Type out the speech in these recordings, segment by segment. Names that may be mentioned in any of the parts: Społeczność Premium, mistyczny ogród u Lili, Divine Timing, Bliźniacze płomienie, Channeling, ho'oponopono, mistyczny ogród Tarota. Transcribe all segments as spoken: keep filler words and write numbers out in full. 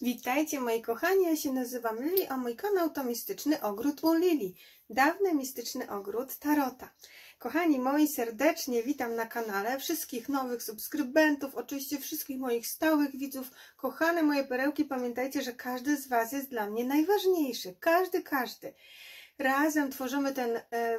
Witajcie moi kochani, ja się nazywam Lili, a mój kanał to Mistyczny Ogród u Lili, dawny Mistyczny Ogród Tarota. Kochani moi, serdecznie witam na kanale wszystkich nowych subskrybentów, oczywiście wszystkich moich stałych widzów. Kochane moje perełki, pamiętajcie, że każdy z Was jest dla mnie najważniejszy, każdy, każdy. Razem tworzymy ten... E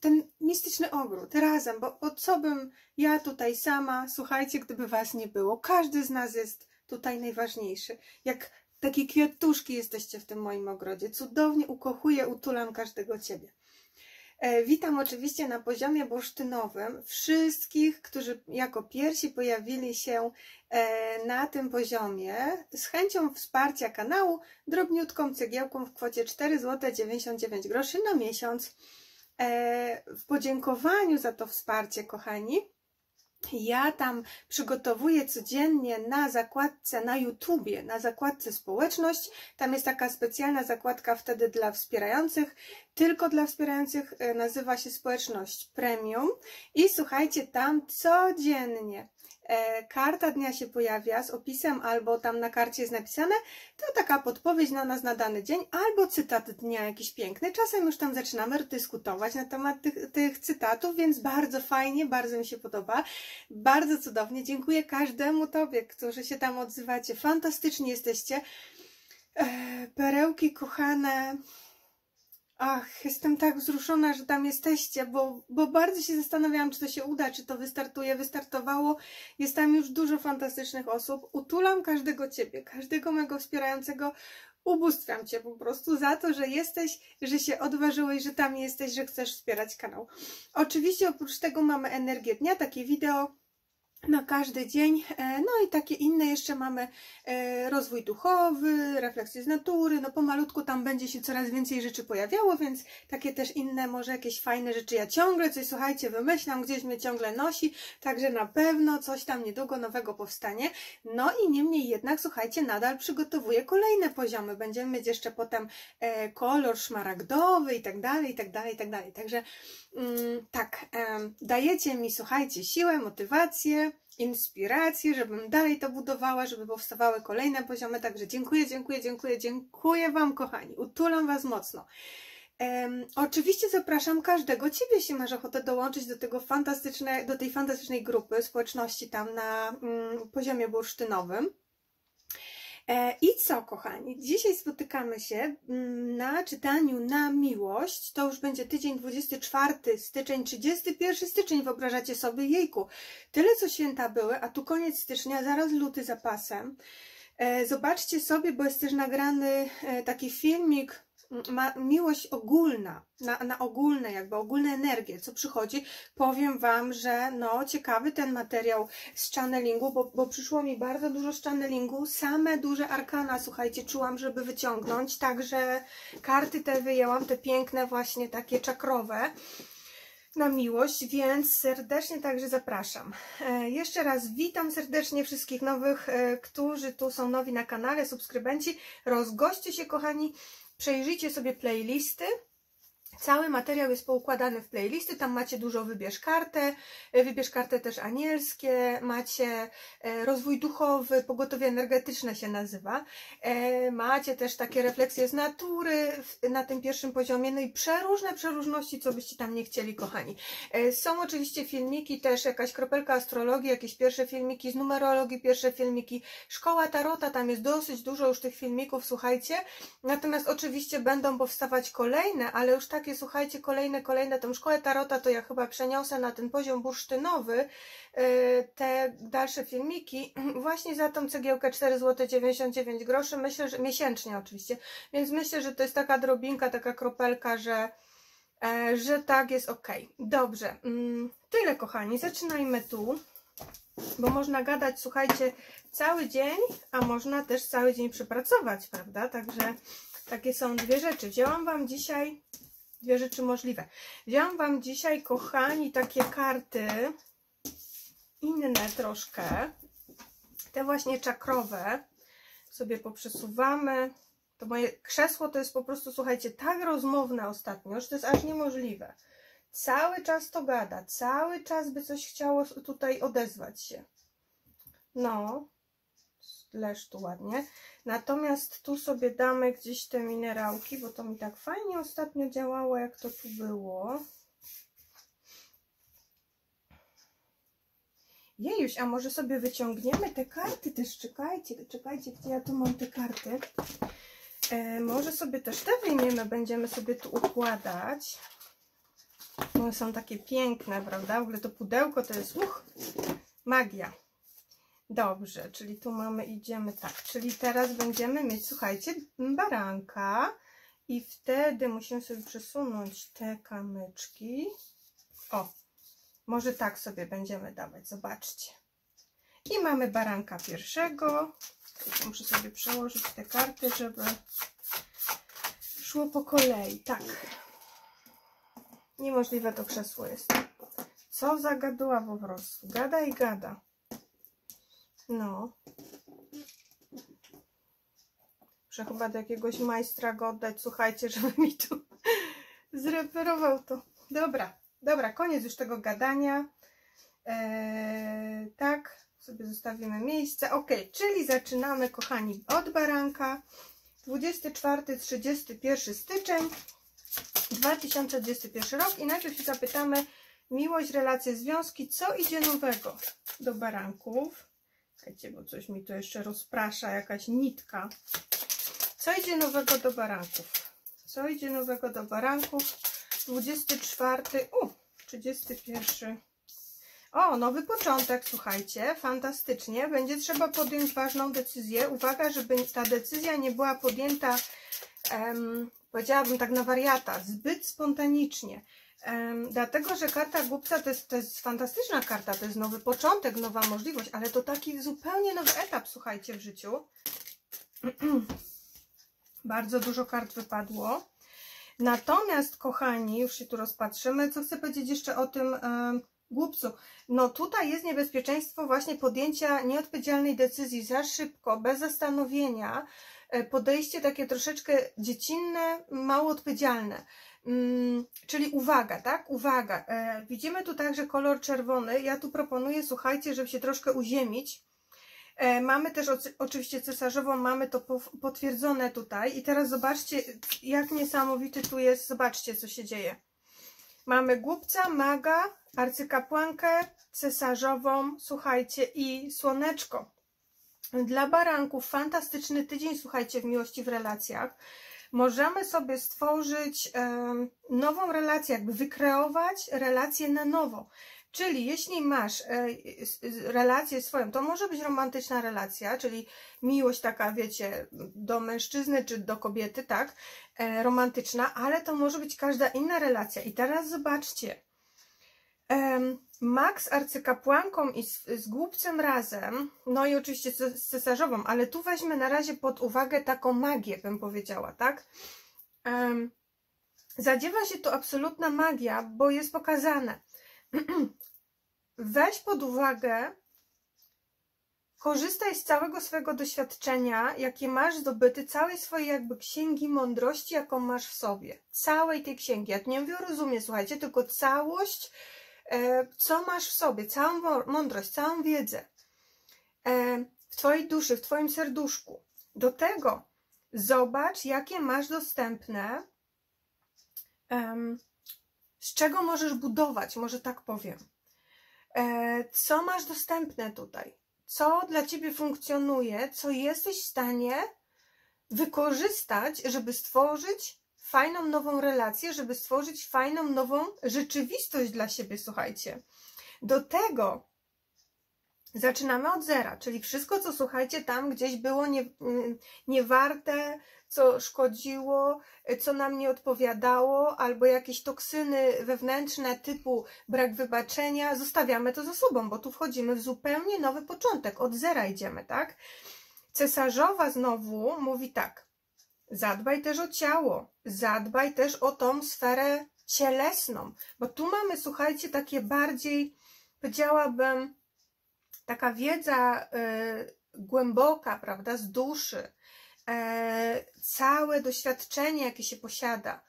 ten mistyczny ogród, razem, bo, bo co bym ja tutaj sama, słuchajcie, gdyby Was nie było, każdy z nas jest tutaj najważniejszy, jak takie kwiatuszki jesteście w tym moim ogrodzie, cudownie ukochuję, utulam każdego Ciebie. E, witam oczywiście na poziomie bursztynowym wszystkich, którzy jako pierwsi pojawili się e, na tym poziomie z chęcią wsparcia kanału drobniutką cegiełką w kwocie cztery złote dziewięćdziesiąt dziewięć groszy na miesiąc. W podziękowaniu za to wsparcie, kochani, ja tam przygotowuję codziennie na zakładce na YouTubie, na zakładce Społeczność. Tam jest taka specjalna zakładka wtedy dla wspierających, tylko dla wspierających, nazywa się Społeczność Premium. I słuchajcie, tam codziennie karta dnia się pojawia z opisem, albo tam na karcie jest napisane, to taka podpowiedź na nas na dany dzień, albo cytat dnia jakiś piękny. Czasem już tam zaczynamy dyskutować na temat tych, tych cytatów, więc bardzo fajnie, bardzo mi się podoba, bardzo cudownie. Dziękuję każdemu Tobie, którzy się tam odzywacie. Fantastyczni jesteście. Perełki kochane... Ach, jestem tak wzruszona, że tam jesteście, bo, bo bardzo się zastanawiałam, czy to się uda, czy to wystartuje, wystartowało. Jest tam już dużo fantastycznych osób. Utulam każdego Ciebie, każdego mego wspierającego. Ubóstwiam Cię po prostu za to, że jesteś, że się odważyłeś, że tam jesteś, że chcesz wspierać kanał. Oczywiście oprócz tego mamy energię dnia, takie wideo na każdy dzień, no i takie inne jeszcze mamy, rozwój duchowy, refleksje z natury, no pomalutku tam będzie się coraz więcej rzeczy pojawiało, więc takie też inne, może jakieś fajne rzeczy, ja ciągle coś, słuchajcie, wymyślam, gdzieś mnie ciągle nosi, także na pewno coś tam niedługo nowego powstanie, no i niemniej jednak, słuchajcie, nadal przygotowuję kolejne poziomy, będziemy mieć jeszcze potem kolor szmaragdowy i tak dalej, i tak dalej, i tak dalej, także mm, tak, em, dajecie mi, słuchajcie, siłę, motywację, inspiracje, żebym dalej to budowała, żeby powstawały kolejne poziomy, także dziękuję, dziękuję, dziękuję, dziękuję Wam kochani, utulam Was mocno. Um, oczywiście zapraszam każdego Ciebie, jeśli masz ochotę dołączyć do, tego fantastyczne, do tej fantastycznej grupy społeczności tam na mm, poziomie bursztynowym. I co, kochani? Dzisiaj spotykamy się na czytaniu na miłość. To już będzie tydzień dwudziesty czwarty styczeń, trzydziesty pierwszy styczeń, wyobrażacie sobie? Jejku, tyle co święta były, a tu koniec stycznia, zaraz luty za pasem. Zobaczcie sobie, bo jest też nagrany taki filmik Ma miłość ogólna, na, na ogólne jakby, ogólne energie, co przychodzi. Powiem Wam, że no ciekawy ten materiał z channelingu, bo, bo przyszło mi bardzo dużo z channelingu, same duże arkana, słuchajcie, czułam, żeby wyciągnąć, także karty te wyjęłam, te piękne właśnie takie czakrowe na miłość, więc serdecznie także zapraszam. E, jeszcze raz witam serdecznie wszystkich nowych, e, którzy tu są nowi na kanale, subskrybenci, rozgoście się kochani, przejrzyjcie sobie playlisty, cały materiał jest poukładany w playlisty, tam macie dużo wybierz kartę, wybierz kartę też anielskie, macie rozwój duchowy, pogotowie energetyczne się nazywa, macie też takie refleksje z natury na tym pierwszym poziomie, no i przeróżne przeróżności, co byście tam nie chcieli kochani. Są oczywiście filmiki też, jakaś kropelka astrologii, jakieś pierwsze filmiki z numerologii, pierwsze filmiki, szkoła tarota, tam jest dosyć dużo już tych filmików, słuchajcie, natomiast oczywiście będą powstawać kolejne, ale już takie, słuchajcie, kolejne, kolejne, tą szkołę tarota to ja chyba przeniosę na ten poziom bursztynowy, te dalsze filmiki, właśnie za tą cegiełkę cztery złote dziewięćdziesiąt dziewięć groszy, myślę, że miesięcznie oczywiście, więc myślę, że to jest taka drobinka, taka kropelka, że, że tak jest ok. Dobrze, tyle kochani, zaczynajmy tu, bo można gadać, słuchajcie, cały dzień, a można też cały dzień przepracować, prawda, także takie są dwie rzeczy. Wzięłam Wam dzisiaj Dwie rzeczy możliwe. Wziąłam Wam dzisiaj, kochani, takie karty inne troszkę. Te właśnie czakrowe sobie poprzesuwamy. To moje krzesło to jest po prostu, słuchajcie, tak rozmowne ostatnio, że to jest aż niemożliwe. Cały czas to gada, cały czas by coś chciało tutaj odezwać się. No, leż tu ładnie. Natomiast tu sobie damy gdzieś te minerałki, bo to mi tak fajnie ostatnio działało, jak to tu było. Jejuś, a może sobie wyciągniemy te karty też, czekajcie, czekajcie, gdzie ja tu mam te karty. E, może sobie też te wyjmiemy, będziemy sobie tu układać. One są takie piękne, prawda? W ogóle to pudełko to jest, uch, magia. Dobrze, czyli tu mamy, idziemy tak, czyli teraz będziemy mieć, słuchajcie, baranka i wtedy musimy sobie przesunąć te kamyczki. O, może tak sobie będziemy dawać, zobaczcie. I mamy baranka pierwszego. Muszę sobie przełożyć te karty, żeby szło po kolei, tak. Niemożliwe to krzesło jest. Co za gaduła po prostu. Gada i gada. No. Muszę chyba do jakiegoś majstra go oddać, słuchajcie, żeby mi tu zreperował to. Dobra, dobra, koniec już tego gadania. Eee, tak, sobie zostawimy miejsce. Ok, czyli zaczynamy, kochani, od baranka. dwudziesty czwarty do trzydziestego pierwszego stycznia dwa tysiące dwudziesty pierwszy rok i najpierw się zapytamy miłość, relacje, związki, co idzie nowego do baranków. Słuchajcie, bo coś mi tu jeszcze rozprasza, jakaś nitka. Co idzie nowego do baranków? Co idzie nowego do baranków? dwudziesty czwarty, u, trzydziesty pierwszy. O, nowy początek, słuchajcie, fantastycznie. Będzie trzeba podjąć ważną decyzję. Uwaga, żeby ta decyzja nie była podjęta, em, powiedziałabym tak na wariata, zbyt spontanicznie. Um, dlatego, że karta głupca to jest, to jest fantastyczna karta, to jest nowy początek, nowa możliwość, ale to taki zupełnie nowy etap, słuchajcie, w życiu. Bardzo dużo kart wypadło. Natomiast, kochani, już się tu rozpatrzymy, co chcę powiedzieć jeszcze o tym um, głupcu. No tutaj jest niebezpieczeństwo właśnie podjęcia nieodpowiedzialnej decyzji za szybko, bez zastanowienia, podejście takie troszeczkę dziecinne, mało odpowiedzialne. Hmm, czyli uwaga, tak? Uwaga. E, widzimy tu także kolor czerwony. Ja tu proponuję, słuchajcie, żeby się troszkę uziemić. E, mamy też oczy, oczywiście cesarzową, mamy to po, potwierdzone tutaj. I teraz zobaczcie, jak niesamowity tu jest. Zobaczcie, co się dzieje. Mamy głupca, maga, arcykapłankę, cesarzową, słuchajcie, i słoneczko. Dla baranków fantastyczny tydzień, słuchajcie, w miłości, w relacjach. Możemy sobie stworzyć um, nową relację, jakby wykreować relację na nowo. Czyli jeśli masz e, relację swoją, to może być romantyczna relacja, czyli miłość taka, wiecie, do mężczyzny czy do kobiety, tak, e, romantyczna, ale to może być każda inna relacja. I teraz zobaczcie, um, Max z arcykapłanką i z, z głupcem razem, no i oczywiście z, z cesarzową, ale tu weźmy na razie pod uwagę taką magię, bym powiedziała, tak? Um, zadziewa się tu absolutna magia, bo jest pokazane. Weź pod uwagę, korzystaj z całego swojego doświadczenia, jakie masz zdobyty, całej swojej jakby księgi mądrości, jaką masz w sobie. Całej tej księgi. Ja nie mówię o rozumie, słuchajcie, tylko całość, co masz w sobie, całą mądrość, całą wiedzę w twojej duszy, w twoim serduszku. Do tego zobacz, jakie masz dostępne, z czego możesz budować, może tak powiem. Co masz dostępne tutaj, co dla ciebie funkcjonuje, co jesteś w stanie wykorzystać, żeby stworzyć fajną nową relację, żeby stworzyć fajną nową rzeczywistość dla siebie, słuchajcie. Do tego zaczynamy od zera, czyli wszystko, co, słuchajcie, tam gdzieś było nie, niewarte, co szkodziło, co nam nie odpowiadało, albo jakieś toksyny wewnętrzne typu brak wybaczenia, zostawiamy to za sobą, bo tu wchodzimy w zupełnie nowy początek, od zera idziemy, tak? Cesarzowa znowu mówi tak: zadbaj też o ciało, zadbaj też o tą sferę cielesną, bo tu mamy, słuchajcie, takie bardziej, powiedziałabym, taka wiedza y, głęboka, prawda, z duszy, y, całe doświadczenie, jakie się posiada.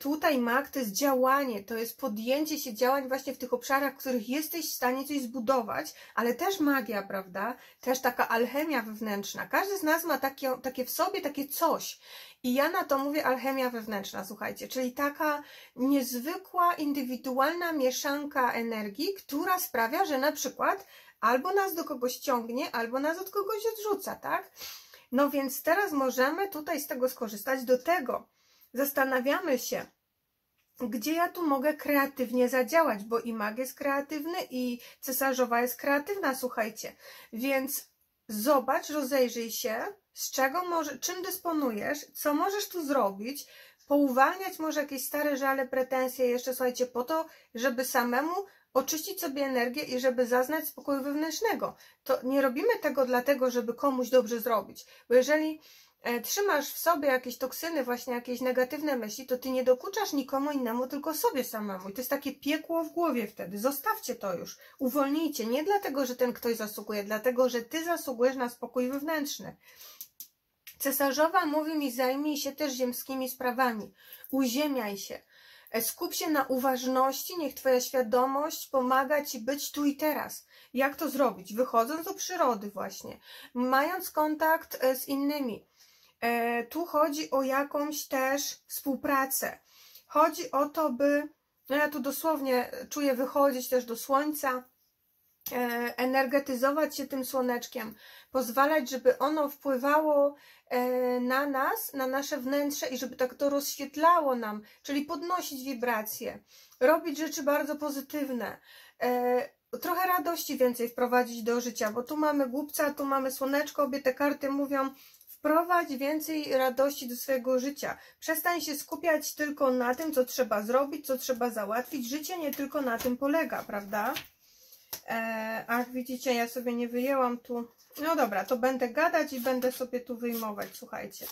Tutaj mak to jest działanie, to jest podjęcie się działań właśnie w tych obszarach, w których jesteś w stanie coś zbudować, ale też magia, prawda? Też taka alchemia wewnętrzna. Każdy z nas ma takie, takie w sobie, takie coś. I ja na to mówię alchemia wewnętrzna, słuchajcie, czyli taka niezwykła, indywidualna mieszanka energii, która sprawia, że na przykład albo nas do kogoś ciągnie, albo nas od kogoś odrzuca, tak? No więc teraz możemy tutaj z tego skorzystać. Do tego zastanawiamy się, gdzie ja tu mogę kreatywnie zadziałać, bo i mag jest kreatywny, i cesarzowa jest kreatywna, słuchajcie. Więc zobacz, rozejrzyj się, z czego może, czym dysponujesz, co możesz tu zrobić, pouwalniać może jakieś stare żale, pretensje jeszcze, słuchajcie, po to, żeby samemu oczyścić sobie energię i żeby zaznać spokoju wewnętrznego. To nie robimy tego dlatego, żeby komuś dobrze zrobić, bo jeżeli trzymasz w sobie jakieś toksyny, właśnie jakieś negatywne myśli, to ty nie dokuczasz nikomu innemu, tylko sobie samemu. I to jest takie piekło w głowie wtedy. Zostawcie to już. Uwolnijcie. Nie dlatego, że ten ktoś zasługuje, dlatego, że ty zasługujesz na spokój wewnętrzny. Cesarzowa mówi mi, zajmij się też ziemskimi sprawami. Uziemiaj się. Skup się na uważności, niech twoja świadomość pomaga ci być tu i teraz. Jak to zrobić? Wychodząc do przyrody właśnie. Mając kontakt z innymi. Tu chodzi o jakąś też współpracę. Chodzi o to, by, no ja tu dosłownie czuję wychodzić też do słońca, energetyzować się tym słoneczkiem, pozwalać, żeby ono wpływało na nas, na nasze wnętrze i żeby tak to rozświetlało nam, czyli podnosić wibracje, robić rzeczy bardzo pozytywne, trochę radości więcej wprowadzić do życia, bo tu mamy głupca, tu mamy słoneczko, obie te karty mówią: wprowadź więcej radości do swojego życia. Przestań się skupiać tylko na tym, co trzeba zrobić, co trzeba załatwić. Życie nie tylko na tym polega, prawda? Eee, ach, widzicie, ja sobie nie wyjęłam tu. No dobra, to będę gadać i będę sobie tu wyjmować, słuchajcie.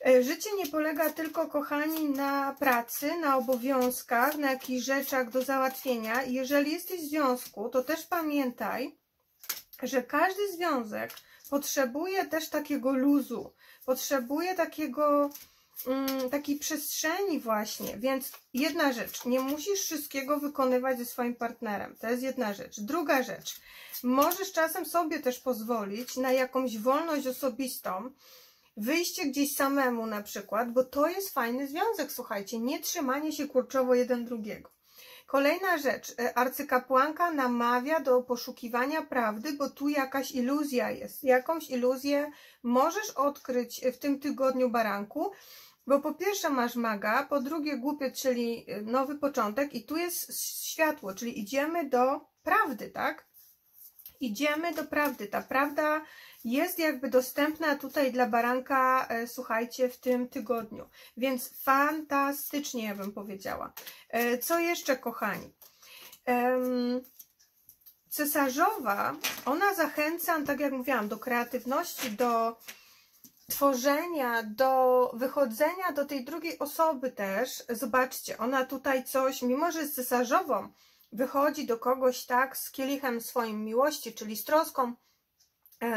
Eee, życie nie polega tylko, kochani, na pracy, na obowiązkach, na jakichś rzeczach do załatwienia. Jeżeli jesteś w związku, to też pamiętaj, że każdy związek potrzebuje też takiego luzu, potrzebuje takiego, um, takiej przestrzeni właśnie, więc jedna rzecz, nie musisz wszystkiego wykonywać ze swoim partnerem, to jest jedna rzecz. Druga rzecz, możesz czasem sobie też pozwolić na jakąś wolność osobistą, wyjście gdzieś samemu na przykład, bo to jest fajny związek, słuchajcie, nie trzymanie się kurczowo jeden drugiego. Kolejna rzecz, arcykapłanka namawia do poszukiwania prawdy, bo tu jakaś iluzja jest. Jakąś iluzję możesz odkryć w tym tygodniu baranku, bo po pierwsze masz maga, po drugie głupie, czyli nowy początek, i tu jest światło, czyli idziemy do prawdy, tak? Idziemy do prawdy. Ta prawda jest jakby dostępna tutaj dla baranka, słuchajcie, w tym tygodniu. Więc fantastycznie, ja bym powiedziała. Co jeszcze, kochani? Cesarzowa, ona zachęca, tak jak mówiłam, do kreatywności, do tworzenia, do wychodzenia do tej drugiej osoby też. Zobaczcie, ona tutaj coś, mimo że jest cesarzową, wychodzi do kogoś tak z kielichem swoim miłości, czyli z troską,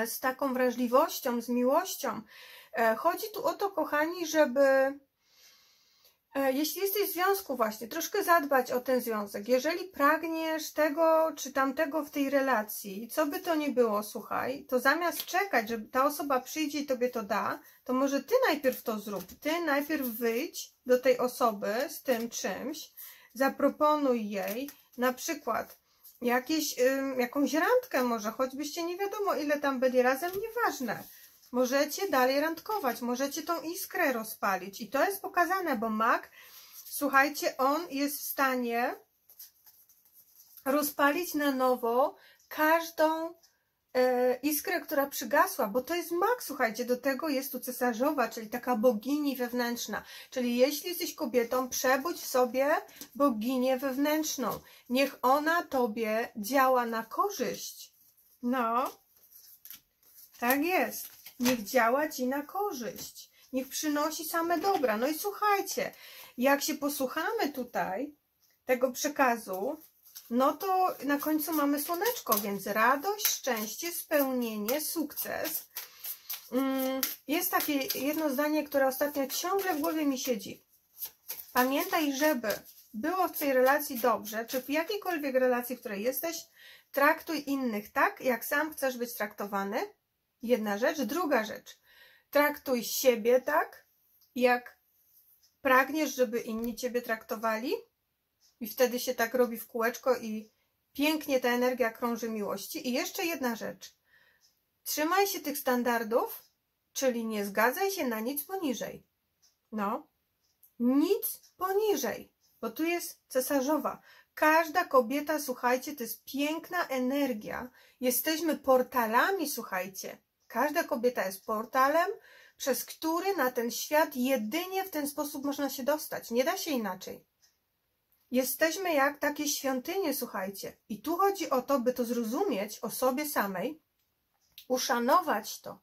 z taką wrażliwością, z miłością. Chodzi tu o to, kochani, żeby, jeśli jesteś w związku właśnie, troszkę zadbać o ten związek. Jeżeli pragniesz tego czy tamtego w tej relacji, co by to nie było, słuchaj, to zamiast czekać, żeby ta osoba przyjdzie i tobie to da, to może ty najpierw to zrób. Ty najpierw wyjdź do tej osoby z tym czymś, zaproponuj jej na przykład jakieś, ym, jakąś randkę może, choćbyście nie wiadomo ile tam byli razem, nieważne. Możecie dalej randkować, możecie tą iskrę rozpalić i to jest pokazane, bo mag, słuchajcie, on jest w stanie rozpalić na nowo każdą iskrę, która przygasła, bo to jest mag, słuchajcie, do tego jest tu cesarzowa, czyli taka bogini wewnętrzna, czyli jeśli jesteś kobietą, przebudź w sobie boginię wewnętrzną, niech ona tobie działa na korzyść, no tak jest, niech działa ci na korzyść, niech przynosi same dobra. No i słuchajcie, jak się posłuchamy tutaj tego przekazu, no to na końcu mamy słoneczko, więc radość, szczęście, spełnienie, sukces. Jest takie jedno zdanie, które ostatnio ciągle w głowie mi siedzi. Pamiętaj, żeby było w tej relacji dobrze, czy w jakiejkolwiek relacji, w której jesteś, traktuj innych tak, jak sam chcesz być traktowany. Jedna rzecz. Druga rzecz. Traktuj siebie tak, jak pragniesz, żeby inni ciebie traktowali. I wtedy się tak robi w kółeczko i pięknie ta energia krąży miłości. I jeszcze jedna rzecz. Trzymaj się tych standardów, czyli nie zgadzaj się na nic poniżej. No. Nic poniżej. Bo tu jest cesarzowa. Każda kobieta, słuchajcie, to jest piękna energia. Jesteśmy portalami, słuchajcie. Każda kobieta jest portalem, przez który na ten świat jedynie w ten sposób można się dostać. Nie da się inaczej. Jesteśmy jak takie świątynie, słuchajcie. I tu chodzi o to, by to zrozumieć o sobie samej, uszanować to,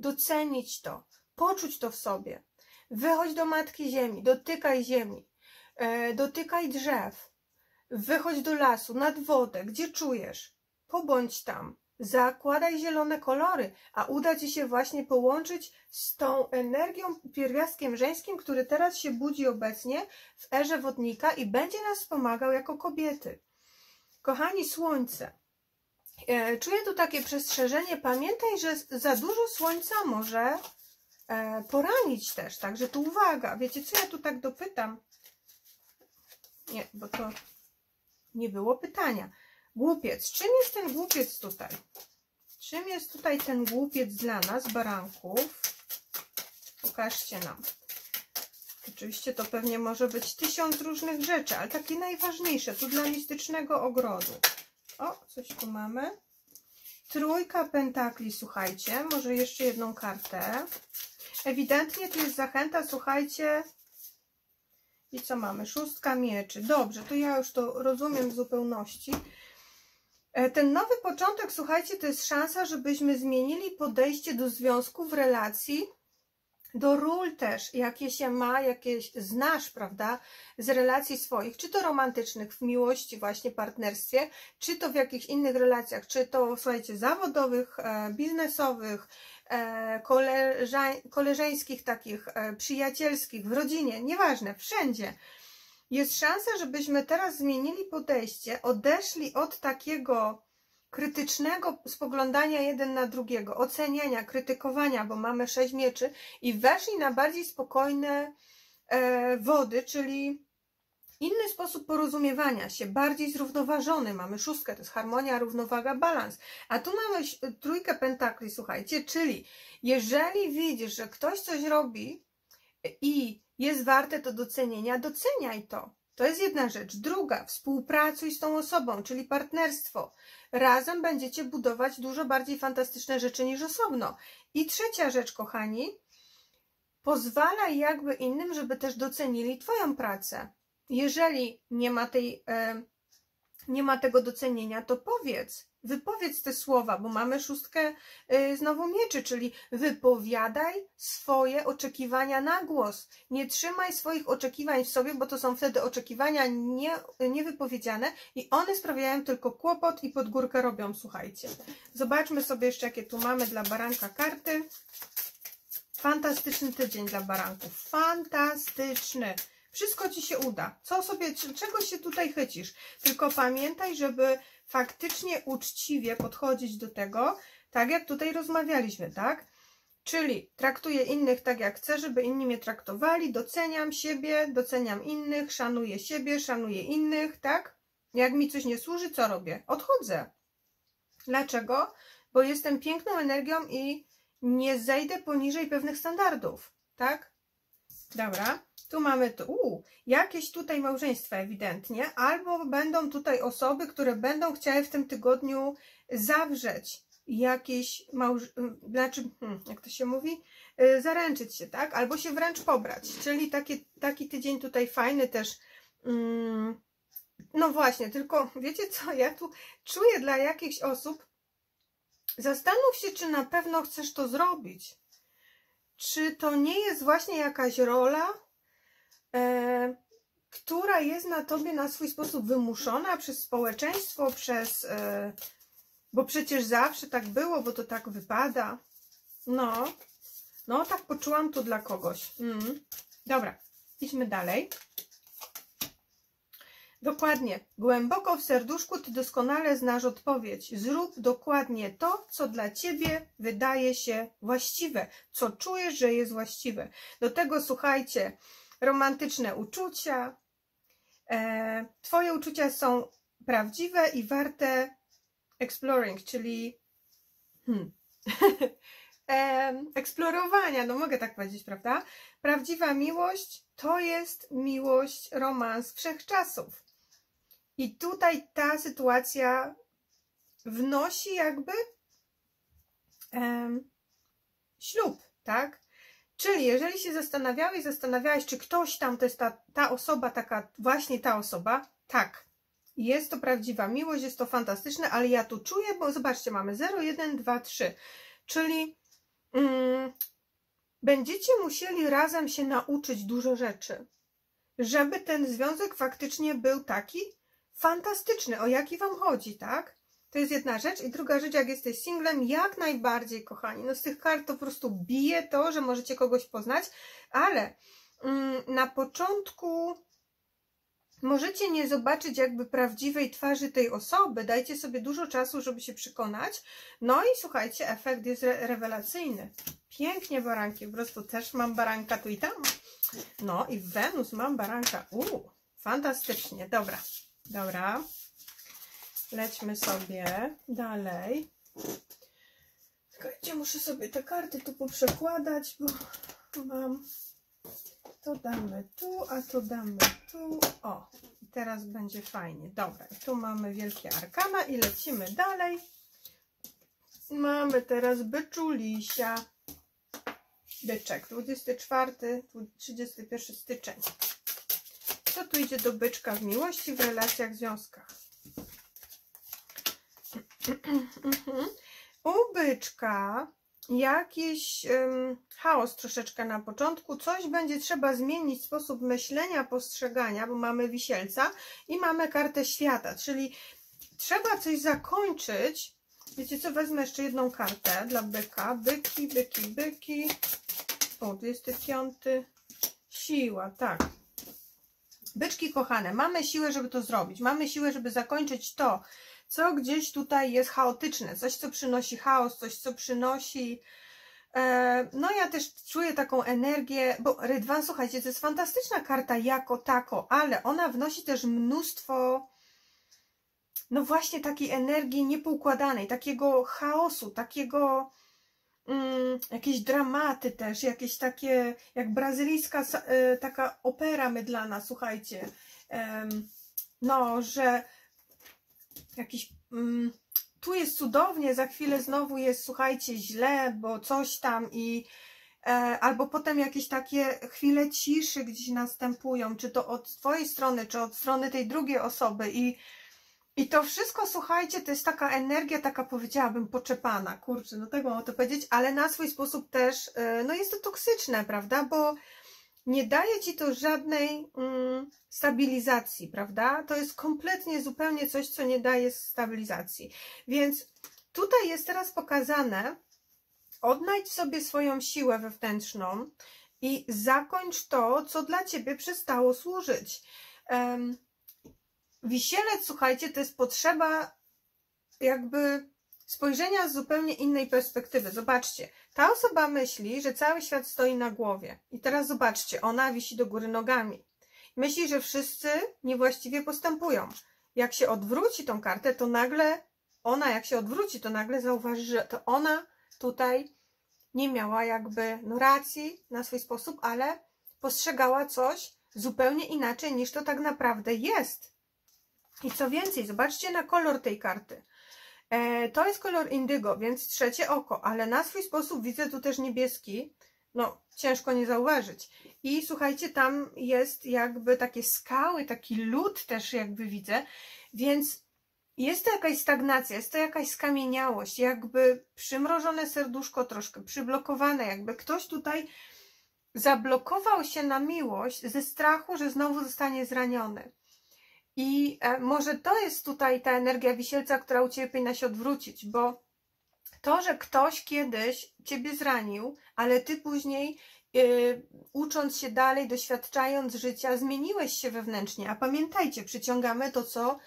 docenić to, poczuć to w sobie. Wychodź do Matki Ziemi, dotykaj ziemi, dotykaj drzew, wychodź do lasu, nad wodę, gdzie czujesz, pobądź tam, zakładaj zielone kolory, a uda ci się właśnie połączyć z tą energią, pierwiastkiem żeńskim, który teraz się budzi obecnie w erze wodnika i będzie nas wspomagał jako kobiety. Kochani, słońce. Czuję tu takie przestrzeżenie, pamiętaj, że za dużo słońca może poranić też, także tu uwaga. Wiecie, co ja tu tak dopytam? Nie, bo to nie było pytania. Głupiec. Czym jest ten głupiec tutaj? Czym jest tutaj ten głupiec dla nas, baranków? Pokażcie nam. Oczywiście to pewnie może być tysiąc różnych rzeczy, ale takie najważniejsze, tu dla mistycznego ogrodu. O, coś tu mamy. Trójka pentakli, słuchajcie. Może jeszcze jedną kartę. Ewidentnie tu jest zachęta, słuchajcie. I co mamy? Szóstka mieczy. Dobrze, to ja już to rozumiem w zupełności. Ten nowy początek, słuchajcie, to jest szansa, żebyśmy zmienili podejście do związków, relacji, do ról też, jakie się ma, jakie znasz, prawda, z relacji swoich, czy to romantycznych, w miłości, właśnie partnerstwie, czy to w jakichś innych relacjach, czy to, słuchajcie, zawodowych, biznesowych, koleżeńskich takich, przyjacielskich, w rodzinie, nieważne, wszędzie. Jest szansa, żebyśmy teraz zmienili podejście, odeszli od takiego krytycznego spoglądania jeden na drugiego, oceniania, krytykowania, bo mamy sześć mieczy i weszli na bardziej spokojne e, wody, czyli inny sposób porozumiewania się, bardziej zrównoważony. Mamy szóstkę, to jest harmonia, równowaga, balans. A tu mamy trójkę pentakli, słuchajcie, czyli jeżeli widzisz, że ktoś coś robi i jest warte to docenienia, doceniaj to. To jest jedna rzecz. Druga, współpracuj z tą osobą, czyli partnerstwo. Razem będziecie budować dużo bardziej fantastyczne rzeczy niż osobno. I trzecia rzecz, kochani, pozwalaj jakby innym, żeby też docenili twoją pracę. Jeżeli nie ma tej, e, nie ma tego docenienia, to powiedz, wypowiedz te słowa, bo mamy szóstkę e, znowu mieczy, czyli wypowiadaj swoje oczekiwania na głos. Nie trzymaj swoich oczekiwań w sobie, bo to są wtedy oczekiwania nie, niewypowiedziane i one sprawiają tylko kłopot i pod górkę robią, słuchajcie. Zobaczmy sobie jeszcze, jakie tu mamy dla baranka karty. Fantastyczny tydzień dla baranków. Fantastyczny. Wszystko ci się uda. Co sobie, czego się tutaj chycisz? Tylko pamiętaj, żeby faktycznie uczciwie podchodzić do tego, tak jak tutaj rozmawialiśmy, tak? Czyli traktuję innych tak jak chcę, żeby inni mnie traktowali, doceniam siebie, doceniam innych, szanuję siebie, szanuję innych, tak? Jak mi coś nie służy, co robię? Odchodzę. Dlaczego? Bo jestem piękną energią i nie zejdę poniżej pewnych standardów, tak? Dobra. Tu mamy tu, uu, jakieś tutaj małżeństwa ewidentnie, albo będą tutaj osoby, które będą chciały w tym tygodniu zawrzeć jakieś małżeństwo, znaczy, hmm, jak to się mówi, yy, zaręczyć się, tak? Albo się wręcz pobrać, czyli taki, taki tydzień tutaj fajny też. Yy, no właśnie, tylko wiecie co, ja tu czuję dla jakichś osób, zastanów się, czy na pewno chcesz to zrobić. Czy to nie jest właśnie jakaś rola, E, która jest na tobie na swój sposób wymuszona przez społeczeństwo, przez, e, bo przecież zawsze tak było, bo to tak wypada. No, no tak poczułam to dla kogoś. Mm. Dobra, idźmy dalej. Dokładnie. Głęboko w serduszku ty doskonale znasz odpowiedź. Zrób dokładnie to, co dla ciebie wydaje się właściwe, co czujesz, że jest właściwe. Do tego, słuchajcie, romantyczne uczucia. E, twoje uczucia są prawdziwe i warte exploring, czyli hmm, e, eksplorowania, no mogę tak powiedzieć, prawda? Prawdziwa miłość to jest miłość, romans wszechczasów. I tutaj ta sytuacja wnosi jakby e, ślub, tak? Czyli jeżeli się zastanawiałeś, zastanawiałeś, czy ktoś tam to jest ta, ta osoba, taka właśnie ta osoba, tak, jest to prawdziwa miłość, jest to fantastyczne, ale ja tu czuję, bo zobaczcie, mamy zero, jeden, dwa, trzy, czyli mm, będziecie musieli razem się nauczyć dużo rzeczy, żeby ten związek faktycznie był taki fantastyczny, o jaki wam chodzi, tak? To jest jedna rzecz. I druga rzecz, jak jesteś singlem, jak najbardziej, kochani. No z tych kart to po prostu bije to, że możecie kogoś poznać, ale mm, na początku możecie nie zobaczyć jakby prawdziwej twarzy tej osoby. Dajcie sobie dużo czasu, żeby się przekonać. No i słuchajcie, efekt jest re rewelacyjny. Pięknie baranki. Po prostu też mam baranka tu i tam. No i w Wenus mam baranka. Uuu, fantastycznie. Dobra, dobra. Lećmy sobie dalej. Słuchajcie, muszę sobie te karty tu poprzekładać, bo mam... To damy tu, a to damy tu. O, i teraz będzie fajnie. Dobra, tu mamy wielkie arkana i lecimy dalej. Mamy teraz byczulisia. Byczek, dwudziesty czwarty, trzydziesty pierwszy styczeń. Co tu idzie do byczka w miłości, w relacjach, w związkach? U byczka jakiś um, chaos troszeczkę na początku, coś będzie trzeba zmienić, sposób myślenia, postrzegania, bo mamy wisielca i mamy kartę świata, czyli trzeba coś zakończyć. Wiecie co, wezmę jeszcze jedną kartę dla byka, byki, byki, byki, o, dwudziesty piąty, siła, tak. Byczki kochane, mamy siłę, żeby to zrobić, mamy siłę, żeby zakończyć to, co gdzieś tutaj jest chaotyczne, coś, co przynosi chaos, coś, co przynosi... E, no ja też czuję taką energię, bo Rydwan, słuchajcie, to jest fantastyczna karta jako tako, ale ona wnosi też mnóstwo, no właśnie takiej energii niepoukładanej, takiego chaosu, takiego... Mm, jakieś dramaty też, jakieś takie, jak brazylijska y, taka opera mydlana, słuchajcie, Ym, no, że... Jakiś, mm, tu jest cudownie, za chwilę znowu jest, słuchajcie, źle, bo coś tam i e, albo potem jakieś takie chwile ciszy gdzieś następują, czy to od twojej strony, czy od strony tej drugiej osoby i, i to wszystko, słuchajcie, to jest taka energia, taka powiedziałabym poczepana, kurczę, no tak mam to powiedzieć, ale na swój sposób też, y, no jest to toksyczne, prawda, bo nie daje ci to żadnej mm, stabilizacji, prawda? To jest kompletnie, zupełnie coś, co nie daje stabilizacji. Więc tutaj jest teraz pokazane, odnajdź sobie swoją siłę wewnętrzną i zakończ to, co dla ciebie przestało służyć. Um, wisielec, słuchajcie, to jest potrzeba jakby spojrzenia z zupełnie innej perspektywy. Zobaczcie, ta osoba myśli, że cały świat stoi na głowie. I teraz zobaczcie, ona wisi do góry nogami. Myśli, że wszyscy niewłaściwie postępują. Jak się odwróci tą kartę, to nagle ona, jak się odwróci, to nagle zauważy, że to ona tutaj nie miała jakby no, racji na swój sposób, ale postrzegała coś zupełnie inaczej, niż to tak naprawdę jest. I co więcej, zobaczcie na kolor tej karty. To jest kolor indygo, więc trzecie oko, ale na swój sposób widzę tu też niebieski, no ciężko nie zauważyć. I słuchajcie, tam jest jakby takie skały, taki lód też jakby widzę, więc jest to jakaś stagnacja, jest to jakaś skamieniałość, jakby przymrożone serduszko troszkę, przyblokowane, jakby ktoś tutaj zablokował się na miłość ze strachu, że znowu zostanie zraniony. I może to jest tutaj ta energia wisielca, która u ciebie powinna się odwrócić, bo to, że ktoś kiedyś ciebie zranił, ale ty później Yy, ucząc się dalej, doświadczając życia, zmieniłeś się wewnętrznie, a pamiętajcie, przyciągamy to, co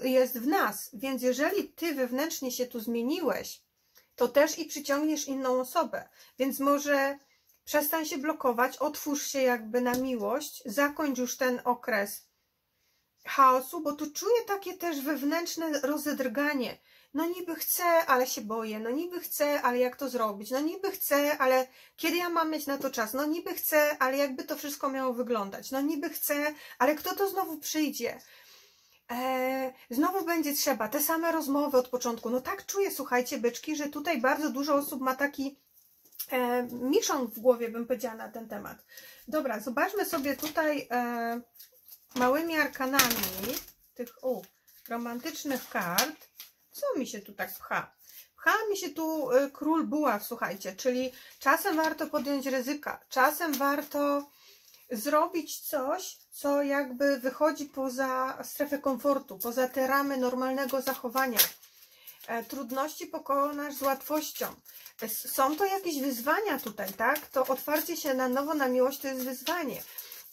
yy, jest w nas, więc jeżeli ty wewnętrznie się tu zmieniłeś, to też i przyciągniesz inną osobę, więc może przestań się blokować, otwórz się jakby na miłość, zakończ już ten okres chaosu, bo tu czuję takie też wewnętrzne rozedrganie. No niby chcę, ale się boję, no niby chcę, ale jak to zrobić, no niby chcę, ale kiedy ja mam mieć na to czas, no niby chcę, ale jakby to wszystko miało wyglądać, no niby chcę, ale kto to znowu przyjdzie, eee, znowu będzie trzeba, te same rozmowy od początku. No tak czuję, słuchajcie, byczki, że tutaj bardzo dużo osób ma taki e, miszonk w głowie, bym powiedziała, na ten temat. Dobra, zobaczmy sobie tutaj e, małymi arkanami tych u, romantycznych kart. Co mi się tu tak pcha? Pcha mi się tu y, król buław, słuchajcie, czyli czasem warto podjąć ryzyka, czasem warto zrobić coś, co jakby wychodzi poza strefę komfortu, poza te ramy normalnego zachowania. E, trudności pokonasz z łatwością. E, są to jakieś wyzwania tutaj, tak? To otwarcie się na nowo na miłość to jest wyzwanie.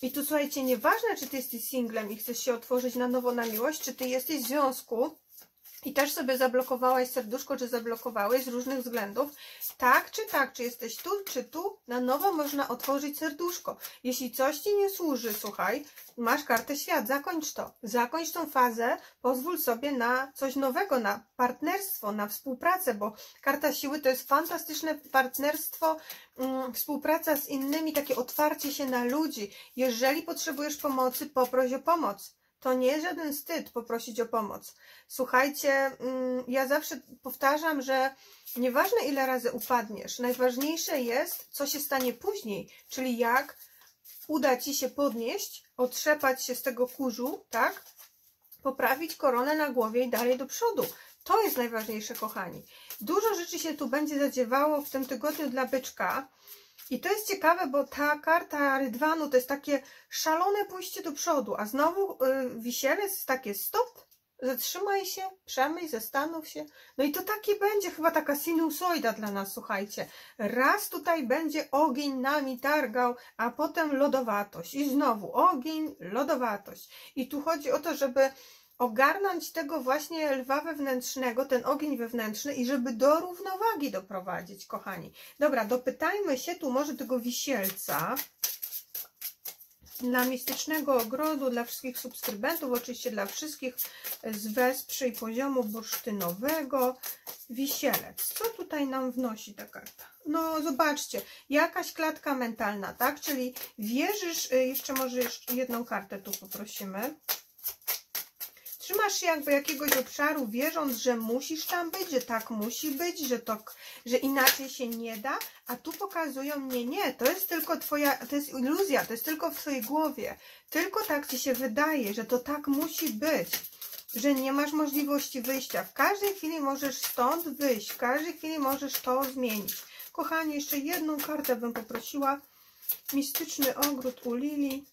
I tu, słuchajcie, nieważne, czy ty jesteś singlem i chcesz się otworzyć na nowo na miłość, czy ty jesteś w związku i też sobie zablokowałaś serduszko, czy zablokowałeś z różnych względów. Tak, czy tak, czy jesteś tu, czy tu, na nowo można otworzyć serduszko. Jeśli coś ci nie służy, słuchaj, masz kartę świat, zakończ to. Zakończ tą fazę, pozwól sobie na coś nowego, na partnerstwo, na współpracę, bo karta siły to jest fantastyczne partnerstwo, współpraca z innymi, takie otwarcie się na ludzi. Jeżeli potrzebujesz pomocy, poproś o pomoc. To nie jest żaden wstyd poprosić o pomoc. Słuchajcie, ja zawsze powtarzam, że nieważne ile razy upadniesz, najważniejsze jest, co się stanie później, czyli jak uda ci się podnieść, otrzepać się z tego kurzu, tak? Poprawić koronę na głowie i dalej do przodu. To jest najważniejsze, kochani. Dużo rzeczy się tu będzie zadziewało w tym tygodniu dla byczka. I to jest ciekawe, bo ta karta rydwanu to jest takie szalone pójście do przodu, a znowu yy, wisielec, takie stop, zatrzymaj się, przemyśl, zastanów się. No i to takie będzie chyba taka sinusoida dla nas, słuchajcie. Raz tutaj będzie ogień nami targał, a potem lodowatość. I znowu ogień, lodowatość. I tu chodzi o to, żeby ogarnąć tego właśnie lwa wewnętrznego, ten ogień wewnętrzny i żeby do równowagi doprowadzić, kochani. Dobra, dopytajmy się tu może tego wisielca dla mistycznego ogrodu, dla wszystkich subskrybentów, oczywiście dla wszystkich z wesprzyj poziomu bursztynowego. Wisielec, co tutaj nam wnosi ta karta? No zobaczcie, jakaś klatka mentalna, tak? Czyli wierzysz, jeszcze może jeszcze jedną kartę tu poprosimy. Trzymasz się jakby jakiegoś obszaru, wierząc, że musisz tam być, że tak musi być, że, to, że inaczej się nie da, a tu pokazują mnie, nie, to jest tylko twoja, to jest iluzja, to jest tylko w twojej głowie, tylko tak ci się wydaje, że to tak musi być, że nie masz możliwości wyjścia, w każdej chwili możesz stąd wyjść, w każdej chwili możesz to zmienić. Kochani, jeszcze jedną kartę bym poprosiła, mistyczny ogród u Lili.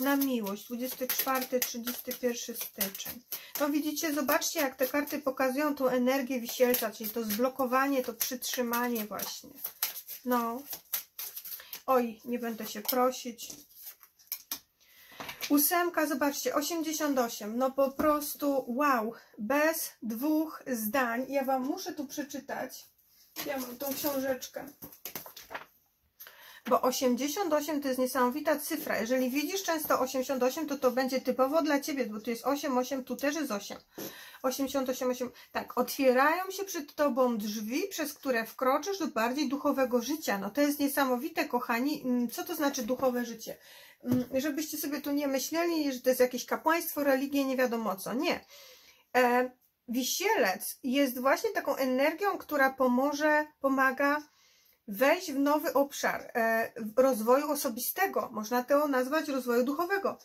Na miłość, dwudziesty czwarty do trzydziestego pierwszego styczeń. No widzicie, zobaczcie, jak te karty pokazują tą energię wisielca, czyli to zblokowanie, to przytrzymanie właśnie. No. Oj, nie będę się prosić. Ósemka, zobaczcie, osiemdziesiąt osiem. No po prostu wow, bez dwóch zdań. Ja wam muszę tu przeczytać. Ja mam tą książeczkę. Bo osiemdziesiąt osiem to jest niesamowita cyfra. Jeżeli widzisz często osiemdziesiąt osiem, to to będzie typowo dla ciebie, bo tu jest osiem osiem, tu też jest osiem. osiemdziesiąt osiem, osiem. Tak, otwierają się przed tobą drzwi, przez które wkroczysz do bardziej duchowego życia. No to jest niesamowite, kochani. Co to znaczy duchowe życie? Żebyście sobie tu nie myśleli, że to jest jakieś kapłaństwo, religie, nie wiadomo co. Nie. E, wisielec jest właśnie taką energią, która pomoże, pomaga wejść w nowy obszar e, rozwoju osobistego, można to nazwać rozwoju duchowego.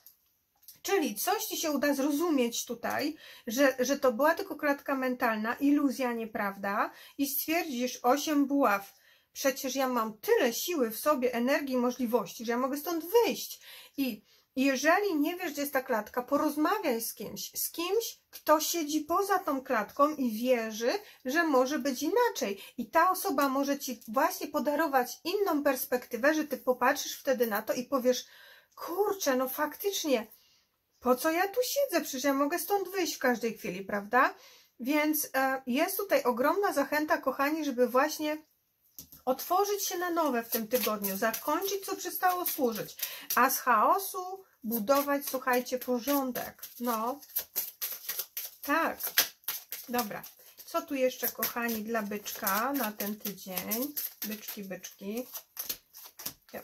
Czyli coś ci się uda zrozumieć tutaj, że, że to była tylko klatka mentalna, iluzja, nieprawda i stwierdzisz osiem buław. Przecież ja mam tyle siły w sobie, energii, możliwości, że ja mogę stąd wyjść. I Jeżeli nie wiesz, gdzie jest ta klatka, porozmawiaj z kimś, z kimś, kto siedzi poza tą klatką i wierzy, że może być inaczej. I ta osoba może ci właśnie podarować inną perspektywę, że ty popatrzysz wtedy na to i powiesz, kurczę, no faktycznie, po co ja tu siedzę? Przecież ja mogę stąd wyjść w każdej chwili, prawda? Więc jest tutaj ogromna zachęta, kochani, żeby właśnie otworzyć się na nowe w tym tygodniu, zakończyć, co przestało służyć, a z chaosu budować, słuchajcie, porządek. No, tak. Dobra. Co tu jeszcze, kochani, dla byczka na ten tydzień? Byczki, byczki.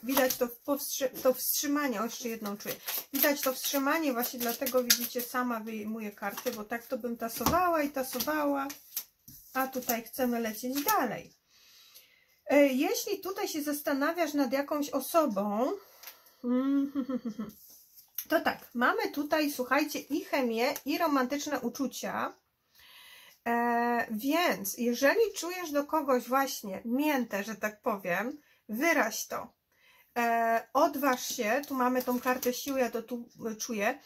Widać to, to wstrzymanie, o, jeszcze jedną czuję. Widać to wstrzymanie, właśnie dlatego, widzicie, sama wyjmuję karty, bo tak to bym tasowała i tasowała, a tutaj chcemy lecieć dalej. Jeśli tutaj się zastanawiasz nad jakąś osobą, to tak, mamy tutaj, słuchajcie, i chemię, i romantyczne uczucia, więc jeżeli czujesz do kogoś właśnie miętę, że tak powiem, wyraź to, odważ się, tu mamy tą kartę siły, ja to tu czuję,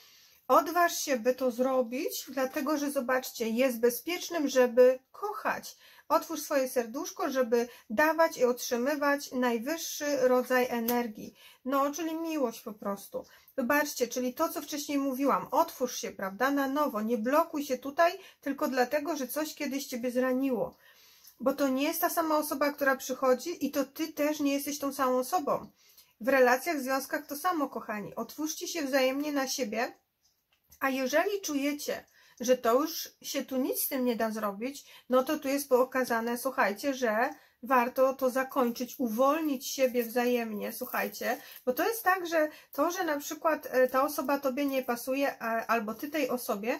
odważ się, by to zrobić, dlatego, że zobaczcie, jest bezpiecznym, żeby kochać. Otwórz swoje serduszko, żeby dawać i otrzymywać najwyższy rodzaj energii. No, czyli miłość po prostu. Zobaczcie, czyli to, co wcześniej mówiłam, otwórz się, prawda, na nowo, nie blokuj się tutaj tylko dlatego, że coś kiedyś ciebie zraniło. Bo to nie jest ta sama osoba, która przychodzi i to ty też nie jesteś tą samą osobą. W relacjach, w związkach to samo, kochani. Otwórzcie się wzajemnie na siebie, a jeżeli czujecie, że to już się tu nic z tym nie da zrobić, no to tu jest pokazane, słuchajcie, że warto to zakończyć, uwolnić siebie wzajemnie, słuchajcie, bo to jest tak, że to, że na przykład ta osoba tobie nie pasuje, albo ty tej osobie,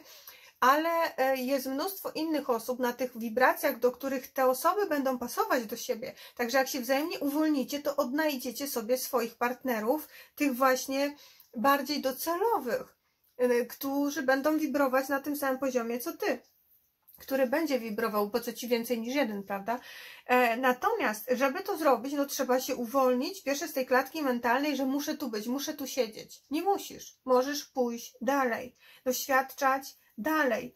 ale jest mnóstwo innych osób na tych wibracjach, do których te osoby będą pasować do siebie. Także jak się wzajemnie uwolnicie, to odnajdziecie sobie swoich partnerów, tych właśnie bardziej docelowych, którzy będą wibrować na tym samym poziomie co ty, który będzie wibrował, bo co ci więcej niż jeden, prawda? E, natomiast, żeby to zrobić, no trzeba się uwolnić, pierwsze z tej klatki mentalnej, że muszę tu być, muszę tu siedzieć. Nie musisz, możesz pójść dalej, doświadczać dalej.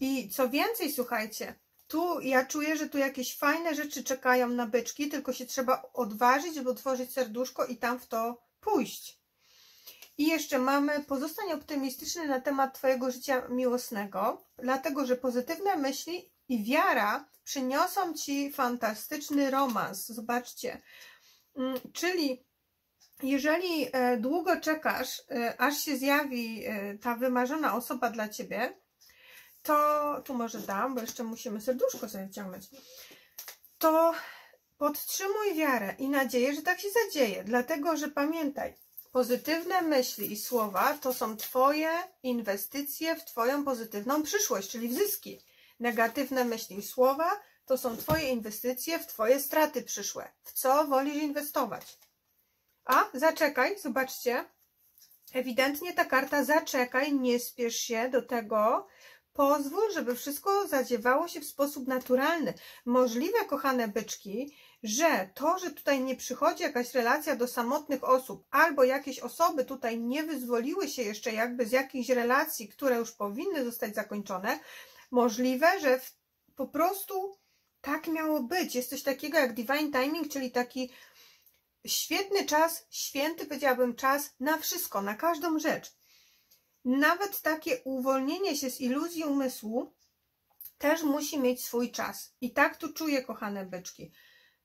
I co więcej, słuchajcie, tu ja czuję, że tu jakieś fajne rzeczy czekają na byczki, tylko się trzeba odważyć, żeby otworzyć serduszko i tam w to pójść. I jeszcze mamy, pozostań optymistyczny na temat twojego życia miłosnego, dlatego, że pozytywne myśli i wiara przyniosą ci fantastyczny romans. Zobaczcie. Czyli jeżeli długo czekasz, aż się zjawi ta wymarzona osoba dla ciebie, to tu może dam, bo jeszcze musimy serduszko sobie wciągnąć, to podtrzymuj wiarę i nadzieję, że tak się zadzieje, dlatego, że pamiętaj, pozytywne myśli i słowa to są twoje inwestycje w twoją pozytywną przyszłość, czyli w zyski. Negatywne myśli i słowa to są twoje inwestycje w twoje straty przyszłe. W co wolisz inwestować? A, zaczekaj, zobaczcie. Ewidentnie ta karta zaczekaj, nie spiesz się do tego. Pozwól, żeby wszystko zadziewało się w sposób naturalny. Możliwe, kochane byczki, że to, że tutaj nie przychodzi jakaś relacja do samotnych osób, albo jakieś osoby tutaj nie wyzwoliły się jeszcze jakby z jakichś relacji, które już powinny zostać zakończone, możliwe, że w, po prostu tak miało być. Jest coś takiego jak Divine Timing, czyli taki świetny czas, święty, powiedziałabym, czas na wszystko, na każdą rzecz. Nawet takie uwolnienie się z iluzji umysłu też musi mieć swój czas. I tak tu czuję, kochane byczki.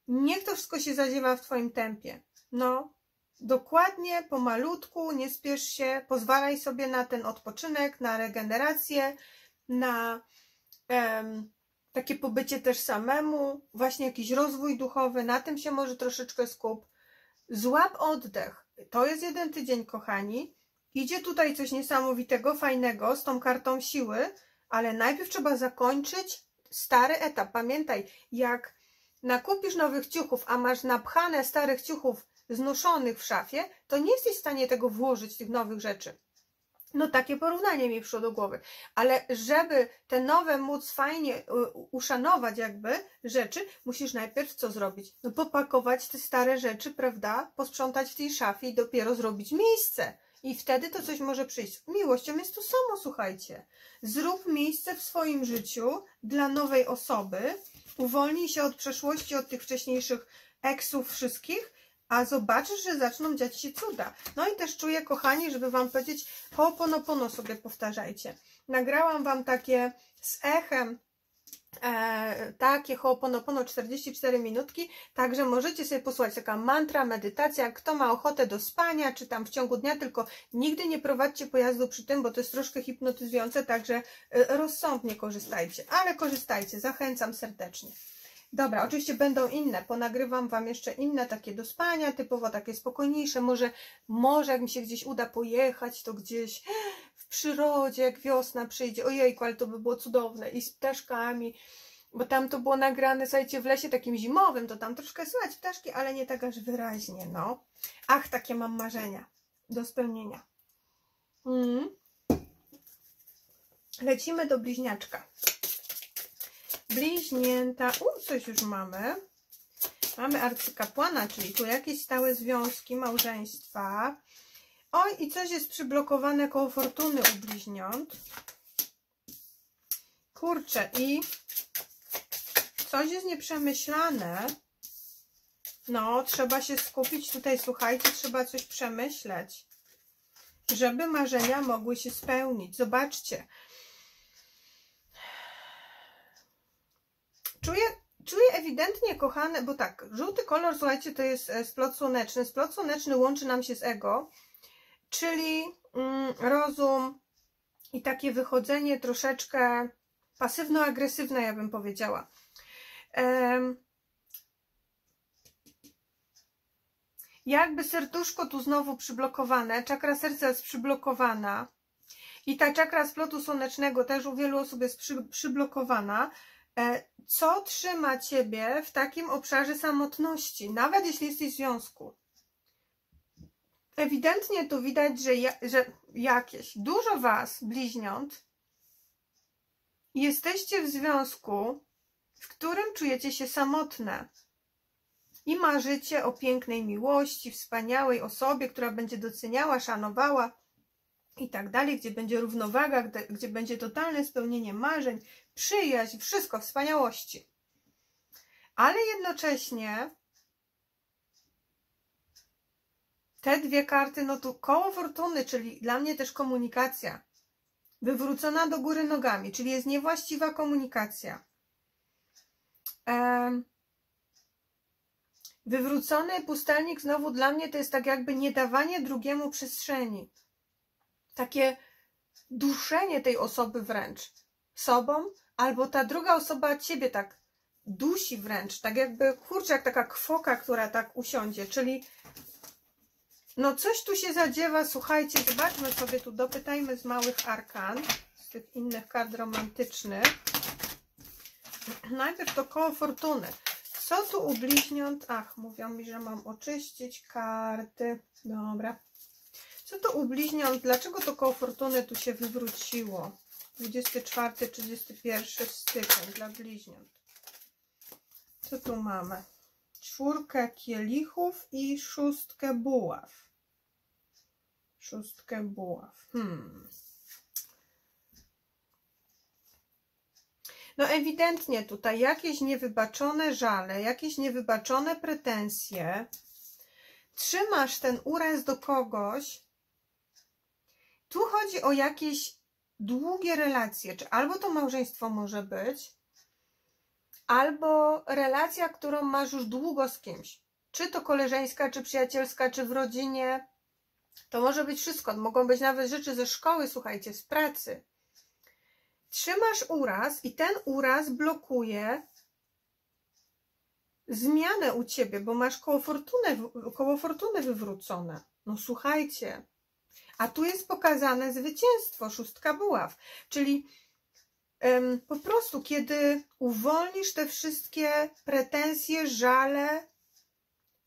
Niech to wszystko się zadziewa w twoim tempie. No, dokładnie, pomalutku, nie spiesz się, pozwalaj sobie na ten odpoczynek, na regenerację, na em, takie pobycie też samemu, właśnie jakiś rozwój duchowy, na tym się może troszeczkę skup. Złap oddech. To jest jeden tydzień, kochani. Idzie tutaj coś niesamowitego, fajnego z tą kartą siły, ale najpierw trzeba zakończyć stary etap. Pamiętaj, jak nakupisz nowych ciuchów, a masz napchane starych ciuchów znoszonych w szafie, to nie jesteś w stanie tego włożyć, tych nowych rzeczy. No takie porównanie mi przyszło do głowy. Ale żeby te nowe móc fajnie uszanować jakby rzeczy, musisz najpierw co zrobić? No popakować te stare rzeczy, prawda? Posprzątać w tej szafie i dopiero zrobić miejsce. I wtedy to coś może przyjść. Miłością jest to samo, słuchajcie. Zrób miejsce w swoim życiu dla nowej osoby. Uwolnij się od przeszłości, od tych wcześniejszych eksów wszystkich, a zobaczysz, że zaczną dziać się cuda. No i też czuję, kochani, żeby wam powiedzieć, ho'oponopono sobie powtarzajcie. Nagrałam wam takie z echem, E, takie ho'oponopono czterdzieści cztery minutki, także możecie sobie posłuchać, taka mantra, medytacja, kto ma ochotę do spania, czy tam w ciągu dnia, tylko nigdy nie prowadźcie pojazdu przy tym, bo to jest troszkę hipnotyzujące, także e, rozsądnie korzystajcie, ale korzystajcie, zachęcam serdecznie. Dobra, oczywiście będą inne, ponagrywam wam jeszcze inne takie do spania, typowo takie spokojniejsze, może, może jak mi się gdzieś uda pojechać, to gdzieś w przyrodzie, jak wiosna przyjdzie, ojejku, ale to by było cudowne, i z ptaszkami, bo tam to było nagrane, słuchajcie, w lesie takim zimowym, to tam troszkę słychać ptaszki, ale nie tak aż wyraźnie, no. Ach, takie mam marzenia do spełnienia. Mm. Lecimy do bliźniaczka. Bliźnięta, u, coś już mamy. Mamy arcykapłana, czyli tu jakieś stałe związki, małżeństwa. Oj, i coś jest przyblokowane koło fortuny u bliźniąt. Kurczę, i coś jest nieprzemyślane. No, trzeba się skupić tutaj, słuchajcie, trzeba coś przemyśleć, żeby marzenia mogły się spełnić. Zobaczcie. Czuję, czuję ewidentnie, kochane, bo tak, żółty kolor, słuchajcie, to jest splot słoneczny. Splot słoneczny łączy nam się z ego, czyli mm, rozum i takie wychodzenie troszeczkę pasywno-agresywne, ja bym powiedziała. Um, jakby serduszko tu znowu przyblokowane, czakra serca jest przyblokowana i ta czakra splotu słonecznego też u wielu osób jest przy, przyblokowana. Co trzyma ciebie w takim obszarze samotności, nawet jeśli jesteś w związku? Ewidentnie tu widać, że, ja, że jakieś, dużo was, bliźniąt, jesteście w związku, w którym czujecie się samotne i marzycie o pięknej miłości, wspaniałej osobie, która będzie doceniała, szanowała i tak dalej, gdzie będzie równowaga, gdzie, gdzie będzie totalne spełnienie marzeń, przyjaźń, wszystko, wspaniałości. Ale jednocześnie te dwie karty, no tu koło fortuny, czyli dla mnie też komunikacja, wywrócona do góry nogami, czyli jest niewłaściwa komunikacja. Ehm, wywrócony pustelnik znowu dla mnie to jest tak jakby niedawanie drugiemu przestrzeni. Takie duszenie tej osoby wręcz sobą, albo ta druga osoba ciebie tak dusi wręcz, tak jakby, kurczę, jak taka kwoka, która tak usiądzie, czyli no coś tu się zadziewa, słuchajcie, zobaczmy sobie tu, dopytajmy z małych arkan, z tych innych kart romantycznych. Najpierw to koło fortuny. Co tu u bliźniąt? Ach, mówią mi, że mam oczyścić karty. Dobra. Co to u bliźniąt? Dlaczego to koło fortuny tu się wywróciło? dwudziesty czwarty, trzydziesty pierwszy styczeń dla bliźniąt. Co tu mamy? Czwórkę kielichów i szóstkę buław. Szóstkę buław. Hmm. No ewidentnie tutaj jakieś niewybaczone żale, jakieś niewybaczone pretensje. Trzymasz ten uraz do kogoś. Tu chodzi o jakieś długie relacje, czy albo to małżeństwo może być, albo relacja, którą masz już długo z kimś, czy to koleżeńska, czy przyjacielska, czy w rodzinie, to może być wszystko, mogą być nawet rzeczy ze szkoły, słuchajcie, z pracy. Trzymasz uraz i ten uraz blokuje zmianę u ciebie, bo masz koło fortuny, koło fortuny wywrócone, no słuchajcie. A tu jest pokazane zwycięstwo, szóstka buław, czyli ym, po prostu kiedy uwolnisz te wszystkie pretensje, żale,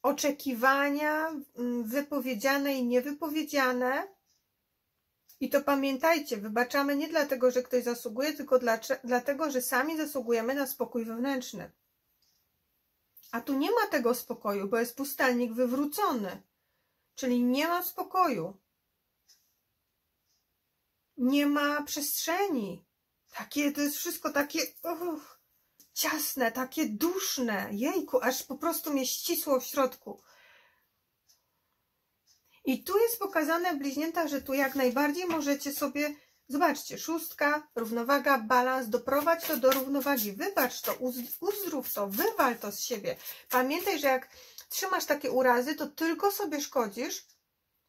oczekiwania ym, wypowiedziane i niewypowiedziane, i to pamiętajcie, wybaczamy nie dlatego, że ktoś zasługuje, tylko dla, dlatego, że sami zasługujemy na spokój wewnętrzny. A tu nie ma tego spokoju, bo jest pustelnik wywrócony, czyli nie ma spokoju. nie ma przestrzeni. Takie, to jest wszystko takie uch, ciasne, takie duszne. Jejku, aż po prostu mnie ścisło w środku. I tu jest pokazane, bliźnięta, że tu jak najbardziej możecie sobie, zobaczcie, szóstka, równowaga, balans, doprowadź to do równowagi, wybacz to, uz, uzdrów to, wywal to z siebie. Pamiętaj, że jak trzymasz takie urazy, to tylko sobie szkodzisz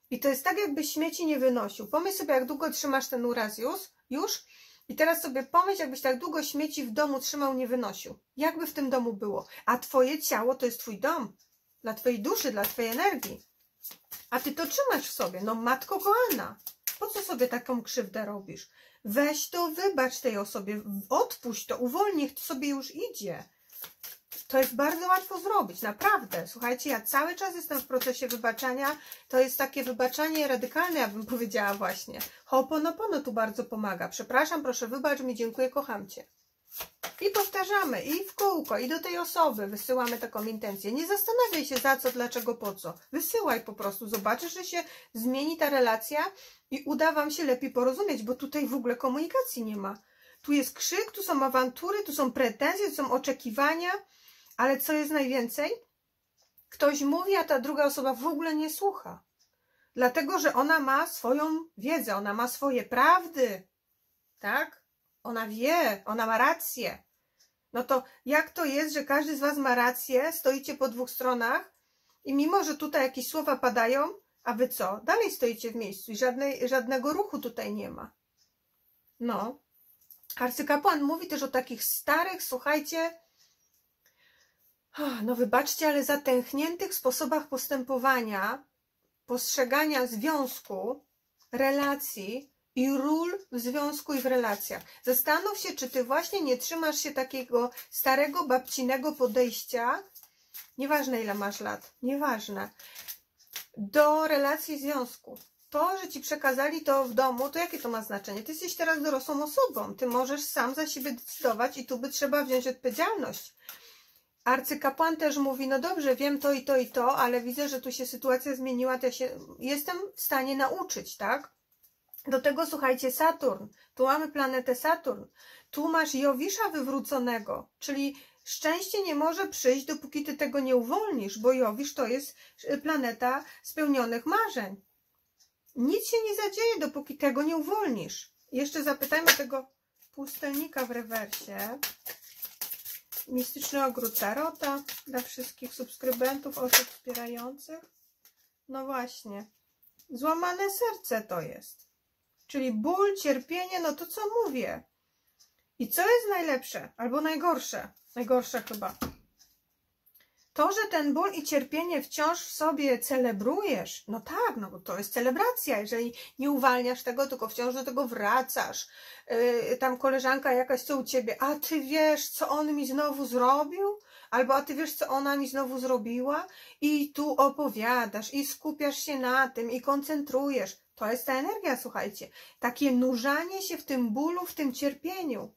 i to jest tak, jakby śmieci nie wynosił. Pomyśl sobie, jak długo trzymasz ten uraz już, już i teraz sobie pomyśl, jakbyś tak długo śmieci w domu trzymał, nie wynosił. Jakby w tym domu było. A twoje ciało to jest twój dom, dla twojej duszy, dla twojej energii. A ty to trzymasz w sobie. No matko kochana, po co sobie taką krzywdę robisz? Weź to, wybacz tej osobie, odpuść to, uwolnij, to sobie już idzie. To jest bardzo łatwo zrobić, naprawdę. Słuchajcie, ja cały czas jestem w procesie wybaczania. To jest takie wybaczanie radykalne, ja bym powiedziała właśnie. Ho'oponopono tu bardzo pomaga. Przepraszam, proszę, wybacz mi, dziękuję, kocham cię. I powtarzamy, i w kółko, i do tej osoby wysyłamy taką intencję. Nie zastanawiaj się za co, dlaczego, po co. Wysyłaj po prostu, zobaczysz, że się zmieni ta relacja i uda wam się lepiej porozumieć, bo tutaj w ogóle komunikacji nie ma. Tu jest krzyk, tu są awantury, tu są pretensje, tu są oczekiwania, ale co jest najwięcej? Ktoś mówi, a ta druga osoba w ogóle nie słucha. Dlatego, że ona ma swoją wiedzę, ona ma swoje prawdy, tak? Ona wie, ona ma rację. No to jak to jest, że każdy z was ma rację, stoicie po dwóch stronach i mimo, że tutaj jakieś słowa padają, a wy co? Dalej stoicie w miejscu i żadnej, żadnego ruchu tutaj nie ma. No. Arcykapłan mówi też o takich starych, słuchajcie, no wybaczcie, ale zatęchniętych sposobach postępowania, postrzegania związku, relacji, i ról w związku i w relacjach. Zastanów się, czy ty właśnie nie trzymasz się takiego starego, babcinego podejścia, nieważne ile masz lat, nieważne, do relacji związku. To, że ci przekazali to w domu, to jakie to ma znaczenie? Ty jesteś teraz dorosłą osobą, ty możesz sam za siebie decydować i tu by trzeba wziąć odpowiedzialność. Arcykapłan też mówi, no dobrze, wiem to i to i to, ale widzę, że tu się sytuacja zmieniła, to ja się jestem w stanie nauczyć, tak? Do tego, słuchajcie, Saturn. Tu mamy planetę Saturn. Tu masz Jowisza wywróconego, czyli szczęście nie może przyjść, dopóki ty tego nie uwolnisz, bo Jowisz to jest planeta spełnionych marzeń. Nic się nie zadzieje, dopóki tego nie uwolnisz. Jeszcze zapytajmy tego pustelnika w rewersie. Mistyczny ogród Tarota dla wszystkich subskrybentów, osób wspierających. No właśnie. Złamane serce to jest. Czyli ból, cierpienie, no to co mówię. I co jest najlepsze? Albo najgorsze? Najgorsze chyba. To, że ten ból i cierpienie wciąż w sobie celebrujesz. No tak, no bo to jest celebracja. Jeżeli nie uwalniasz tego, tylko wciąż do tego wracasz. Yy, tam koleżanka jakaś co u ciebie. A ty wiesz, co on mi znowu zrobił? Albo a ty wiesz, co ona mi znowu zrobiła? I tu opowiadasz, i skupiasz się na tym, i koncentrujesz. To jest ta energia, słuchajcie. Takie nurzanie się w tym bólu, w tym cierpieniu.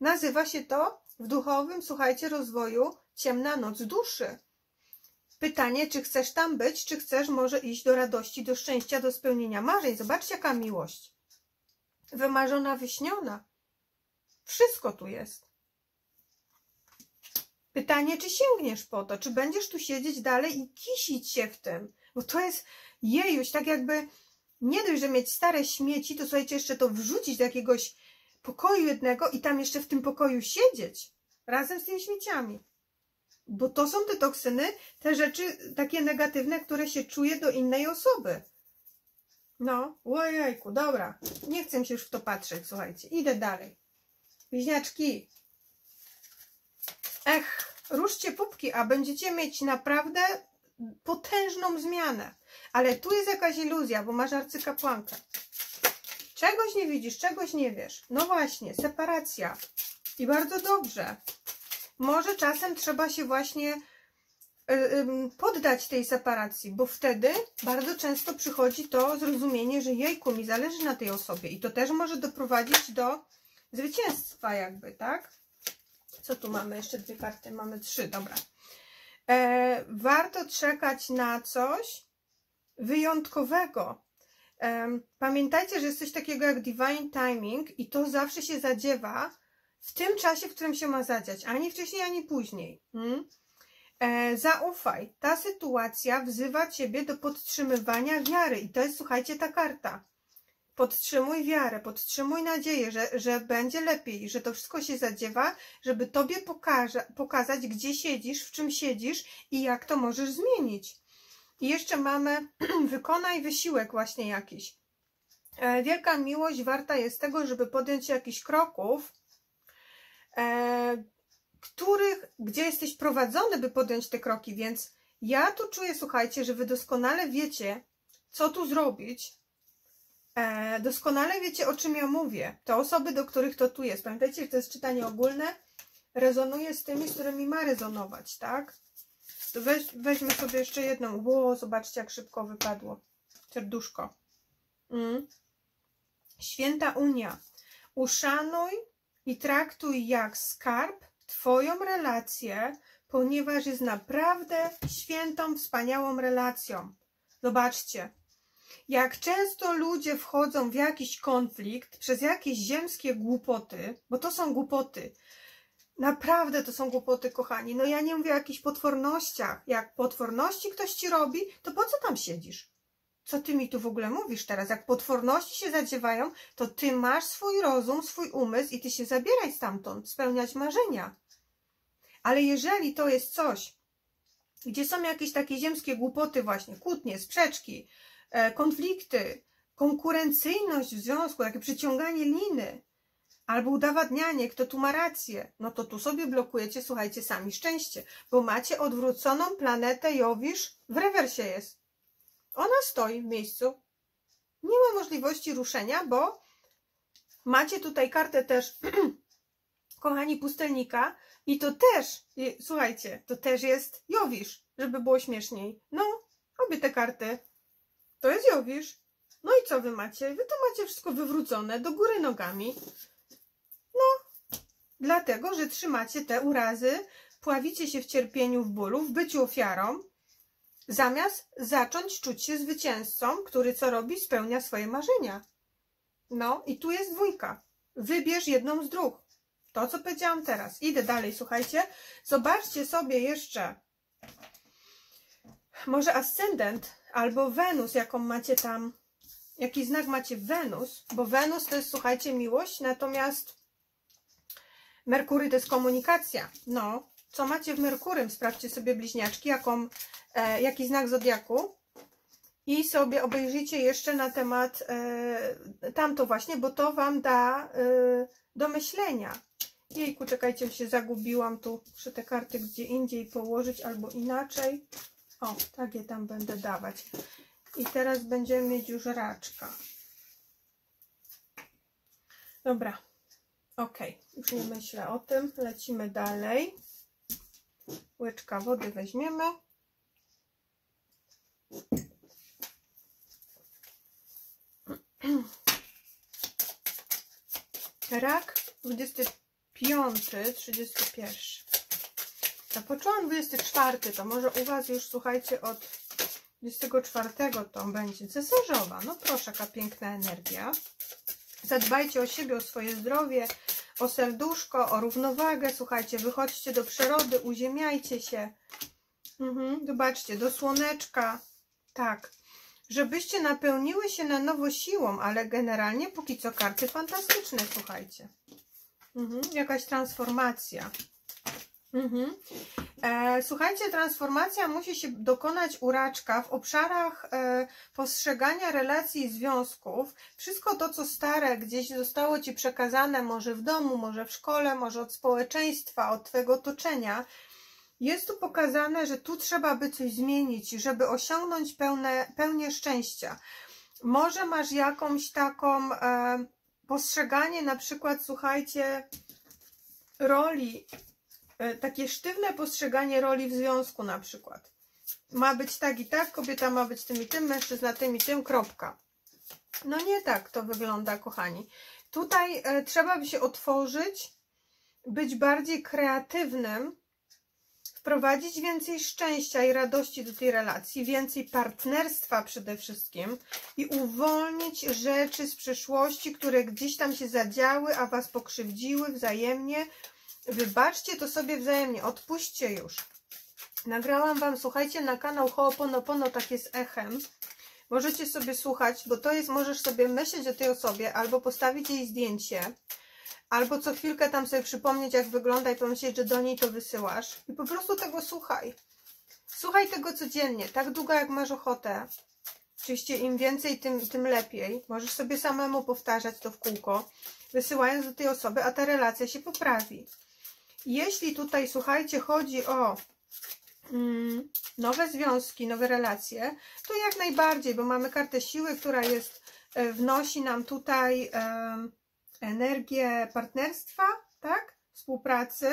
Nazywa się to w duchowym, słuchajcie, rozwoju ciemna noc duszy. Pytanie, czy chcesz tam być, czy chcesz może iść do radości, do szczęścia, do spełnienia marzeń. Zobaczcie, jaka miłość. Wymarzona, wyśniona. Wszystko tu jest. Pytanie, czy sięgniesz po to, czy będziesz tu siedzieć dalej i kisić się w tym. Bo to jest, jejuś, tak jakby... Nie dość, że mieć stare śmieci, to słuchajcie, jeszcze to wrzucić do jakiegoś pokoju jednego i tam jeszcze w tym pokoju siedzieć razem z tymi śmieciami. Bo to są te toksyny, te rzeczy takie negatywne, które się czuje do innej osoby. No, ojejku, dobra. Nie chcę się już w to patrzeć, słuchajcie. Idę dalej. Bliźniaczki. Ech, ruszcie pupki, a będziecie mieć naprawdę potężną zmianę. Ale tu jest jakaś iluzja, bo masz arcykapłankę. Czegoś nie widzisz, czegoś nie wiesz. No właśnie, separacja. I bardzo dobrze. Może czasem trzeba się właśnie y, y, poddać tej separacji, bo wtedy bardzo często przychodzi to zrozumienie, że jejku, mi zależy na tej osobie. I to też może doprowadzić do zwycięstwa jakby, tak? Co tu mamy? Jeszcze dwie karty. Mamy trzy, dobra. E, warto czekać na coś wyjątkowego, Pamiętajcie, że jest coś takiego jak Divine Timing i to zawsze się zadziewa w tym czasie, w którym się ma zadziać, ani wcześniej, ani później. Hmm? E, zaufaj, ta sytuacja wzywa ciebie do podtrzymywania wiary i to jest, słuchajcie, ta karta. Podtrzymuj wiarę, podtrzymuj nadzieję, że, że będzie lepiej, że to wszystko się zadziewa, żeby tobie pokaże, pokazać, gdzie siedzisz, w czym siedzisz i jak to możesz zmienić. I jeszcze mamy wykonaj wysiłek właśnie jakiś. E, wielka miłość warta jest tego, żeby podjąć jakichś kroków, e, których, gdzie jesteś prowadzony, by podjąć te kroki, więc ja tu czuję, słuchajcie, że wy doskonale wiecie, co tu zrobić, e, doskonale wiecie, o czym ja mówię, te osoby, do których to tu jest. Pamiętajcie, że to jest czytanie ogólne, rezonuje z tymi, z którymi ma rezonować, tak? To weź, weźmy sobie jeszcze jedną. Ło, zobaczcie, jak szybko wypadło. Serduszko. Mm. Święta Unia. Uszanuj i traktuj jak skarb twoją relację, ponieważ jest naprawdę świętą, wspaniałą relacją. Zobaczcie. Jak często ludzie wchodzą w jakiś konflikt przez jakieś ziemskie głupoty, bo to są głupoty, naprawdę to są głupoty, kochani. No ja nie mówię o jakichś potwornościach. Jak potworności ktoś ci robi, to po co tam siedzisz? Co ty mi tu w ogóle mówisz teraz? Jak potworności się zadziewają, to ty masz swój rozum, swój umysł i ty się zabieraj stamtąd, spełniać marzenia. Ale jeżeli to jest coś, gdzie są jakieś takie ziemskie głupoty właśnie, kłótnie, sprzeczki, konflikty, konkurencyjność w związku, takie przyciąganie liny, albo udowadnianie, kto tu ma rację, no to tu sobie blokujecie, słuchajcie, sami szczęście, bo macie odwróconą planetę Jowisz, w rewersie jest. Ona stoi w miejscu. Nie ma możliwości ruszenia, bo macie tutaj kartę też, kochani, pustelnika i to też, słuchajcie, to też jest Jowisz, żeby było śmieszniej. No, obie te karty, to jest Jowisz. No i co wy macie? Wy to macie wszystko wywrócone do góry nogami. No, dlatego, że trzymacie te urazy, pławicie się w cierpieniu, w bólu, w byciu ofiarą, zamiast zacząć czuć się zwycięzcą, który co robi? Spełnia swoje marzenia. No i tu jest dwójka. Wybierz jedną z dróg. To, co powiedziałam teraz. Idę dalej, słuchajcie. Zobaczcie sobie jeszcze może ascendent albo Wenus, jaką macie tam, jaki znak macie Wenus, bo Wenus to jest, słuchajcie, miłość, natomiast Merkury to jest komunikacja. No, co macie w Merkurym? Sprawdźcie sobie, bliźniaczki, jaką, e, jaki znak zodiaku i sobie obejrzyjcie jeszcze na temat e, tamto właśnie, bo to wam da e, do myślenia. Jejku, czekajcie, się zagubiłam tu. Muszę te karty gdzie indziej położyć albo inaczej. O, tak je tam będę dawać. I teraz będziemy mieć już raczka. Dobra. Ok, już nie myślę o tym, lecimy dalej. Łyczka wody weźmiemy. Rak dwudziesty piąty, trzydziesty pierwszy. Zapoczęłam dwudziesty czwarty, to może u was już, słuchajcie, od dwudziestego czwartego to będzie cesarzowa. No proszę, jaka piękna energia. Zadbajcie o siebie, o swoje zdrowie, o serduszko, o równowagę. Słuchajcie, wychodźcie do przyrody, uziemiajcie się. Mhm, zobaczcie, do słoneczka. Tak, żebyście napełniły się na nowo siłą, ale generalnie póki co karty fantastyczne, słuchajcie. Mhm, jakaś transformacja. Mhm. E, słuchajcie, transformacja musi się dokonać u raczka w obszarach e, postrzegania relacji i związków. Wszystko to, co stare gdzieś zostało ci przekazane, może w domu, może w szkole, może od społeczeństwa, od twojego otoczenia, jest tu pokazane, że tu trzeba by coś zmienić, żeby osiągnąć pełne, pełnię szczęścia. Może masz jakąś taką e, postrzeganie, na przykład, słuchajcie, roli, takie sztywne postrzeganie roli w związku, na przykład. Ma być tak i tak, kobieta ma być tym i tym, mężczyzna tym i tym, kropka. No nie tak to wygląda, kochani. Tutaj e, trzeba by się otworzyć, być bardziej kreatywnym w wprowadzić więcej szczęścia i radości do tej relacji, więcej partnerstwa przede wszystkim i uwolnić rzeczy z przeszłości, które gdzieś tam się zadziały, a was pokrzywdziły wzajemnie. Wybaczcie to sobie wzajemnie, odpuśćcie już. Nagrałam wam, słuchajcie, na kanał Ho'oponopono, tak jest echem. Możecie sobie słuchać, bo to jest, możesz sobie myśleć o tej osobie, albo postawić jej zdjęcie, albo co chwilkę tam sobie przypomnieć, jak wygląda i pomyśleć, że do niej to wysyłasz. I po prostu tego słuchaj. Słuchaj tego codziennie, tak długo jak masz ochotę. Oczywiście im więcej, tym, tym lepiej. Możesz sobie samemu powtarzać to w kółko, wysyłając do tej osoby, a ta relacja się poprawi. Jeśli tutaj, słuchajcie, chodzi o mm, nowe związki, nowe relacje, to jak najbardziej, bo mamy kartę siły, która jest, wnosi nam tutaj e, energię partnerstwa, tak? Współpracy.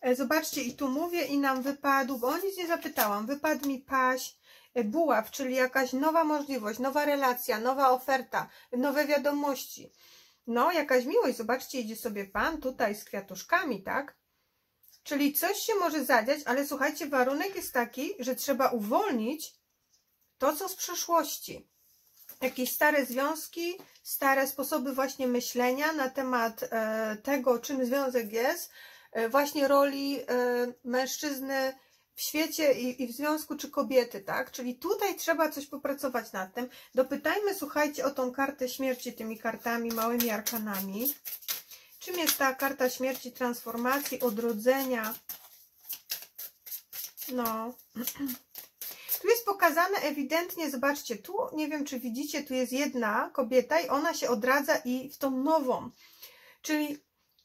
E, zobaczcie, i tu mówię, i nam wypadł, bo o nic nie zapytałam, wypadł mi paź, buław, czyli jakaś nowa możliwość, nowa relacja, nowa oferta, nowe wiadomości. No, jakaś miłość, zobaczcie, idzie sobie pan tutaj z kwiatuszkami, tak? Czyli coś się może zadziać, ale słuchajcie, warunek jest taki, że trzeba uwolnić to, co z przeszłości. Jakieś stare związki, stare sposoby właśnie myślenia na temat e, tego, czym związek jest, e, właśnie roli e, mężczyzny w świecie i, i w związku, czy kobiety, tak? Czyli tutaj trzeba coś popracować nad tym. Dopytajmy, słuchajcie, o tą kartę śmierci tymi kartami, małymi arkanami. Czym jest ta karta śmierci, transformacji, odrodzenia? No. Tu jest pokazane ewidentnie, zobaczcie, tu, nie wiem, czy widzicie, tu jest jedna kobieta i ona się odradza i w tą nową. Czyli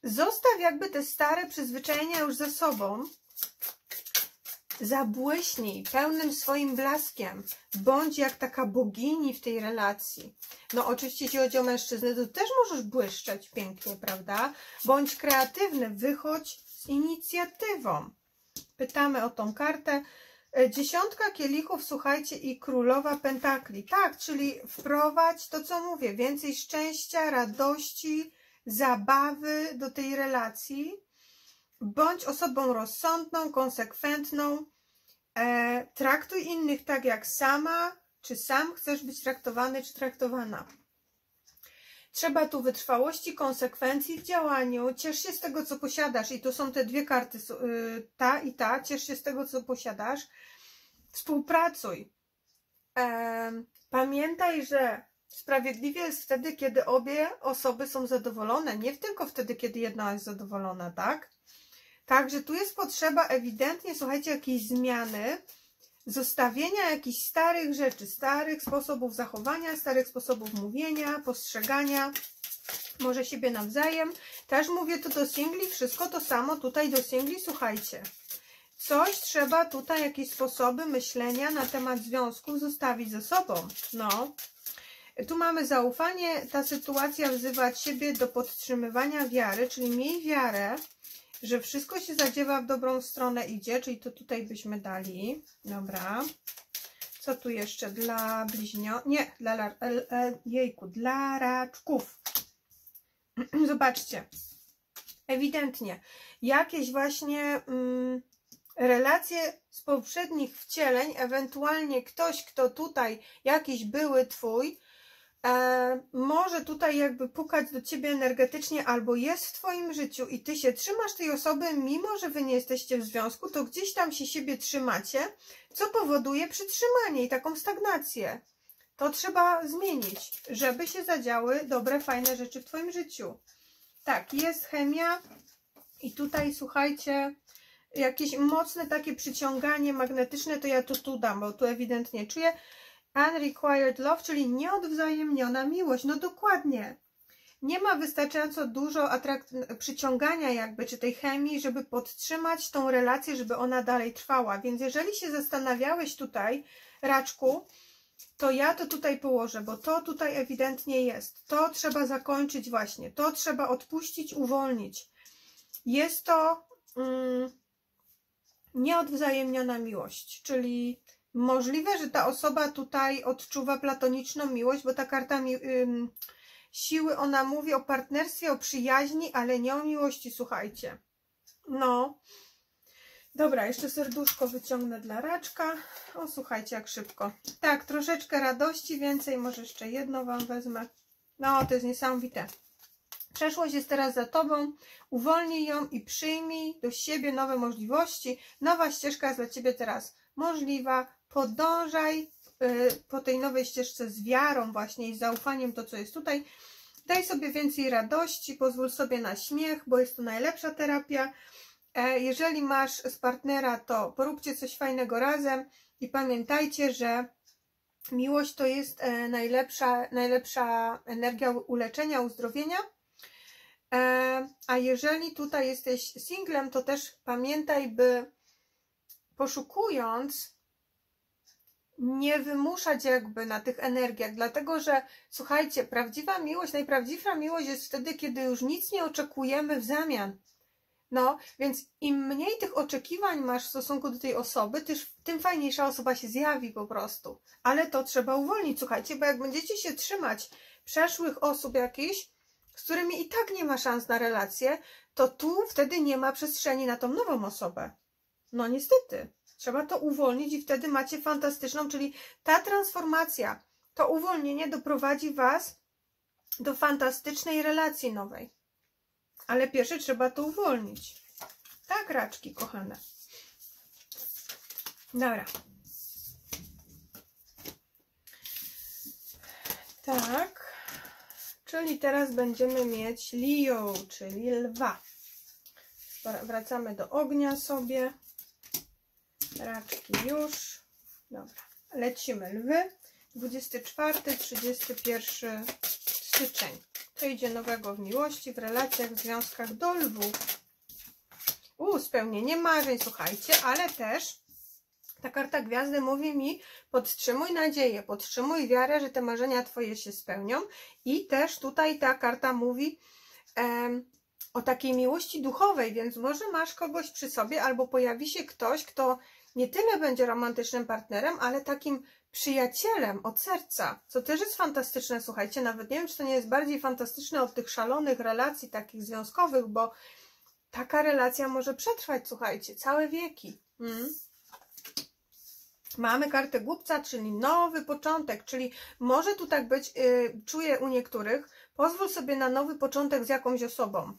zostaw jakby te stare przyzwyczajenia już za sobą. Zabłyśnij pełnym swoim blaskiem, bądź jak taka bogini w tej relacji. No oczywiście jeśli chodzi o mężczyznę, to też możesz błyszczeć pięknie, prawda? Bądź kreatywny, wychodź z inicjatywą. Pytamy o tą kartę. Dziesiątka kielichów, słuchajcie, i królowa pentakli. Tak, czyli wprowadź to, co mówię, więcej szczęścia, radości, zabawy do tej relacji. Bądź osobą rozsądną, konsekwentną, e, traktuj innych tak, jak sama, czy sam chcesz być traktowany, czy traktowana. Trzeba tu wytrwałości, konsekwencji w działaniu, ciesz się z tego, co posiadasz. I tu są te dwie karty, ta i ta, ciesz się z tego, co posiadasz. Współpracuj. E, pamiętaj, że sprawiedliwie jest wtedy, kiedy obie osoby są zadowolone, nie tylko wtedy, kiedy jedna jest zadowolona, tak? Także tu jest potrzeba ewidentnie, słuchajcie, jakiejś zmiany, zostawienia jakichś starych rzeczy, starych sposobów zachowania, starych sposobów mówienia, postrzegania, może siebie nawzajem. Też mówię tu do singli, wszystko to samo tutaj do singli, słuchajcie. Coś trzeba tutaj, jakieś sposoby myślenia na temat związków zostawić ze sobą, no. Tu mamy zaufanie, ta sytuacja wzywa ciebie do podtrzymywania wiary, czyli miej wiarę, że wszystko się zadziewa, w dobrą stronę idzie, czyli to tutaj byśmy dali. Dobra. Co tu jeszcze dla bliźnio... Nie, dla lar... jejku, dla raczków. Zobaczcie. Ewidentnie. Jakieś właśnie mm, relacje z poprzednich wcieleń, ewentualnie ktoś, kto tutaj jakiś były twój, E, może tutaj jakby pukać do ciebie energetycznie, albo jest w twoim życiu i ty się trzymasz tej osoby, mimo że wy nie jesteście w związku, to gdzieś tam się siebie trzymacie, co powoduje przytrzymanie i taką stagnację. To trzeba zmienić, żeby się zadziały dobre, fajne rzeczy w twoim życiu. Tak, jest chemia i tutaj, słuchajcie, jakieś mocne takie przyciąganie magnetyczne, to ja to tu dam, bo tu ewidentnie czuję. Unrequited love, czyli nieodwzajemniona miłość. No dokładnie. Nie ma wystarczająco dużo przyciągania jakby, czy tej chemii, żeby podtrzymać tą relację, żeby ona dalej trwała. Więc jeżeli się zastanawiałeś tutaj, raczku, to ja to tutaj położę, bo to tutaj ewidentnie jest. To trzeba zakończyć właśnie. To trzeba odpuścić, uwolnić. Jest to mm, nieodwzajemniona miłość, czyli... Możliwe, że ta osoba tutaj odczuwa platoniczną miłość, bo ta karta mi, ym, siły, ona mówi o partnerstwie, o przyjaźni, ale nie o miłości, słuchajcie. No, Dobra, jeszcze serduszko wyciągnę dla raczka. O, słuchajcie, jak szybko. Tak, troszeczkę radości więcej. Może jeszcze jedno wam wezmę. No, to jest niesamowite. Przeszłość jest teraz za tobą. Uwolnij ją i przyjmij do siebie nowe możliwości. Nowa ścieżka jest dla ciebie teraz możliwa. Podążaj yy, po tej nowej ścieżce z wiarą właśnie i z zaufaniem to, co jest tutaj. Daj sobie więcej radości, pozwól sobie na śmiech, bo jest to najlepsza terapia. Jeżeli masz z partnera, to poróbcie coś fajnego razem i pamiętajcie, że miłość to jest najlepsza, najlepsza energia uleczenia, uzdrowienia. A jeżeli tutaj jesteś singlem, to też pamiętaj, by poszukując nie wymuszać jakby na tych energiach, dlatego że, słuchajcie, prawdziwa miłość, najprawdziwsza miłość jest wtedy, kiedy już nic nie oczekujemy w zamian. No, więc im mniej tych oczekiwań masz w stosunku do tej osoby, tym fajniejsza osoba się zjawi po prostu. Ale to trzeba uwolnić, słuchajcie, bo jak będziecie się trzymać przeszłych osób jakichś, z którymi i tak nie ma szans na relacje, to tu wtedy nie ma przestrzeni na tą nową osobę. No niestety, trzeba to uwolnić i wtedy macie fantastyczną, czyli ta transformacja, to uwolnienie doprowadzi was do fantastycznej relacji nowej. Ale pierwsze trzeba to uwolnić. Tak, raczki kochane. Dobra. Tak. Czyli teraz będziemy mieć Leo, czyli lwa. Wracamy do ognia sobie. Raczki już. Dobra. Lecimy lwy. dwudziesty czwarty, trzydziesty pierwszy styczeń. Co idzie nowego w miłości, w relacjach, w związkach do lwów. U, spełnienie marzeń, słuchajcie, ale też ta karta gwiazdy mówi mi, podtrzymuj nadzieję, podtrzymuj wiarę, że te marzenia twoje się spełnią. I też tutaj ta karta mówi em, o takiej miłości duchowej, więc może masz kogoś przy sobie albo pojawi się ktoś, kto nie tyle będzie romantycznym partnerem, ale takim przyjacielem od serca, co też jest fantastyczne, słuchajcie, nawet nie wiem, czy to nie jest bardziej fantastyczne od tych szalonych relacji takich związkowych, bo taka relacja może przetrwać, słuchajcie, całe wieki. Mm. Mamy kartę głupca, czyli nowy początek, czyli może tu tak być, yy, czuję u niektórych, pozwól sobie na nowy początek z jakąś osobą.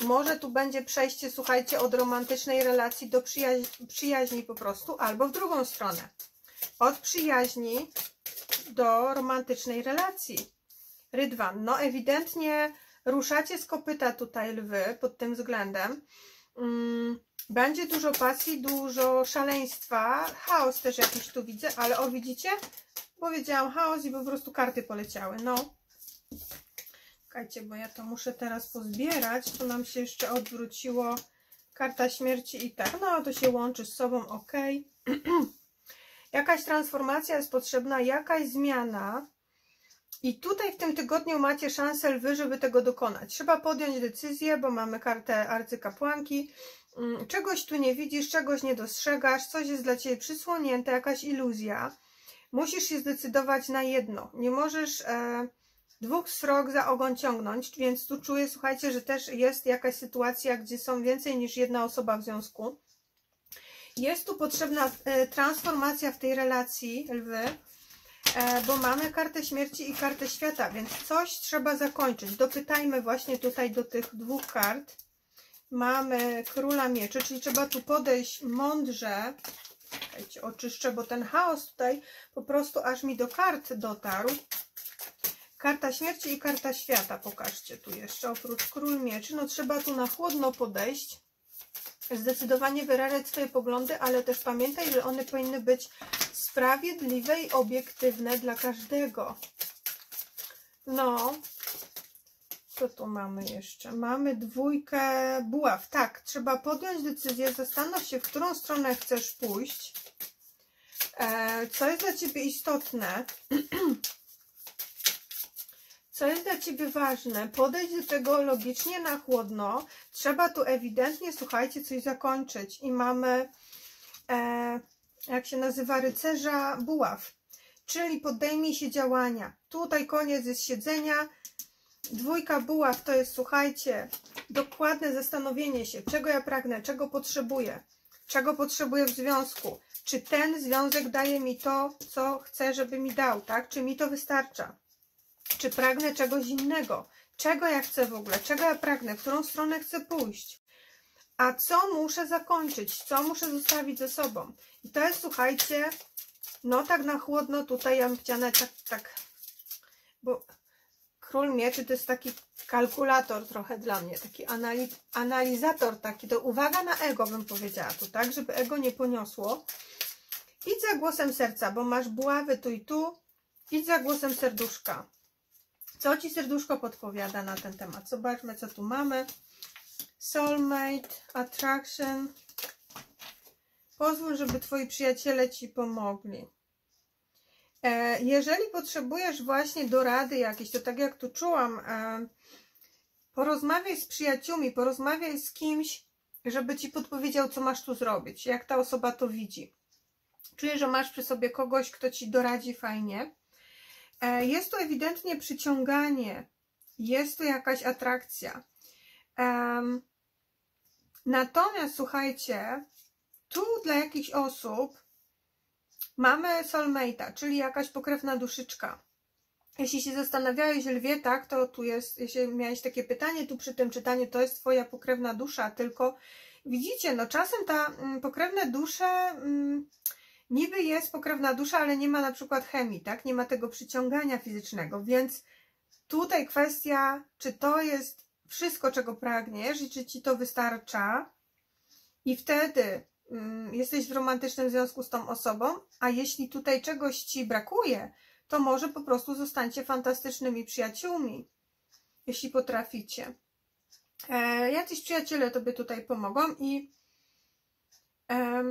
Yy, może tu będzie przejście, słuchajcie, od romantycznej relacji do przyjaźni, przyjaźni po prostu, albo w drugą stronę. Od przyjaźni do romantycznej relacji. Rydwan. No ewidentnie ruszacie z kopyta tutaj lwy pod tym względem. Będzie dużo pasji, dużo szaleństwa. Chaos też jakiś tu widzę, ale o widzicie? Powiedziałam chaos i po prostu karty poleciały. No. Czekajcie, bo ja to muszę teraz pozbierać. Tu nam się jeszcze odwróciło karta śmierci i tak. No to się łączy z sobą, ok. Jakaś transformacja jest potrzebna, jakaś zmiana i tutaj w tym tygodniu macie szansę lwy, żeby tego dokonać. Trzeba podjąć decyzję, bo mamy kartę arcykapłanki. Czegoś tu nie widzisz, czegoś nie dostrzegasz, coś jest dla ciebie przysłonięte, jakaś iluzja. Musisz się zdecydować na jedno. Nie możesz e, dwóch srok za ogon ciągnąć, więc tu czuję, słuchajcie, że też jest jakaś sytuacja, gdzie są więcej niż jedna osoba w związku. Jest tu potrzebna transformacja w tej relacji lwy, bo mamy kartę śmierci i kartę świata, więc coś trzeba zakończyć. Dopytajmy właśnie tutaj do tych dwóch kart. Mamy króla mieczy, czyli trzeba tu podejść mądrze. Słuchajcie, oczyszczę, bo ten chaos tutaj po prostu aż mi do kart dotarł. Karta śmierci i karta świata, pokażcie tu jeszcze, oprócz król mieczy. No trzeba tu na chłodno podejść. Zdecydowanie wyrażać swoje poglądy, ale też pamiętaj, że one powinny być sprawiedliwe i obiektywne dla każdego. No, co tu mamy jeszcze? Mamy dwójkę buław. Tak, trzeba podjąć decyzję, zastanów się, w którą stronę chcesz pójść, co jest dla ciebie istotne, co jest dla ciebie ważne, podejść do tego logicznie, na chłodno. Trzeba tu ewidentnie, słuchajcie, coś zakończyć. I mamy, e, jak się nazywa, rycerza buław. Czyli podejmij się działania. Tutaj koniec jest siedzenia. Dwójka buław to jest, słuchajcie, dokładne zastanowienie się, czego ja pragnę, czego potrzebuję, czego potrzebuję w związku. Czy ten związek daje mi to, co chcę, żeby mi dał, tak? Czy mi to wystarcza? Czy pragnę czegoś innego? Czego ja chcę w ogóle? Czego ja pragnę? W którą stronę chcę pójść? A co muszę zakończyć? Co muszę zostawić ze sobą? I to jest, słuchajcie, no tak na chłodno tutaj ja bym chciała tak, tak, bo Król Mieczy to jest taki kalkulator trochę dla mnie, taki analiz, analizator taki, to uwaga na ego bym powiedziała tu, tak, żeby ego nie poniosło. Idź za głosem serca, bo masz buławy tu i tu, idź za głosem serduszka. Co ci serduszko podpowiada na ten temat? Zobaczmy, co tu mamy. Soulmate, attraction. Pozwól, żeby twoi przyjaciele ci pomogli. Jeżeli potrzebujesz właśnie dorady jakiejś, to tak jak tu czułam, porozmawiaj z przyjaciółmi, porozmawiaj z kimś, żeby ci podpowiedział, co masz tu zrobić, jak ta osoba to widzi. Czuję, że masz przy sobie kogoś, kto ci doradzi fajnie. Jest tu ewidentnie przyciąganie, jest tu jakaś atrakcja. Natomiast, słuchajcie, tu dla jakichś osób mamy soulmate'a, czyli jakaś pokrewna duszyczka. Jeśli się zastanawiałeś, lwie, tak, to tu jest, jeśli miałeś takie pytanie tu przy tym czytaniu, to jest twoja pokrewna dusza, tylko widzicie, no czasem ta mm, pokrewne dusze, mm, niby jest pokrewna dusza, ale nie ma na przykład chemii, tak, nie ma tego przyciągania fizycznego, więc tutaj kwestia, czy to jest wszystko, czego pragniesz i czy ci to wystarcza, i wtedy jesteś w romantycznym związku z tą osobą, a jeśli tutaj czegoś ci brakuje, to może po prostu zostańcie fantastycznymi przyjaciółmi, jeśli potraficie. E, jacyś przyjaciele tobie tutaj pomogą i e,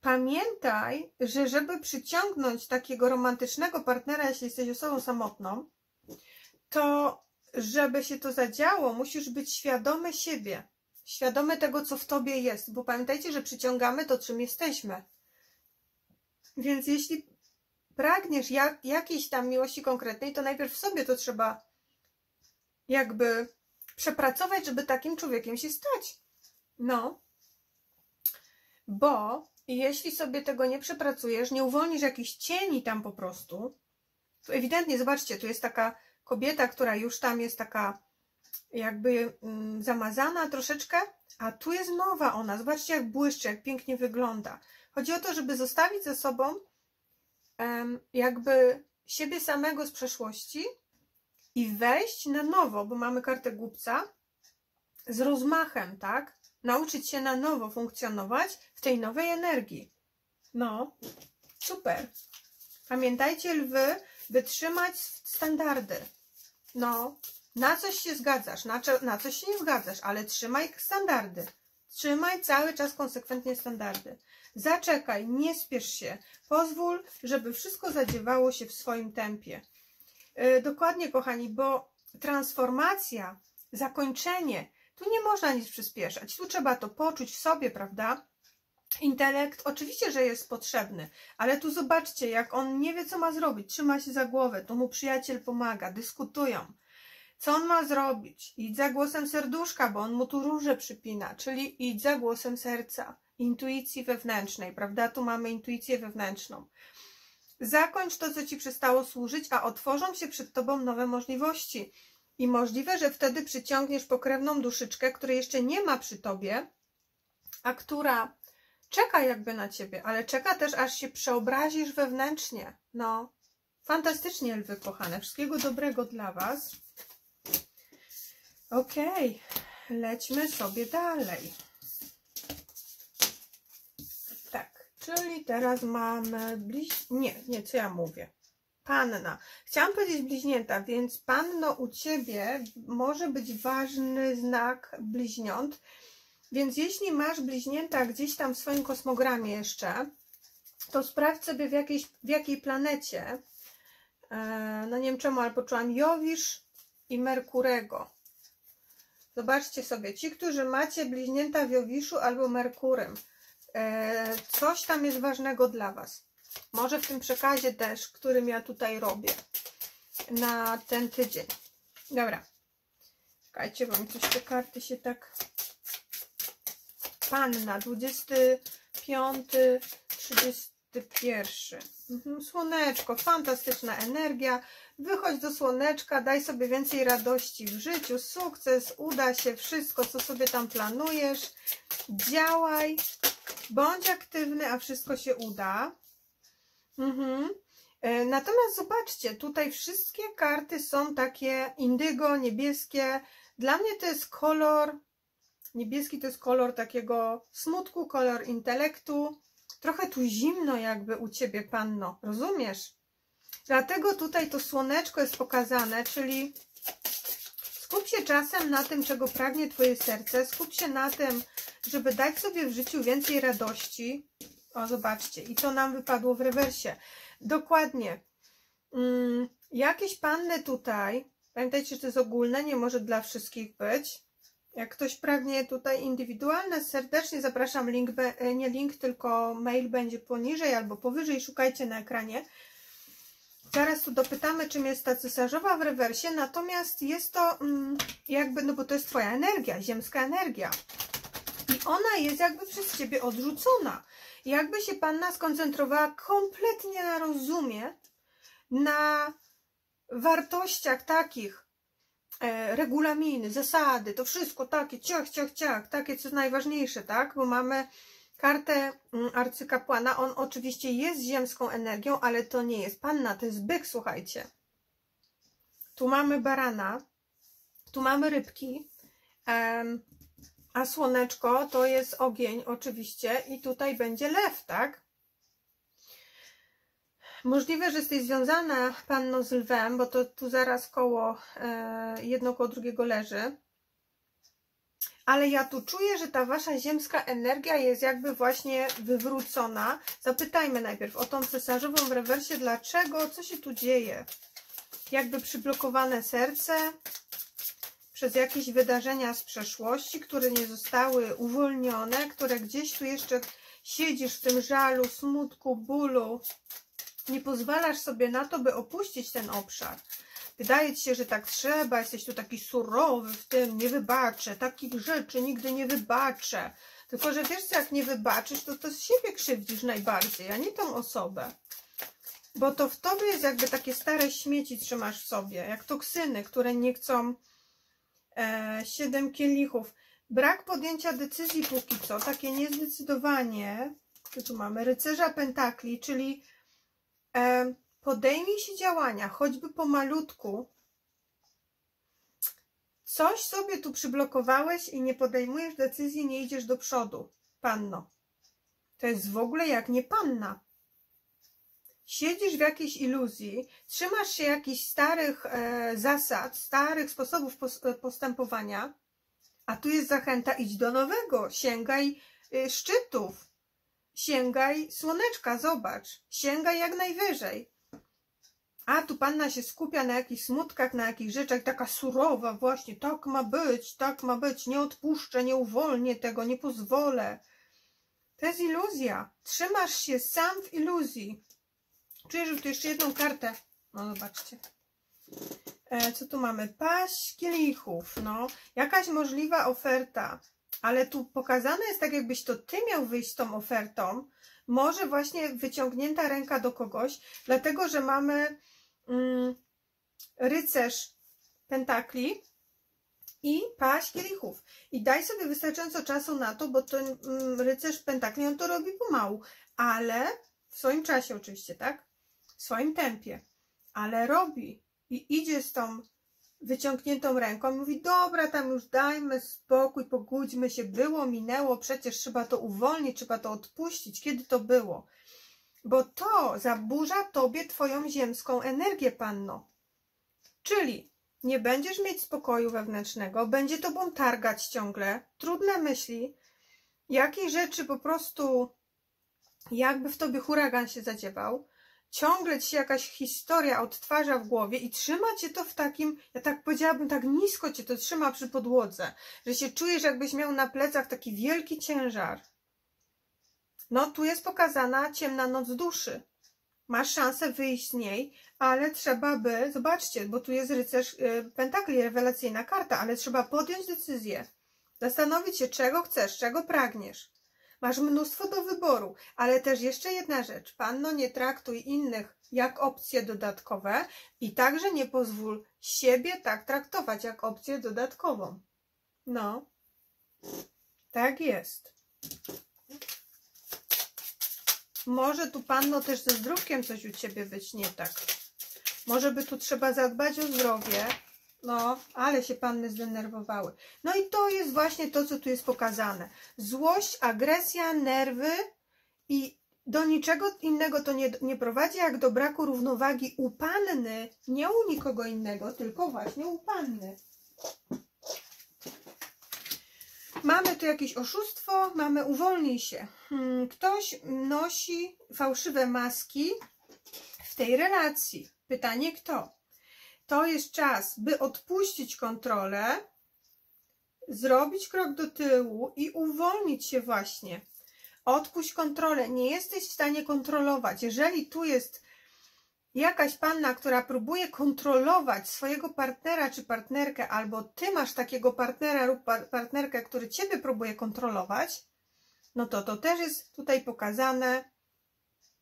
pamiętaj, że żeby przyciągnąć takiego romantycznego partnera, jeśli jesteś osobą samotną, to żeby się to zadziało, musisz być świadomy siebie. Świadomy tego, co w tobie jest, bo pamiętajcie, że przyciągamy to, czym jesteśmy. Więc jeśli pragniesz jak, jakiejś tam miłości konkretnej, to najpierw w sobie to trzeba jakby przepracować, żeby takim człowiekiem się stać. No, bo jeśli sobie tego nie przepracujesz, nie uwolnisz jakichś cieni tam po prostu, to ewidentnie, zobaczcie, tu jest taka kobieta, która już tam jest taka jakby mm, zamazana troszeczkę, a tu jest nowa ona. Zobaczcie, jak błyszczy, jak pięknie wygląda. Chodzi o to, żeby zostawić za sobą em, jakby siebie samego z przeszłości i wejść na nowo, bo mamy kartę głupca z rozmachem, tak? Nauczyć się na nowo funkcjonować w tej nowej energii. No, super. Pamiętajcie, lwy, wytrzymać standardy. No, na coś się zgadzasz, na, na coś się nie zgadzasz, ale trzymaj standardy. Trzymaj cały czas konsekwentnie standardy. Zaczekaj, nie spiesz się. Pozwól, żeby wszystko zadziewało się w swoim tempie. Yy, dokładnie, kochani, bo transformacja, zakończenie, tu nie można nic przyspieszać. Tu trzeba to poczuć w sobie, prawda? Intelekt oczywiście, że jest potrzebny, ale tu zobaczcie, jak on nie wie, co ma zrobić. Trzyma się za głowę, to mu przyjaciel pomaga, dyskutują. Co on ma zrobić? Idź za głosem serduszka, bo on mu tu róże przypina, czyli idź za głosem serca, intuicji wewnętrznej, prawda? Tu mamy intuicję wewnętrzną. Zakończ to, co ci przestało służyć, a otworzą się przed tobą nowe możliwości. I możliwe, że wtedy przyciągniesz pokrewną duszyczkę, której jeszcze nie ma przy tobie, a która czeka jakby na ciebie, ale czeka też, aż się przeobrazisz wewnętrznie. No, fantastycznie, lwy kochane. Wszystkiego dobrego dla was. Okej, okay. Lećmy sobie dalej. Tak, czyli teraz mamy bliź... Nie, nie, co ja mówię? Panna. Chciałam powiedzieć bliźnięta, więc panno, u ciebie może być ważny znak bliźniąt, więc jeśli masz bliźnięta gdzieś tam w swoim kosmogramie jeszcze, to sprawdź sobie w, jakiejś, w jakiej planecie, eee, no nie wiem czemu, ale poczułam Jowisz i Merkurego. Zobaczcie sobie, ci, którzy macie bliźnięta w Jowiszu albo Merkurym, coś tam jest ważnego dla was. Może w tym przekazie też, którym ja tutaj robię na ten tydzień. Dobra. Czekajcie, wam coś te karty się tak... Panna, dwudziesty piąty, trzydziesty pierwszy. Mhm. Słoneczko, fantastyczna energia. Wychodź do słoneczka, daj sobie więcej radości w życiu, sukces, uda się wszystko, co sobie tam planujesz. Działaj, bądź aktywny, a wszystko się uda. Mhm. Natomiast zobaczcie, tutaj wszystkie karty są takie indygo, niebieskie. Dla mnie to jest kolor, niebieski to jest kolor takiego smutku, kolor intelektu. Trochę tu zimno jakby u ciebie, panno, rozumiesz? Dlatego tutaj to słoneczko jest pokazane, czyli skup się czasem na tym, czego pragnie twoje serce, skup się na tym, żeby dać sobie w życiu więcej radości. O, zobaczcie, i to nam wypadło w rewersie. Dokładnie. Mm, jakieś panny tutaj, pamiętajcie, że to jest ogólne, nie może dla wszystkich być. Jak ktoś pragnie tutaj indywidualne, serdecznie zapraszam, link, nie link, tylko mail będzie poniżej albo powyżej, szukajcie na ekranie. Zaraz tu dopytamy, czym jest ta cesarzowa w rewersie, natomiast jest to mm, jakby, no bo to jest twoja energia, ziemska energia. I ona jest jakby przez ciebie odrzucona. Jakby się panna skoncentrowała kompletnie na rozumie, na wartościach takich, e, regulaminy, zasady, to wszystko takie, ciach, ciach, ciach, takie, co najważniejsze, tak? Bo mamy kartę arcykapłana, on oczywiście jest ziemską energią, ale to nie jest panna, to jest byk, słuchajcie. Tu mamy barana, tu mamy rybki, em, a słoneczko to jest ogień oczywiście i tutaj będzie lew, tak? Możliwe, że jesteś związana, panno, z lwem, bo to tu zaraz koło, jedno koło drugiego leży. Ale ja tu czuję, że ta wasza ziemska energia jest jakby właśnie wywrócona. Zapytajmy najpierw o tą cesarzową w rewersie. Dlaczego? Co się tu dzieje? Jakby przyblokowane serce... przez jakieś wydarzenia z przeszłości, które nie zostały uwolnione, które gdzieś tu jeszcze siedzisz w tym żalu, smutku, bólu. Nie pozwalasz sobie na to, by opuścić ten obszar. Wydaje ci się, że tak trzeba, jesteś tu taki surowy w tym, nie wybaczę, takich rzeczy nigdy nie wybaczę. Tylko, że wiesz co, jak nie wybaczysz, to to z siebie krzywdzisz najbardziej, a nie tą osobę. Bo to w tobie jest jakby takie stare śmieci trzymasz w sobie, jak toksyny, które nie chcą... Siedem kielichów. Brak podjęcia decyzji póki co, takie niezdecydowanie. Tu mamy rycerza pentakli, czyli podejmij się działania, choćby pomalutku. Coś sobie tu przyblokowałeś i nie podejmujesz decyzji, nie idziesz do przodu, panno. To jest w ogóle jak nie panna. Siedzisz w jakiejś iluzji, trzymasz się jakichś starych e, zasad, starych sposobów pos postępowania, a tu jest zachęta, idź do nowego, sięgaj e, szczytów, sięgaj słoneczka, zobacz, sięgaj jak najwyżej. A tu panna się skupia na jakichś smutkach, na jakichś rzeczach, taka surowa właśnie, tak ma być, tak ma być, nie odpuszczę, nie uwolnię tego, nie pozwolę. To jest iluzja, trzymasz się sam w iluzji. Czuję, że tu jeszcze jedną kartę. No zobaczcie. E, co tu mamy? Paść kielichów. No, jakaś możliwa oferta. Ale tu pokazane jest tak, jakbyś to ty miał wyjść z tą ofertą. Może właśnie wyciągnięta ręka do kogoś. Dlatego, że mamy mm, rycerz pentakli i paść kielichów. I daj sobie wystarczająco czasu na to, bo ten mm, rycerz pentakli, on to robi pomału. Ale w swoim czasie oczywiście, tak? W swoim tempie, ale robi i idzie z tą wyciągniętą ręką, mówi, dobra, tam już dajmy spokój, pogódźmy się, było, minęło, przecież trzeba to uwolnić, trzeba to odpuścić, kiedy to było, bo to zaburza tobie twoją ziemską energię, panno, czyli nie będziesz mieć spokoju wewnętrznego, będzie tobą targać ciągle, trudne myśli, jakie rzeczy po prostu jakby w tobie huragan się zadziewał, ciągle ci się jakaś historia odtwarza w głowie i trzyma cię to w takim, ja tak powiedziałabym, tak nisko cię to trzyma przy podłodze, że się czujesz, jakbyś miał na plecach taki wielki ciężar. No tu jest pokazana ciemna noc duszy. masz szansę wyjść z niej, ale trzeba by, zobaczcie, bo tu jest rycerz pentakli, rewelacyjna karta, ale trzeba podjąć decyzję, zastanowić się, czego chcesz, czego pragniesz. Masz mnóstwo do wyboru, ale też jeszcze jedna rzecz. Panno, nie traktuj innych jak opcje dodatkowe i także nie pozwól siebie tak traktować jak opcję dodatkową. No, tak jest. Może tu, panno, też ze zdrówkiem coś u ciebie być nie tak. Może by tu trzeba zadbać o zdrowie. No, ale się panny zdenerwowały. No i to jest właśnie to, co tu jest pokazane. Złość, agresja, nerwy i do niczego innego to nie, nie prowadzi, jak do braku równowagi u panny. Nie u nikogo innego, tylko właśnie u panny. Mamy tu jakieś oszustwo, mamy uwolnij się. Ktoś nosi fałszywe maski w tej relacji. Pytanie kto? To jest czas, by odpuścić kontrolę, zrobić krok do tyłu i uwolnić się właśnie. Odpuść kontrolę. Nie jesteś w stanie kontrolować. Jeżeli tu jest jakaś panna, która próbuje kontrolować swojego partnera czy partnerkę, albo ty masz takiego partnera lub partnerkę, który ciebie próbuje kontrolować, no to to też jest tutaj pokazane.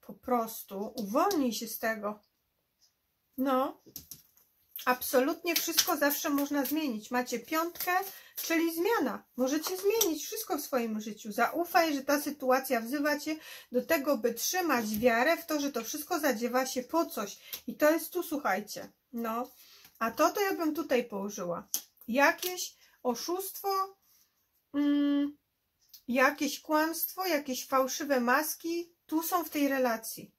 Po prostu uwolnij się z tego. No. Absolutnie wszystko zawsze można zmienić. Macie piątkę, czyli zmiana. Możecie zmienić wszystko w swoim życiu. Zaufaj, że ta sytuacja wzywa cię do tego, by trzymać wiarę w to, że to wszystko zadziewa się po coś. I to jest tu, słuchajcie. No, a to to ja bym tutaj położyła. Jakieś oszustwo, mm, jakieś kłamstwo, jakieś fałszywe maski. Tu są w tej relacji.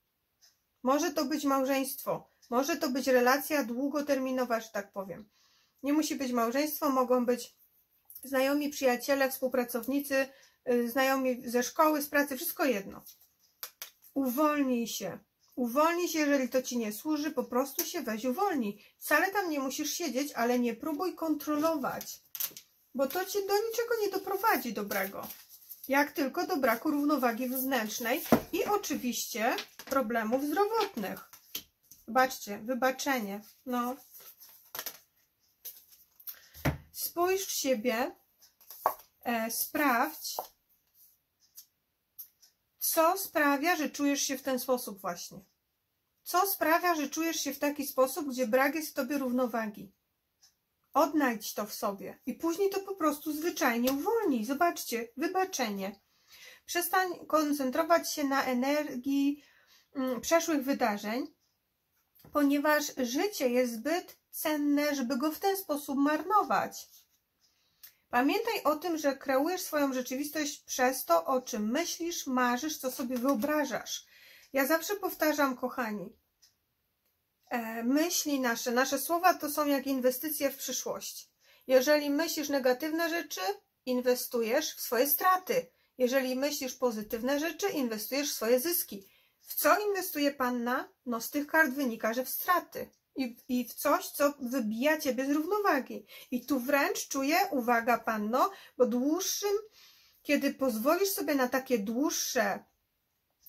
Może to być małżeństwo. Może to być relacja długoterminowa, że tak powiem. Nie musi być małżeństwo, mogą być znajomi, przyjaciele, współpracownicy, znajomi ze szkoły, z pracy, wszystko jedno. Uwolnij się. Uwolnij się, jeżeli to ci nie służy, po prostu się weź uwolnij. Wcale tam nie musisz siedzieć, ale nie próbuj kontrolować, bo to cię do niczego nie doprowadzi dobrego. Jak tylko do braku równowagi wewnętrznej i oczywiście problemów zdrowotnych. Zobaczcie, wybaczenie, no. Spójrz w siebie, e, sprawdź, co sprawia, że czujesz się w ten sposób właśnie. Co sprawia, że czujesz się w taki sposób, gdzie brak jest w tobie równowagi. Odnajdź to w sobie i później to po prostu zwyczajnie uwolnij. Zobaczcie, wybaczenie. Przestań koncentrować się na energii mm, przeszłych wydarzeń, ponieważ życie jest zbyt cenne, żeby go w ten sposób marnować. Pamiętaj o tym, że kreujesz swoją rzeczywistość przez to, o czym myślisz, marzysz, co sobie wyobrażasz. Ja zawsze powtarzam, kochani, myśli nasze, nasze słowa to są jak inwestycje w przyszłość. Jeżeli myślisz negatywne rzeczy, inwestujesz w swoje straty. Jeżeli myślisz pozytywne rzeczy, inwestujesz w swoje zyski. W co inwestuje panna? No z tych kart wynika, że w straty. I, i w coś, co wybija ciebie z równowagi. I tu wręcz czuję, uwaga panno, bo dłuższym, kiedy pozwolisz sobie na takie dłuższe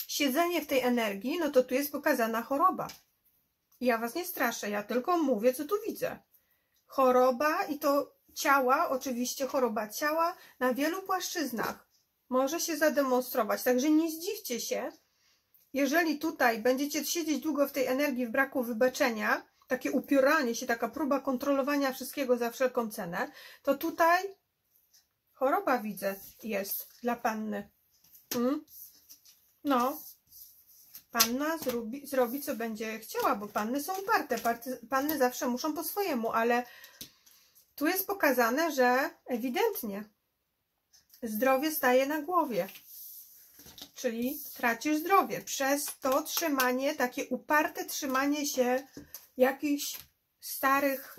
siedzenie w tej energii, no to tu jest pokazana choroba. Ja was nie straszę, ja tylko mówię, co tu widzę. Choroba i to ciała, oczywiście choroba ciała na wielu płaszczyznach może się zademonstrować. Także nie zdziwcie się, jeżeli tutaj będziecie siedzieć długo w tej energii w braku wybaczenia, takie upioranie się, taka próba kontrolowania wszystkiego za wszelką cenę, to tutaj choroba, widzę, jest dla panny. Hmm? No, panna zrobi, zrobi co będzie chciała, bo panny są uparte, panny zawsze muszą po swojemu, ale tu jest pokazane, że ewidentnie zdrowie staje na głowie. Czyli tracisz zdrowie przez to trzymanie, takie uparte trzymanie się jakichś starych...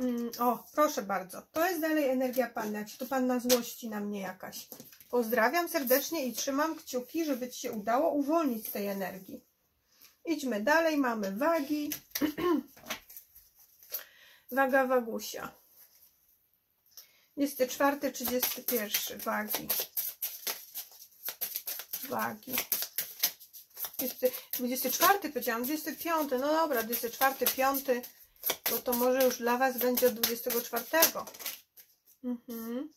Mm, o, proszę bardzo. To jest dalej energia panny, jak się tu panna złości na mnie jakaś. Pozdrawiam serdecznie i trzymam kciuki, żeby ci się udało uwolnić tej energii. Idźmy dalej, mamy wagi. Waga wagusia. dwudziesty czwarty, trzydziesty pierwszy wagi. Wagi. dwudziesty czwarty powiedziałam, dwudziesty piąty, no dobra, dwudziesty czwarty, piąty, bo to może już dla was będzie od dwudziestego czwartego. Mhm.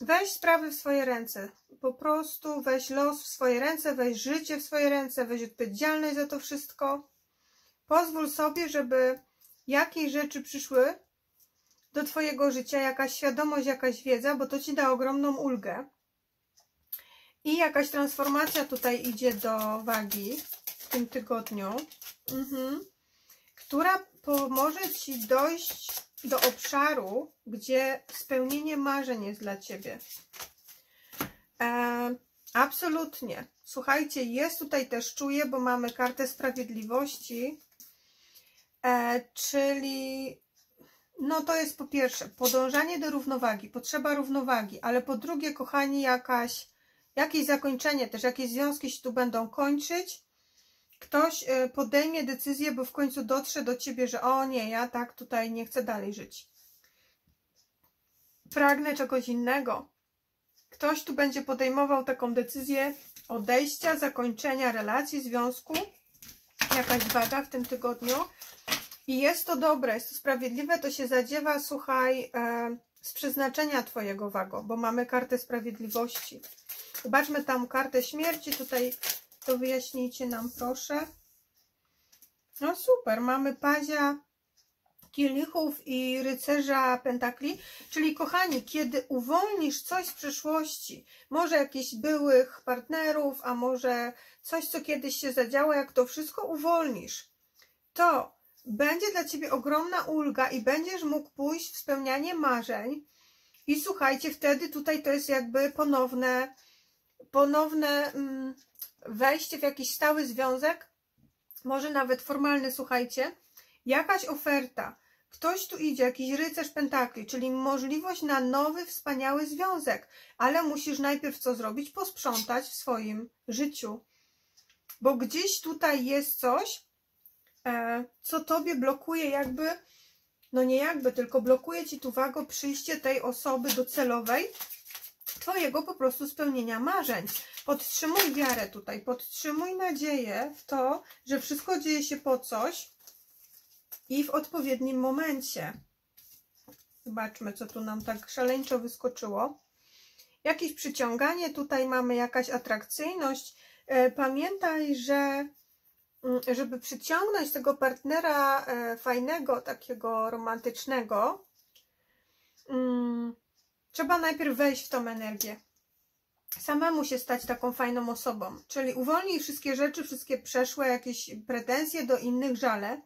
Weź sprawy w swoje ręce, po prostu weź los w swoje ręce, weź życie w swoje ręce, weź odpowiedzialność za to wszystko. Pozwól sobie, żeby jakieś rzeczy przyszły do twojego życia, jakaś świadomość, jakaś wiedza, bo to ci da ogromną ulgę. I jakaś transformacja tutaj idzie do wagi w tym tygodniu, mhm. która pomoże ci dojść do obszaru, gdzie spełnienie marzeń jest dla ciebie. E, absolutnie. Słuchajcie, jest tutaj też czuję, bo mamy kartę sprawiedliwości, e, czyli no to jest po pierwsze podążanie do równowagi, potrzeba równowagi, ale po drugie, kochani, jakaś, jakieś zakończenie też, jakieś związki się tu będą kończyć. Ktoś podejmie decyzję, bo w końcu dotrze do ciebie, że o nie, ja tak tutaj nie chcę dalej żyć. Pragnę czegoś innego. Ktoś tu będzie podejmował taką decyzję odejścia, zakończenia relacji, związku. Jakaś waga w tym tygodniu. I jest to dobre, jest to sprawiedliwe, to się zadziewa, słuchaj, z przeznaczenia twojego, wago, bo mamy kartę sprawiedliwości. Zobaczmy tam kartę śmierci, tutaj to wyjaśnijcie nam, proszę. No super, mamy pazia kielichów i rycerza pentakli, czyli kochani, kiedy uwolnisz coś z przeszłości, może jakichś byłych partnerów, a może coś, co kiedyś się zadziało, jak to wszystko uwolnisz, to będzie dla ciebie ogromna ulga i będziesz mógł pójść w spełnianie marzeń. I słuchajcie, wtedy tutaj to jest jakby ponowne ponowne mm, wejście w jakiś stały związek, może nawet formalny, słuchajcie, jakaś oferta, ktoś tu idzie, jakiś rycerz pentakli, czyli możliwość na nowy, wspaniały związek, ale musisz najpierw co zrobić? Posprzątać w swoim życiu, bo gdzieś tutaj jest coś, e, co tobie blokuje jakby, no nie jakby, tylko blokuje ci tu, wago, przyjście tej osoby docelowej, twojego po prostu spełnienia marzeń. Podtrzymuj wiarę tutaj, podtrzymuj nadzieję w to, że wszystko dzieje się po coś i w odpowiednim momencie. Zobaczmy, co tu nam tak szaleńczo wyskoczyło. Jakieś przyciąganie, tutaj mamy jakaś atrakcyjność. Pamiętaj, że żeby przyciągnąć tego partnera fajnego, takiego romantycznego, trzeba najpierw wejść w tą energię. Samemu się stać taką fajną osobą. Czyli uwolnij wszystkie rzeczy, wszystkie przeszłe, jakieś pretensje do innych, żale.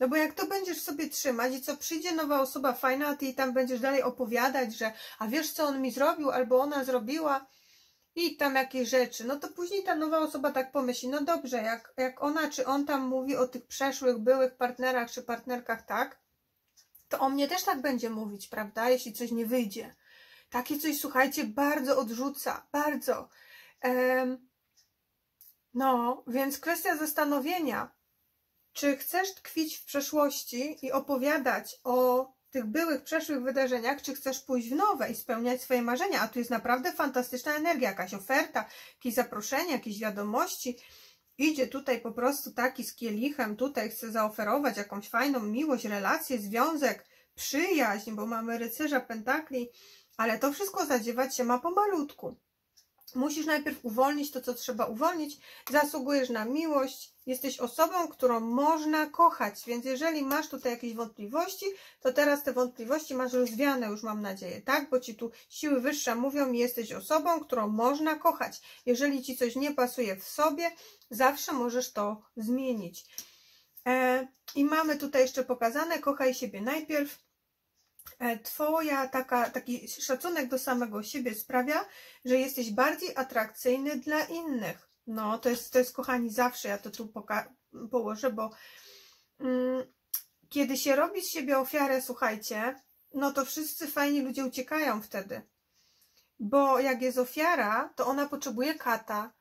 No bo jak to będziesz sobie trzymać i co, przyjdzie nowa osoba fajna, a ty jej tam będziesz dalej opowiadać, że a wiesz, co on mi zrobił, albo ona zrobiła i tam jakieś rzeczy. No to później ta nowa osoba tak pomyśli, no dobrze, jak, jak ona czy on tam mówi o tych przeszłych, byłych partnerach czy partnerkach tak, to o mnie też tak będzie mówić, prawda, jeśli coś nie wyjdzie. Takie coś, słuchajcie, bardzo odrzuca, bardzo. Um, no, więc kwestia zastanowienia, czy chcesz tkwić w przeszłości i opowiadać o tych byłych, przeszłych wydarzeniach, czy chcesz pójść w nowe i spełniać swoje marzenia, a tu jest naprawdę fantastyczna energia, jakaś oferta, jakieś zaproszenie, jakieś wiadomości. Idzie tutaj po prostu taki z kielichem, tutaj chce zaoferować jakąś fajną miłość, relację, związek, przyjaźń, bo mamy rycerza pentakli. Ale to wszystko zadziewać się ma pomalutku. Musisz najpierw uwolnić to, co trzeba uwolnić. Zasługujesz na miłość. Jesteś osobą, którą można kochać. Więc jeżeli masz tutaj jakieś wątpliwości, to teraz te wątpliwości masz rozwiane, już mam nadzieję, tak? Bo ci tu siły wyższe mówią, jesteś osobą, którą można kochać. Jeżeli ci coś nie pasuje w sobie, zawsze możesz to zmienić. E, I mamy tutaj jeszcze pokazane, kochaj siebie najpierw. Twoja taka, taki szacunek do samego siebie sprawia, że jesteś bardziej atrakcyjny dla innych. No, to jest, to jest kochani, zawsze ja to tu położę, bo mm, kiedy się robi z siebie ofiarę, słuchajcie, no to wszyscy fajni ludzie uciekają wtedy. Bo jak jest ofiara, to ona potrzebuje kata,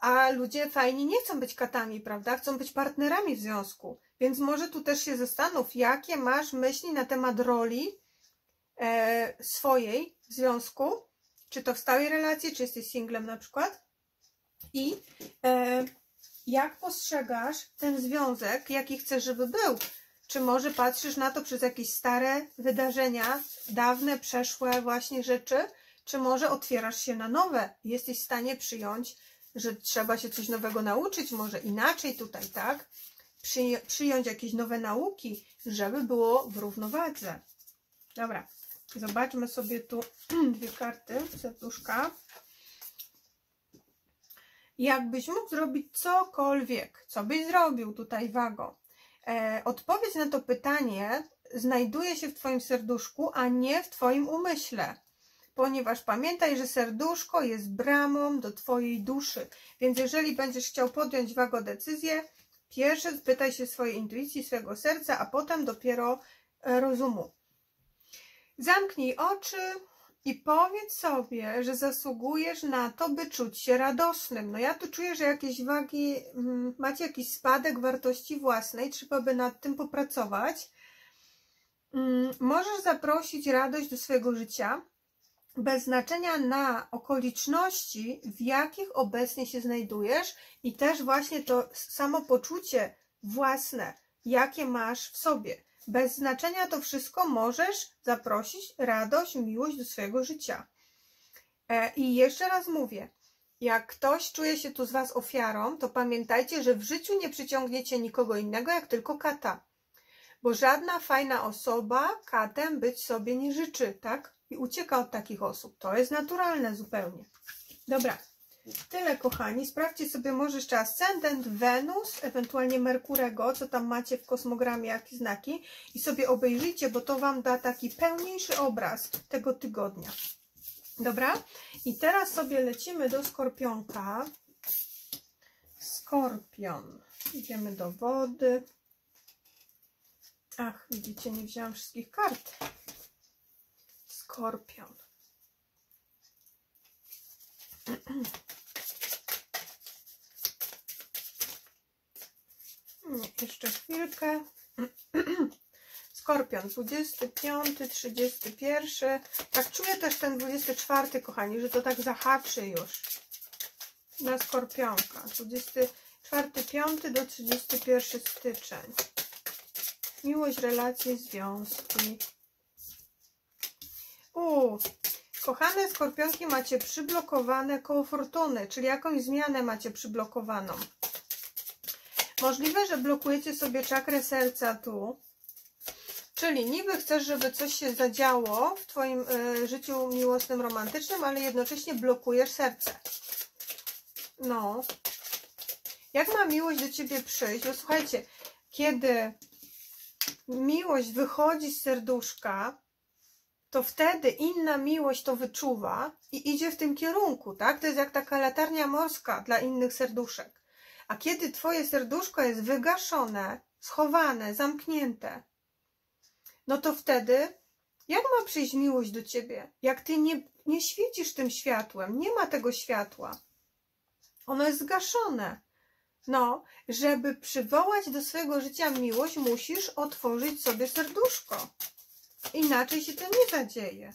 a ludzie fajni nie chcą być katami, prawda? Chcą być partnerami w związku. Więc może tu też się zastanów, jakie masz myśli na temat roli e, swojej w związku. Czy to w stałej relacji, czy jesteś singlem na przykład. I e, jak postrzegasz ten związek, jaki chcesz, żeby był? Czy może patrzysz na to przez jakieś stare wydarzenia, dawne, przeszłe właśnie rzeczy? Czy może otwierasz się na nowe? Jesteś w stanie przyjąć, że trzeba się coś nowego nauczyć, może inaczej tutaj, tak? Przyj- przyjąć jakieś nowe nauki, żeby było w równowadze. Dobra, zobaczmy sobie tu dwie karty, serduszka. Jakbyś mógł zrobić cokolwiek, co byś zrobił tutaj, wago? E, odpowiedź na to pytanie znajduje się w Twoim serduszku, a nie w Twoim umyśle. Ponieważ pamiętaj, że serduszko jest bramą do Twojej duszy. Więc jeżeli będziesz chciał podjąć, wago, decyzję, pierwsze spytaj się swojej intuicji, swojego serca, a potem dopiero rozumu. Zamknij oczy i powiedz sobie, że zasługujesz na to, by czuć się radosnym. No ja tu czuję, że jakieś wagi, macie jakiś spadek wartości własnej, trzeba by nad tym popracować. Możesz zaprosić radość do swojego życia, bez znaczenia na okoliczności, w jakich obecnie się znajdujesz, i też właśnie to samopoczucie własne, jakie masz w sobie. Bez znaczenia to wszystko możesz zaprosić radość, miłość do swojego życia. E, I jeszcze raz mówię, jak ktoś czuje się tu z Was ofiarą, to pamiętajcie, że w życiu nie przyciągniecie nikogo innego, jak tylko kata. Bo żadna fajna osoba katem być sobie nie życzy, tak? I ucieka od takich osób. To jest naturalne zupełnie. Dobra, tyle, kochani. Sprawdźcie sobie może jeszcze ascendent, Wenus, ewentualnie Merkurego, co tam macie w kosmogramie, jakie znaki, i sobie obejrzyjcie, bo to Wam da taki pełniejszy obraz tego tygodnia. Dobra? I teraz sobie lecimy do Skorpionka. Skorpion. Idziemy do wody. Ach, widzicie, nie wzięłam wszystkich kart. Skorpion. Jeszcze chwilkę. Skorpion, dwudziesty piąty, trzydziesty pierwszy. Tak czuję też ten dwudziesty czwarty, kochani, że to tak zahaczy już na Skorpionka. dwudziesty czwarty, piąty do trzydziestego pierwszego styczeń. Miłość, relacje, związki. Uuu, kochane skorpionki, macie przyblokowane koło fortuny, czyli jakąś zmianę macie przyblokowaną. Możliwe, że blokujecie sobie czakrę serca tu, czyli niby chcesz, żeby coś się zadziało w Twoim y, życiu miłosnym, romantycznym, ale jednocześnie blokujesz serce. No. Jak ma miłość do Ciebie przyjść? No słuchajcie, kiedy miłość wychodzi z serduszka, to wtedy inna miłość to wyczuwa i idzie w tym kierunku, tak? To jest jak taka latarnia morska dla innych serduszek. A kiedy Twoje serduszko jest wygaszone, schowane, zamknięte, no to wtedy jak ma przyjść miłość do Ciebie? Jak Ty nie, nie świecisz tym światłem, nie ma tego światła. Ono jest zgaszone. No, żeby przywołać do swojego życia miłość, musisz otworzyć sobie serduszko. Inaczej się to nie zadzieje.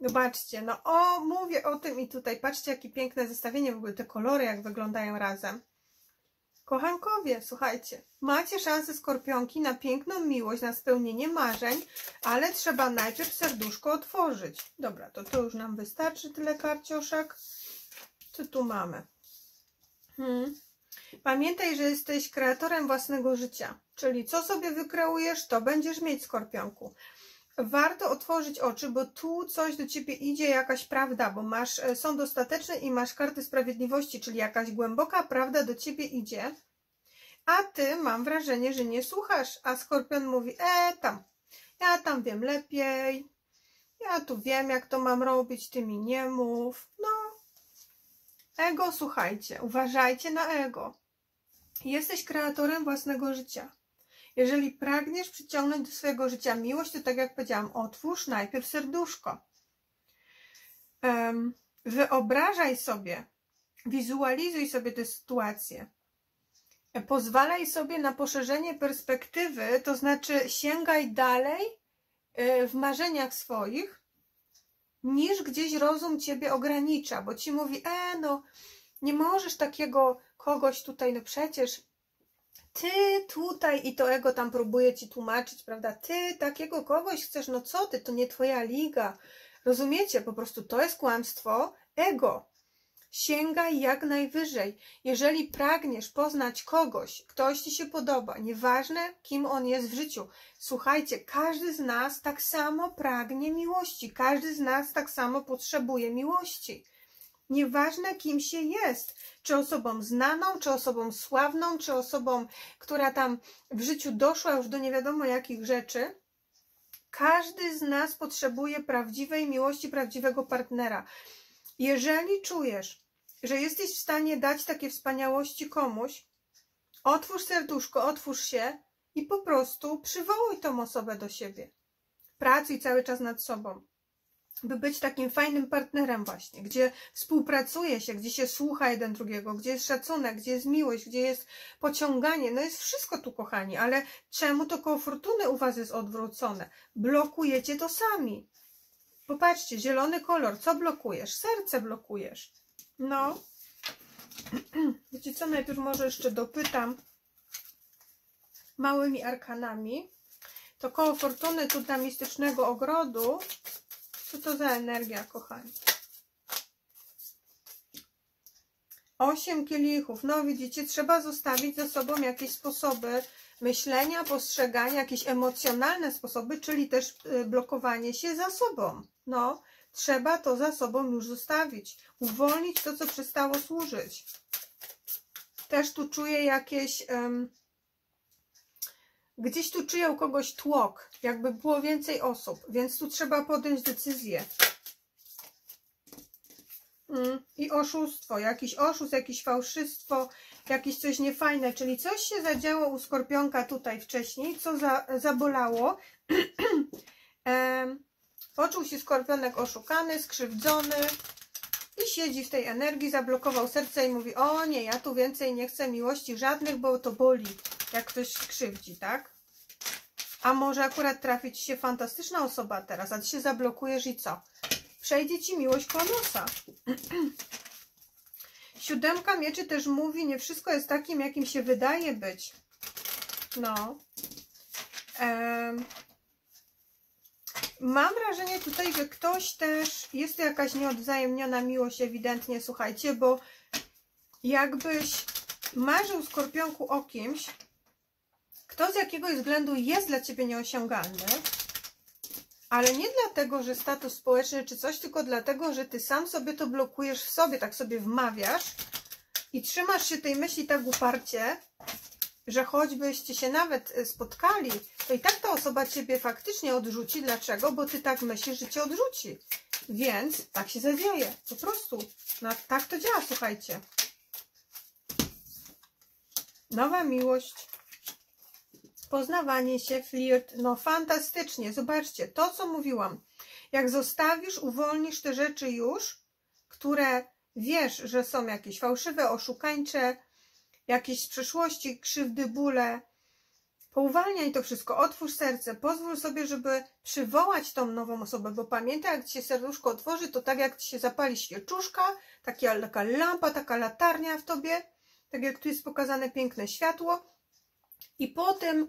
Zobaczcie, no o, mówię o tym i tutaj, patrzcie, jakie piękne zestawienie, w ogóle te kolory, jak wyglądają razem. Kochankowie, słuchajcie, macie szansę, skorpionki, na piękną miłość, na spełnienie marzeń, ale trzeba najpierw serduszko otworzyć. Dobra, to to już nam wystarczy, tyle karcioszek. Co tu mamy? Hmm. Pamiętaj, że jesteś kreatorem własnego życia, czyli co sobie wykreujesz, to będziesz mieć, skorpionku. Warto otworzyć oczy, bo tu coś do Ciebie idzie, jakaś prawda, bo masz sąd ostateczny i masz karty sprawiedliwości, czyli jakaś głęboka prawda do Ciebie idzie, a Ty, mam wrażenie, że nie słuchasz, a skorpion mówi, e tam, ja tam wiem lepiej, ja tu wiem, jak to mam robić, Ty mi nie mów, no. Ego, słuchajcie, uważajcie na ego. Jesteś kreatorem własnego życia. Jeżeli pragniesz przyciągnąć do swojego życia miłość, to tak jak powiedziałam, otwórz najpierw serduszko. Um, wyobrażaj sobie, wizualizuj sobie tę sytuację. Pozwalaj sobie na poszerzenie perspektywy, to znaczy sięgaj dalej w marzeniach swoich, niż gdzieś rozum ciebie ogranicza, bo ci mówi, e no, nie możesz takiego kogoś tutaj, no przecież ty tutaj, i to ego tam próbuje ci tłumaczyć, prawda, ty takiego kogoś chcesz, no co ty, to nie twoja liga, rozumiecie, po prostu to jest kłamstwo ego. Sięgaj jak najwyżej. Jeżeli pragniesz poznać kogoś, ktoś ci się podoba, nieważne kim on jest w życiu. Słuchajcie, każdy z nas tak samo pragnie miłości. Każdy z nas tak samo potrzebuje miłości. Nieważne kim się jest. Czy osobą znaną, czy osobą sławną, czy osobą, która tam w życiu doszła już do nie wiadomo jakich rzeczy. Każdy z nas potrzebuje prawdziwej miłości, prawdziwego partnera. Jeżeli czujesz, że jesteś w stanie dać takie wspaniałości komuś, otwórz serduszko, otwórz się i po prostu przywołuj tą osobę do siebie. Pracuj cały czas nad sobą, by być takim fajnym partnerem właśnie, gdzie współpracuje się, gdzie się słucha jeden drugiego, gdzie jest szacunek, gdzie jest miłość, gdzie jest pociąganie. No jest wszystko tu, kochani, ale czemu to koło fortuny u was jest odwrócone? Blokujecie to sami. Popatrzcie, zielony kolor, co blokujesz? Serce blokujesz. No. Wiecie co, najpierw może jeszcze dopytam małymi arkanami. To koło fortuny tu dla mistycznego ogrodu. Co to za energia, kochani? Osiem kielichów. No widzicie, trzeba zostawić za sobą jakieś sposoby myślenia, postrzegania, jakieś emocjonalne sposoby, czyli też blokowanie się za sobą. No, trzeba to za sobą już zostawić. Uwolnić to, co przestało służyć. Też tu czuję jakieś... Um, gdzieś tu czuję u kogoś tłok, jakby było więcej osób, więc tu trzeba podjąć decyzję. Mm, I oszustwo, jakiś oszust, jakieś fałszystwo, jakieś coś niefajne, czyli coś się zadziało u skorpionka tutaj wcześniej, co za, zabolało. e, poczuł się skorpionek oszukany, skrzywdzony i siedzi w tej energii, zablokował serce i mówi, o nie, ja tu więcej nie chcę miłości żadnych, bo to boli, jak ktoś skrzywdzi, tak? A może akurat trafi ci się fantastyczna osoba teraz, a ty się zablokujesz i co? Przejdzie ci miłość koło nosa. Siódemka mieczy też mówi, nie wszystko jest takim, jakim się wydaje być. No. Ehm. Mam wrażenie tutaj, że ktoś też... Jest to jakaś nieodwzajemniona miłość ewidentnie, słuchajcie, bo jakbyś marzył, skorpionku, o kimś, kto z jakiegoś względu jest dla ciebie nieosiągalny, ale nie dlatego, że status społeczny czy coś, tylko dlatego, że ty sam sobie to blokujesz w sobie, tak sobie wmawiasz i trzymasz się tej myśli tak uparcie, że choćbyście się nawet spotkali, to i tak ta osoba ciebie faktycznie odrzuci. Dlaczego? Bo ty tak myślisz, że cię odrzuci. Więc tak się zadzieje. Po prostu. No, tak to działa, słuchajcie. Nowa miłość. Poznawanie się, flirt, no fantastycznie, zobaczcie, to co mówiłam, jak zostawisz, uwolnisz te rzeczy już, które wiesz, że są jakieś fałszywe, oszukańcze, jakieś z przeszłości, krzywdy, bóle, pouwalniaj to wszystko, otwórz serce, pozwól sobie, żeby przywołać tą nową osobę, bo pamiętaj, jak ci się serduszko otworzy, to tak jak ci się zapali świeczuszka, taka, taka lampa, taka latarnia w tobie, tak jak tu jest pokazane piękne światło, i potem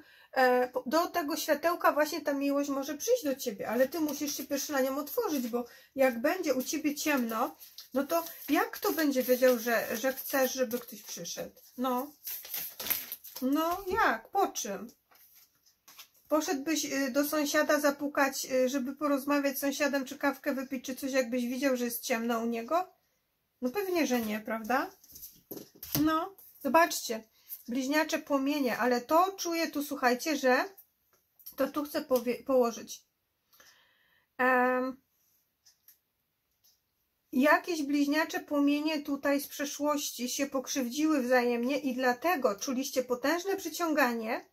do tego światełka właśnie ta miłość może przyjść do ciebie, ale ty musisz się pierwszy na nią otworzyć, bo jak będzie u ciebie ciemno, no to jak kto będzie wiedział, że, że chcesz, żeby ktoś przyszedł? No, no jak? Po czym? Poszedłbyś do sąsiada zapukać, żeby porozmawiać z sąsiadem, czy kawkę wypić, czy coś, jakbyś widział, że jest ciemno u niego? No pewnie, że nie, prawda? No, zobaczcie. Bliźniacze płomienie, ale to czuję tu, słuchajcie, że to tu chcę położyć. Um, jakieś bliźniacze płomienie tutaj z przeszłości się pokrzywdziły wzajemnie i dlatego czuliście potężne przyciąganie,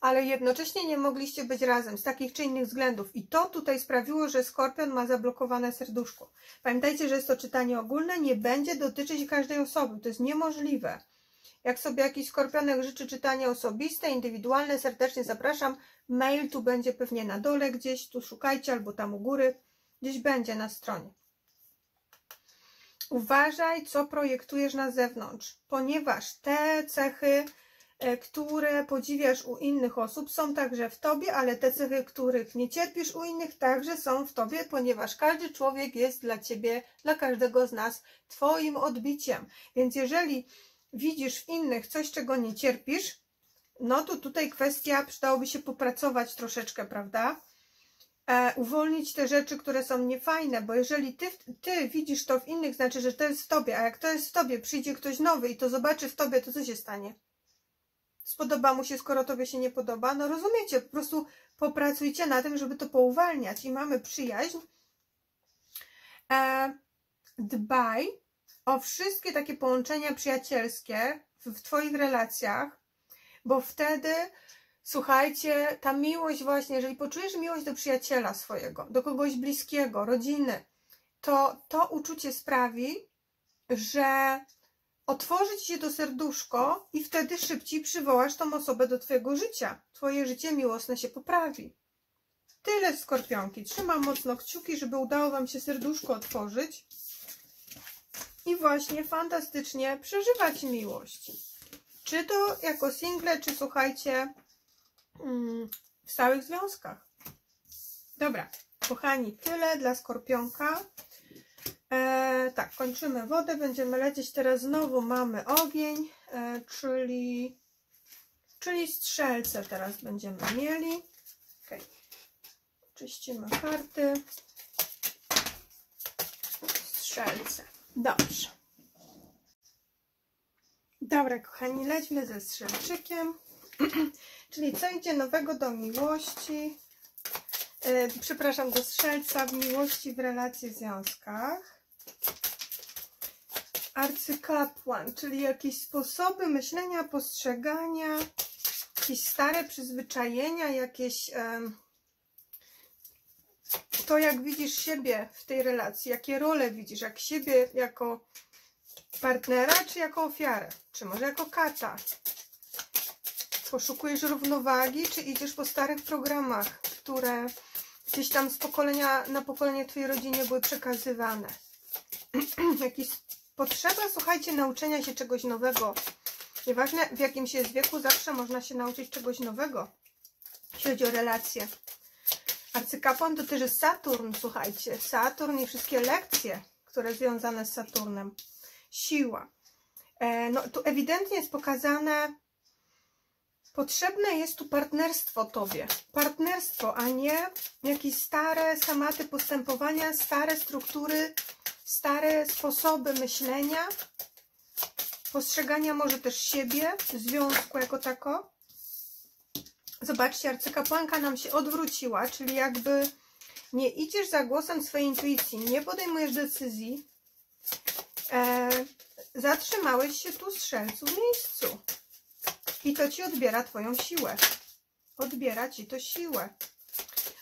ale jednocześnie nie mogliście być razem z takich czy innych względów. I to tutaj sprawiło, że skorpion ma zablokowane serduszko. Pamiętajcie, że jest to czytanie ogólne, nie będzie dotyczyć każdej osoby, to jest niemożliwe. Jak sobie jakiś skorpionek życzy czytanie osobiste, indywidualne, serdecznie zapraszam. Mail tu będzie pewnie na dole gdzieś, tu szukajcie, albo tam u góry. gdzieś będzie na stronie. Uważaj, co projektujesz na zewnątrz, ponieważ te cechy, które podziwiasz u innych osób, są także w tobie, ale te cechy, których nie cierpisz u innych, także są w tobie, ponieważ każdy człowiek jest dla ciebie, dla każdego z nas twoim odbiciem. Więc jeżeli widzisz w innych coś, czego nie cierpisz, no to tutaj kwestia, przydałoby się popracować troszeczkę, prawda? E, uwolnić te rzeczy, które są niefajne, bo jeżeli ty, ty widzisz to w innych, znaczy, że to jest w tobie, a jak to jest w tobie, przyjdzie ktoś nowy i to zobaczy w tobie, to co się stanie? Spodoba mu się, skoro tobie się nie podoba? No rozumiecie, po prostu popracujcie na tym, żeby to pouwalniać. I mamy przyjaźń. E, dbaj o wszystkie takie połączenia przyjacielskie w, w twoich relacjach, bo wtedy, słuchajcie, ta miłość właśnie, jeżeli poczujesz miłość do przyjaciela swojego, do kogoś bliskiego, rodziny, to to uczucie sprawi, że otworzy ci się to serduszko i wtedy szybciej przywołasz tą osobę do twojego życia. Twoje życie miłosne się poprawi. Tyle, skorpionki. Trzymam mocno kciuki, żeby udało wam się serduszko otworzyć i właśnie fantastycznie przeżywać miłość. Czy to jako single, czy słuchajcie, w stałych związkach. Dobra, kochani, tyle dla skorpionka. E, tak, kończymy wodę, będziemy lecieć. Teraz znowu mamy ogień, e, czyli, czyli strzelce teraz będziemy mieli. Okay. Czyścimy karty. Strzelce. Dobrze. Dobra, kochani, lećmy ze strzelczykiem. Czyli co idzie nowego do miłości, e, przepraszam, do strzelca w miłości, w relacji, w związkach. Arcykapłan, czyli jakieś sposoby myślenia, postrzegania, jakieś stare przyzwyczajenia, jakieś e, to, jak widzisz siebie w tej relacji, jakie role widzisz, jak siebie jako partnera, czy jako ofiarę, czy może jako kata. Poszukujesz równowagi, czy idziesz po starych programach, które gdzieś tam z pokolenia na pokolenie twojej rodzinie były przekazywane. Jakaś potrzeba, słuchajcie, nauczenia się czegoś nowego. Nieważne w jakim się jest wieku, zawsze można się nauczyć czegoś nowego, jeśli chodzi o relacje. Arcykapłan to też jest Saturn, słuchajcie. Saturn i wszystkie lekcje, które związane z Saturnem. Siła. E, no, tu ewidentnie jest pokazane. Potrzebne jest tu partnerstwo tobie, partnerstwo, a nie jakieś stare schematy postępowania, stare struktury, stare sposoby myślenia, postrzegania może też siebie, związku jako tako. Zobaczcie, arcykapłanka nam się odwróciła, czyli jakby nie idziesz za głosem swojej intuicji, nie podejmujesz decyzji, e, zatrzymałeś się tu, strzelcu, w miejscu. I to ci odbiera twoją siłę. Odbiera ci to siłę.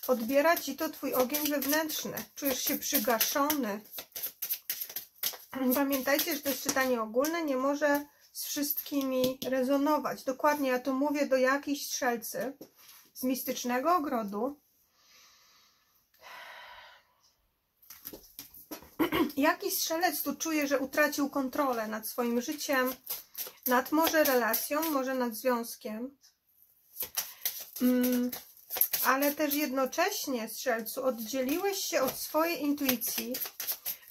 Odbiera ci to twój ogień wewnętrzny. Czujesz się przygaszony. Pamiętajcie, że to jest czytanie ogólne. Nie może z wszystkimi rezonować. Dokładnie ja to mówię do jakiejś strzelcy z mistycznego ogrodu. Jaki strzelec tu czuje, że utracił kontrolę nad swoim życiem, nad może relacją, może nad związkiem, mm, ale też jednocześnie, strzelcu, oddzieliłeś się od swojej intuicji,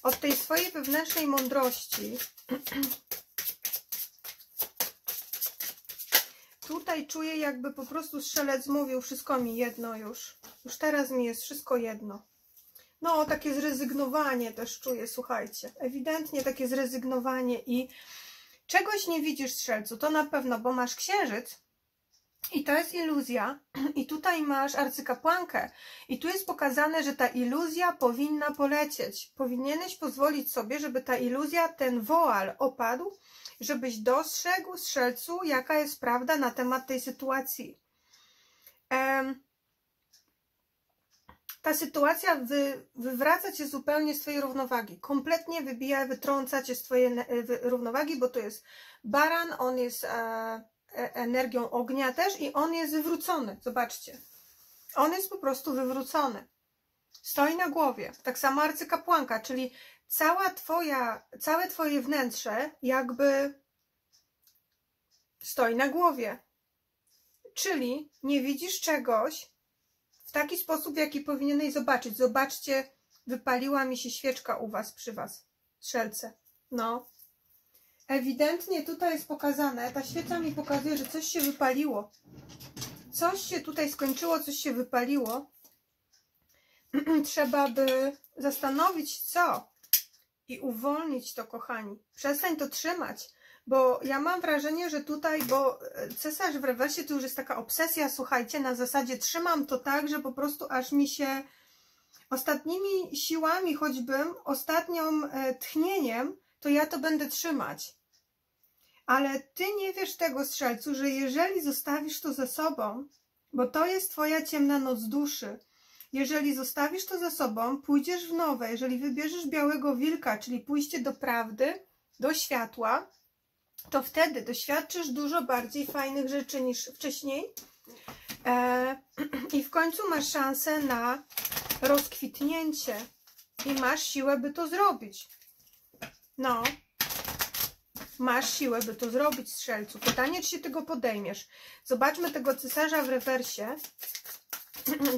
od tej swojej wewnętrznej mądrości. Tutaj czuję, jakby po prostu strzelec mówił, wszystko mi jedno już, już teraz mi jest wszystko jedno. No, takie zrezygnowanie też czuję, słuchajcie, ewidentnie takie zrezygnowanie i czegoś nie widzisz, strzelcu, to na pewno, bo masz księżyc i to jest iluzja i tutaj masz arcykapłankę i tu jest pokazane, że ta iluzja powinna polecieć. Powinieneś pozwolić sobie, żeby ta iluzja, ten woal opadł, żebyś dostrzegł, strzelcu, jaka jest prawda na temat tej sytuacji. Um, Ta sytuacja wy, wywraca cię zupełnie z twojej równowagi. Kompletnie wybija, wytrąca cię z twojej wy, równowagi, bo to jest baran, on jest e, e, energią ognia też i on jest wywrócony. Zobaczcie. On jest po prostu wywrócony. stoi na głowie. Tak samo arcykapłanka, czyli cała twoja, całe twoje wnętrze jakby stoi na głowie. Czyli nie widzisz czegoś w taki sposób, w jaki powinieneś zobaczyć. Zobaczcie, wypaliła mi się świeczka u was, przy was. Strzelce. No. Ewidentnie tutaj jest pokazane, ta świeca mi pokazuje, że coś się wypaliło. Coś się tutaj skończyło, coś się wypaliło. Trzeba by zastanowić co i uwolnić to, kochani. Przestań to trzymać, bo ja mam wrażenie, że tutaj, bo cesarz w rewersie to już jest taka obsesja, słuchajcie, na zasadzie trzymam to tak, że po prostu aż mi się ostatnimi siłami choćbym, ostatnią tchnieniem, to ja to będę trzymać. Ale ty nie wiesz tego, strzelcu, że jeżeli zostawisz to za sobą, bo to jest twoja ciemna noc duszy, jeżeli zostawisz to za sobą, pójdziesz w nowe, jeżeli wybierzesz białego wilka, czyli pójście do prawdy, do światła, to wtedy doświadczysz dużo bardziej fajnych rzeczy niż wcześniej e, i w końcu masz szansę na rozkwitnięcie i masz siłę, by to zrobić. No, masz siłę, by to zrobić, strzelcu. Pytanie, czy się tego podejmiesz. Zobaczmy tego cesarza w rewersie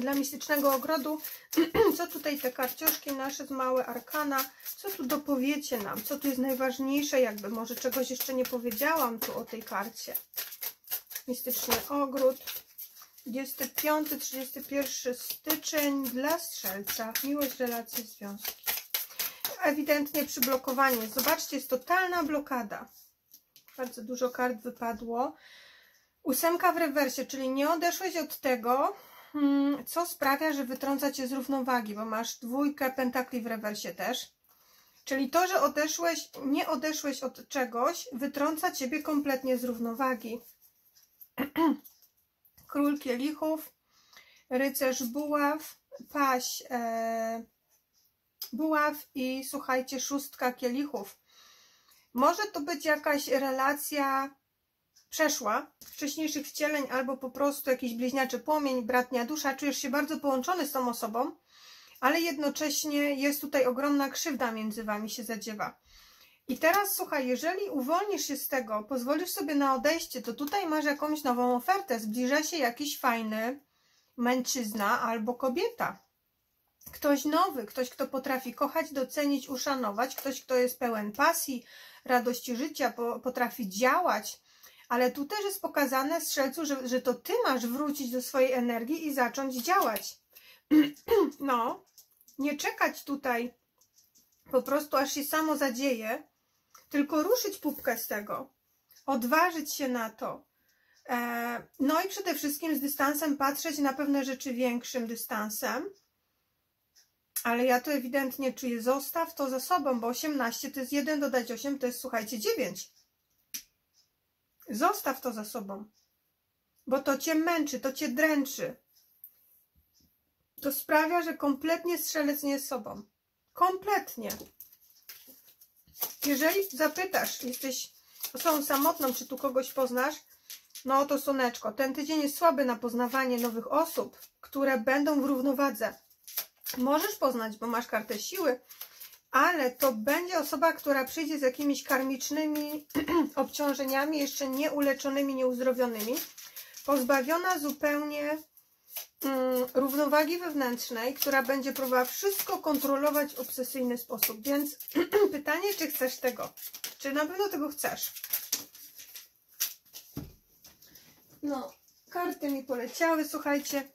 dla mistycznego ogrodu. Co tutaj te karcioszki nasze z małe arkana, co tu dopowiecie nam, co tu jest najważniejsze jakby, może czegoś jeszcze nie powiedziałam tu o tej karcie. Mistyczny ogród, dwudziesty piąty do trzydziestego pierwszego styczeń dla strzelca, miłość, relacje, związki. Ewidentnie przyblokowanie, zobaczcie, jest totalna blokada, bardzo dużo kart wypadło. Ósemka w rewersie, czyli nie odeszłeś od tego, co sprawia, że wytrąca cię z równowagi, bo masz dwójkę pentakli w rewersie też, czyli to, że odeszłeś, nie odeszłeś od czegoś, wytrąca ciebie kompletnie z równowagi. Król kielichów, rycerz buław, paź e, buław i słuchajcie, szóstka kielichów. Może to być jakaś relacja przeszła, wcześniejszych wcieleń, albo po prostu jakiś bliźniaczy płomień, bratnia dusza, czujesz się bardzo połączony z tą osobą, ale jednocześnie jest tutaj ogromna krzywda między wami się zadziewa. I teraz słuchaj, jeżeli uwolnisz się z tego, pozwolisz sobie na odejście, to tutaj masz jakąś nową ofertę, zbliża się jakiś fajny mężczyzna albo kobieta. Ktoś nowy, ktoś, kto potrafi kochać, docenić, uszanować, ktoś, kto jest pełen pasji, radości życia, potrafi działać. Ale tu też jest pokazane, strzelcu, że, że to ty masz wrócić do swojej energii i zacząć działać. No, nie czekać tutaj po prostu, aż się samo zadzieje, tylko ruszyć pupkę z tego, odważyć się na to. E, no i przede wszystkim z dystansem patrzeć na pewne rzeczy większym dystansem. Ale ja to ewidentnie czuję, zostaw to za sobą, bo osiemnaście to jest jeden dodać osiem, to jest, słuchajcie, dziewięć. Zostaw to za sobą, bo to cię męczy, to cię dręczy. To sprawia, że kompletnie strzelec nie jest sobą. Kompletnie. Jeżeli zapytasz, jesteś osobą samotną, czy tu kogoś poznasz, no to słoneczko. Ten tydzień jest słaby na poznawanie nowych osób, które będą w równowadze. Możesz poznać, bo masz kartę siły, ale to będzie osoba, która przyjdzie z jakimiś karmicznymi obciążeniami, jeszcze nieuleczonymi, nieuzdrowionymi, pozbawiona zupełnie mm, równowagi wewnętrznej, która będzie próbowała wszystko kontrolować w obsesyjny sposób. Więc pytanie, czy chcesz tego? Czy na pewno tego chcesz? No, karty mi poleciały, słuchajcie.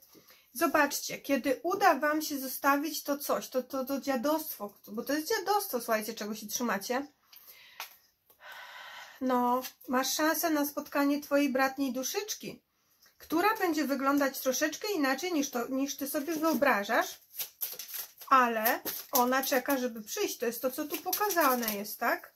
Zobaczcie, kiedy uda wam się zostawić to coś, to, to, to dziadostwo, bo to jest dziadostwo, słuchajcie, czego się trzymacie. No, masz szansę na spotkanie twojej bratniej duszyczki, która będzie wyglądać troszeczkę inaczej niż, to, niż ty sobie wyobrażasz, ale ona czeka, żeby przyjść. To jest to, co tu pokazane jest, tak?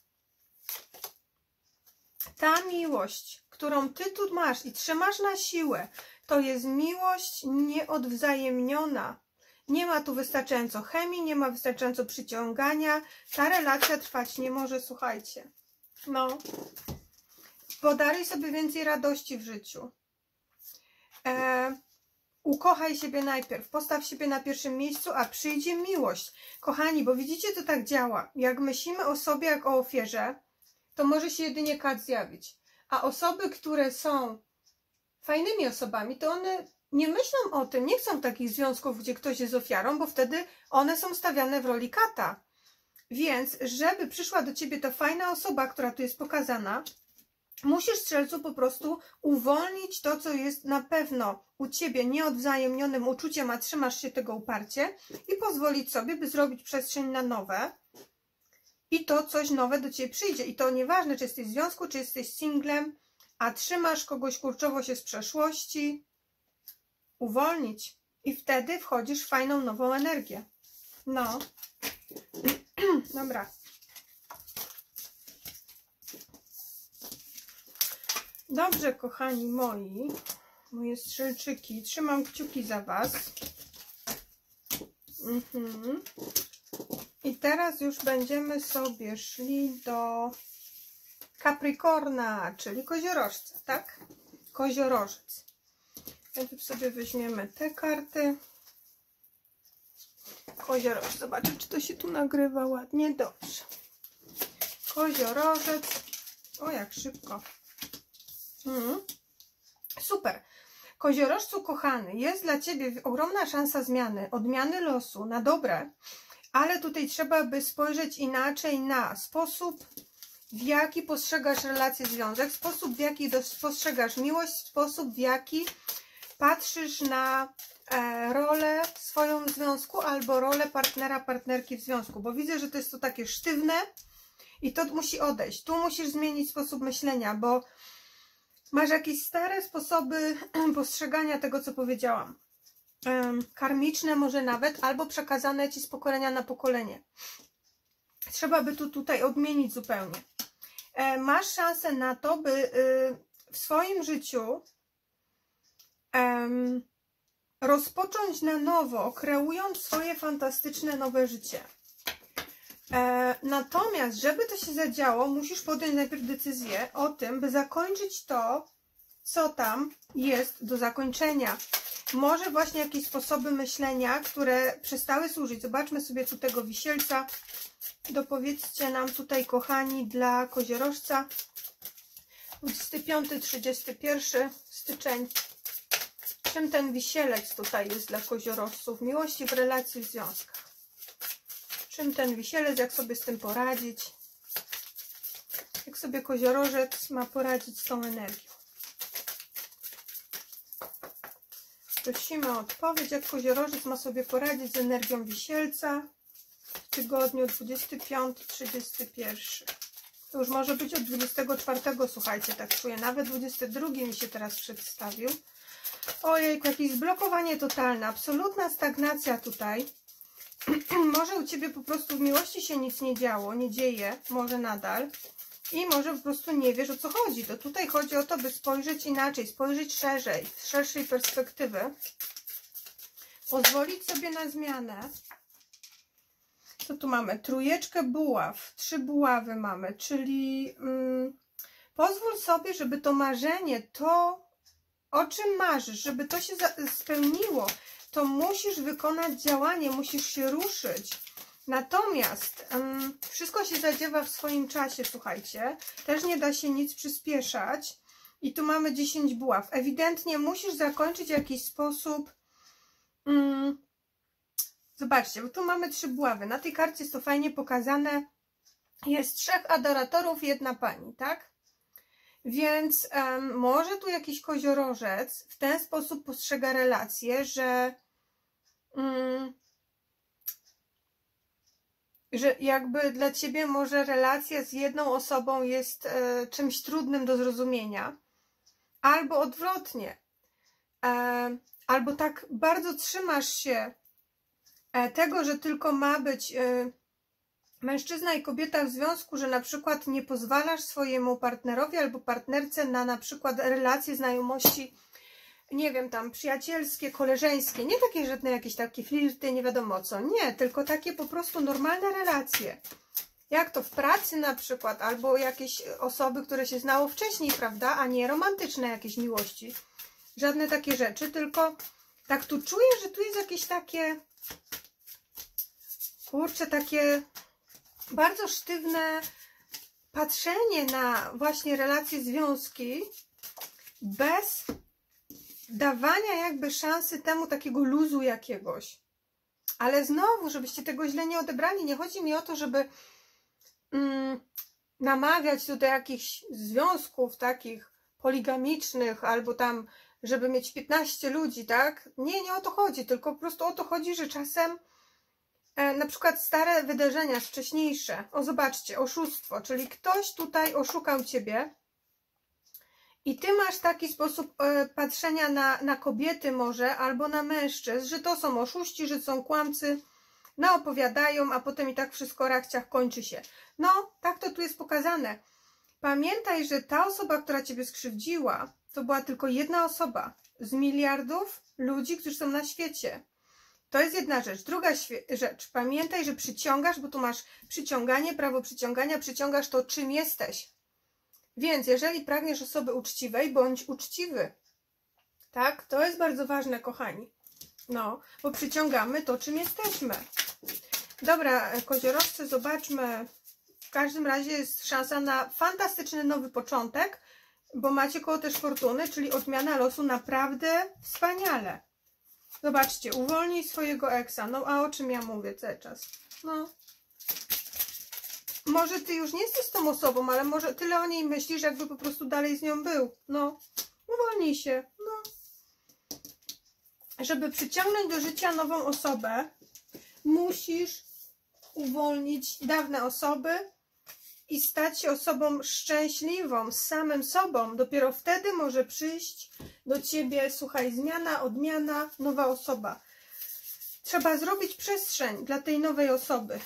Ta miłość, którą ty tu masz i trzymasz na siłę, to jest miłość nieodwzajemniona. Nie ma tu wystarczająco chemii, nie ma wystarczająco przyciągania. Ta relacja trwać nie może, słuchajcie. No. Podaruj sobie więcej radości w życiu. E, Ukochaj siebie najpierw, postaw siebie na pierwszym miejscu, a przyjdzie miłość. Kochani, bo widzicie, to tak działa. Jak myślimy o sobie jak o ofierze, to może się jedynie kat zjawić. A osoby, które są fajnymi osobami, to one nie myślą o tym, nie chcą takich związków, gdzie ktoś jest ofiarą, bo wtedy one są stawiane w roli kata. Więc, żeby przyszła do ciebie ta fajna osoba, która tu jest pokazana, musisz, Strzelcu, po prostu uwolnić to, co jest na pewno u ciebie nieodwzajemnionym uczuciem, a trzymasz się tego uparcie, i pozwolić sobie, by zrobić przestrzeń na nowe. I to coś nowe do ciebie przyjdzie. I to nieważne, czy jesteś w związku, czy jesteś singlem, a trzymasz kogoś kurczowo się z przeszłości. Uwolnić. I wtedy wchodzisz w fajną, nową energię. No. Dobra. Dobrze, kochani moi, moje strzelczyki, trzymam kciuki za was. Mhm. I teraz już będziemy sobie szli do Capricorna, czyli koziorożca, tak? Koziorożec. Najpierw sobie weźmiemy te karty. Koziorożec, zobaczę, czy to się tu nagrywa ładnie. Dobrze. Koziorożec. O, jak szybko. Mm. Super. Koziorożcu kochany, jest dla ciebie ogromna szansa zmiany, odmiany losu na dobre, ale tutaj trzeba by spojrzeć inaczej na sposób, w jaki postrzegasz relacje, związek, sposób, w jaki postrzegasz miłość, sposób, w jaki patrzysz na e, rolę swoją w związku albo rolę partnera, partnerki w związku, bo widzę, że to jest to takie sztywne i to musi odejść. Tu musisz zmienić sposób myślenia, bo masz jakieś stare sposoby postrzegania tego, co powiedziałam. Karmiczne może nawet, albo przekazane ci z pokolenia na pokolenie. Trzeba by tu tutaj odmienić zupełnie. Masz szansę na to, by w swoim życiu rozpocząć na nowo, kreując swoje fantastyczne nowe życie. Natomiast, żeby to się zadziało, musisz podjąć najpierw decyzję o tym, by zakończyć to, co tam jest do zakończenia. Może właśnie jakieś sposoby myślenia, które przestały służyć. Zobaczmy sobie tu tego wisielca. Dopowiedzcie nam tutaj, kochani, dla koziorożca. dwudziesty piąty do trzydziestego pierwszego styczeń. Czym ten wisielec tutaj jest dla koziorożców? W miłości, w relacji, w związkach. Czym ten wisielec, jak sobie z tym poradzić? Jak sobie koziorożec ma poradzić z tą energią? Prosimy o odpowiedź, jak koziorożec ma sobie poradzić z energią wisielca w tygodniu dwudziesty piąty do trzydziestego pierwszego. To już może być od dwudziestego czwartego, słuchajcie, tak czuję. Nawet dwudziesty drugi mi się teraz przedstawił. Ojejku, jakieś zblokowanie totalne, absolutna stagnacja tutaj. Może u ciebie po prostu w miłości się nic nie działo, nie dzieje, może nadal, i może po prostu nie wiesz, o co chodzi. To tutaj chodzi o to, by spojrzeć inaczej, spojrzeć szerzej, z szerszej perspektywy, pozwolić sobie na zmianę. Co tu mamy? Trójeczkę buław, trzy buławy mamy, czyli mm, pozwól sobie, żeby to marzenie, to o czym marzysz, żeby to się spełniło, to musisz wykonać działanie, musisz się ruszyć. Natomiast ym, wszystko się zadziewa w swoim czasie, słuchajcie. Też nie da się nic przyspieszać. I tu mamy dziesięć buław. Ewidentnie musisz zakończyć w jakiś sposób. Ym, zobaczcie, bo tu mamy trzy buławy. Na tej karcie jest to fajnie pokazane. Jest trzech adoratorów, jedna pani, tak? Więc um, może tu jakiś koziorożec w ten sposób postrzega relację, że, um, że jakby dla ciebie może relacja z jedną osobą jest e, czymś trudnym do zrozumienia, albo odwrotnie, e, albo tak bardzo trzymasz się e, tego, że tylko ma być e, mężczyzna i kobieta w związku, że na przykład nie pozwalasz swojemu partnerowi albo partnerce na na przykład relacje, znajomości, nie wiem, tam przyjacielskie, koleżeńskie, nie takie żadne jakieś takie flirty, nie wiadomo co, nie, tylko takie po prostu normalne relacje, jak to w pracy na przykład, albo jakieś osoby, które się znało wcześniej, prawda, a nie romantyczne jakieś miłości, żadne takie rzeczy, tylko Tak tu czuję, że tu jest jakieś takie, kurczę, takie bardzo sztywne patrzenie na właśnie relacje, związki, bez dawania jakby szansy temu takiego luzu jakiegoś. Ale znowu, żebyście tego źle nie odebrali, nie chodzi mi o to, żeby mm, namawiać do jakichś związków takich poligamicznych, albo tam, żeby mieć piętnaście ludzi, tak? Nie, nie o to chodzi, tylko po prostu o to chodzi, że czasem e, na przykład stare wydarzenia, wcześniejsze, o zobaczcie, oszustwo, czyli ktoś tutaj oszukał ciebie i ty masz taki sposób e, patrzenia na, na kobiety może, albo na mężczyzn, że to są oszuści, że są kłamcy, naopowiadają, a potem i tak wszystko w reakcjach kończy się. No, tak to tu jest pokazane. Pamiętaj, że ta osoba, która ciebie skrzywdziła, to była tylko jedna osoba z miliardów ludzi, którzy są na świecie. To jest jedna rzecz. Druga rzecz. Pamiętaj, że przyciągasz, bo tu masz przyciąganie, prawo przyciągania, przyciągasz to, czym jesteś. Więc jeżeli pragniesz osoby uczciwej, bądź uczciwy. Tak? To jest bardzo ważne, kochani. No, bo przyciągamy to, czym jesteśmy. Dobra, koziorożce, zobaczmy. W każdym razie jest szansa na fantastyczny nowy początek, bo macie koło też fortuny, czyli odmiana losu, naprawdę wspaniale. Zobaczcie, uwolnij swojego eksa. No a o czym ja mówię cały czas? No. Może ty już nie jesteś tą osobą, ale może tyle o niej myślisz, jakby po prostu dalej z nią był. No, uwolnij się. No. Żeby przyciągnąć do życia nową osobę, musisz uwolnić dawne osoby i stać się osobą szczęśliwą, z samym sobą. Dopiero wtedy może przyjść do ciebie, słuchaj, zmiana, odmiana, nowa osoba. Trzeba zrobić przestrzeń dla tej nowej osoby.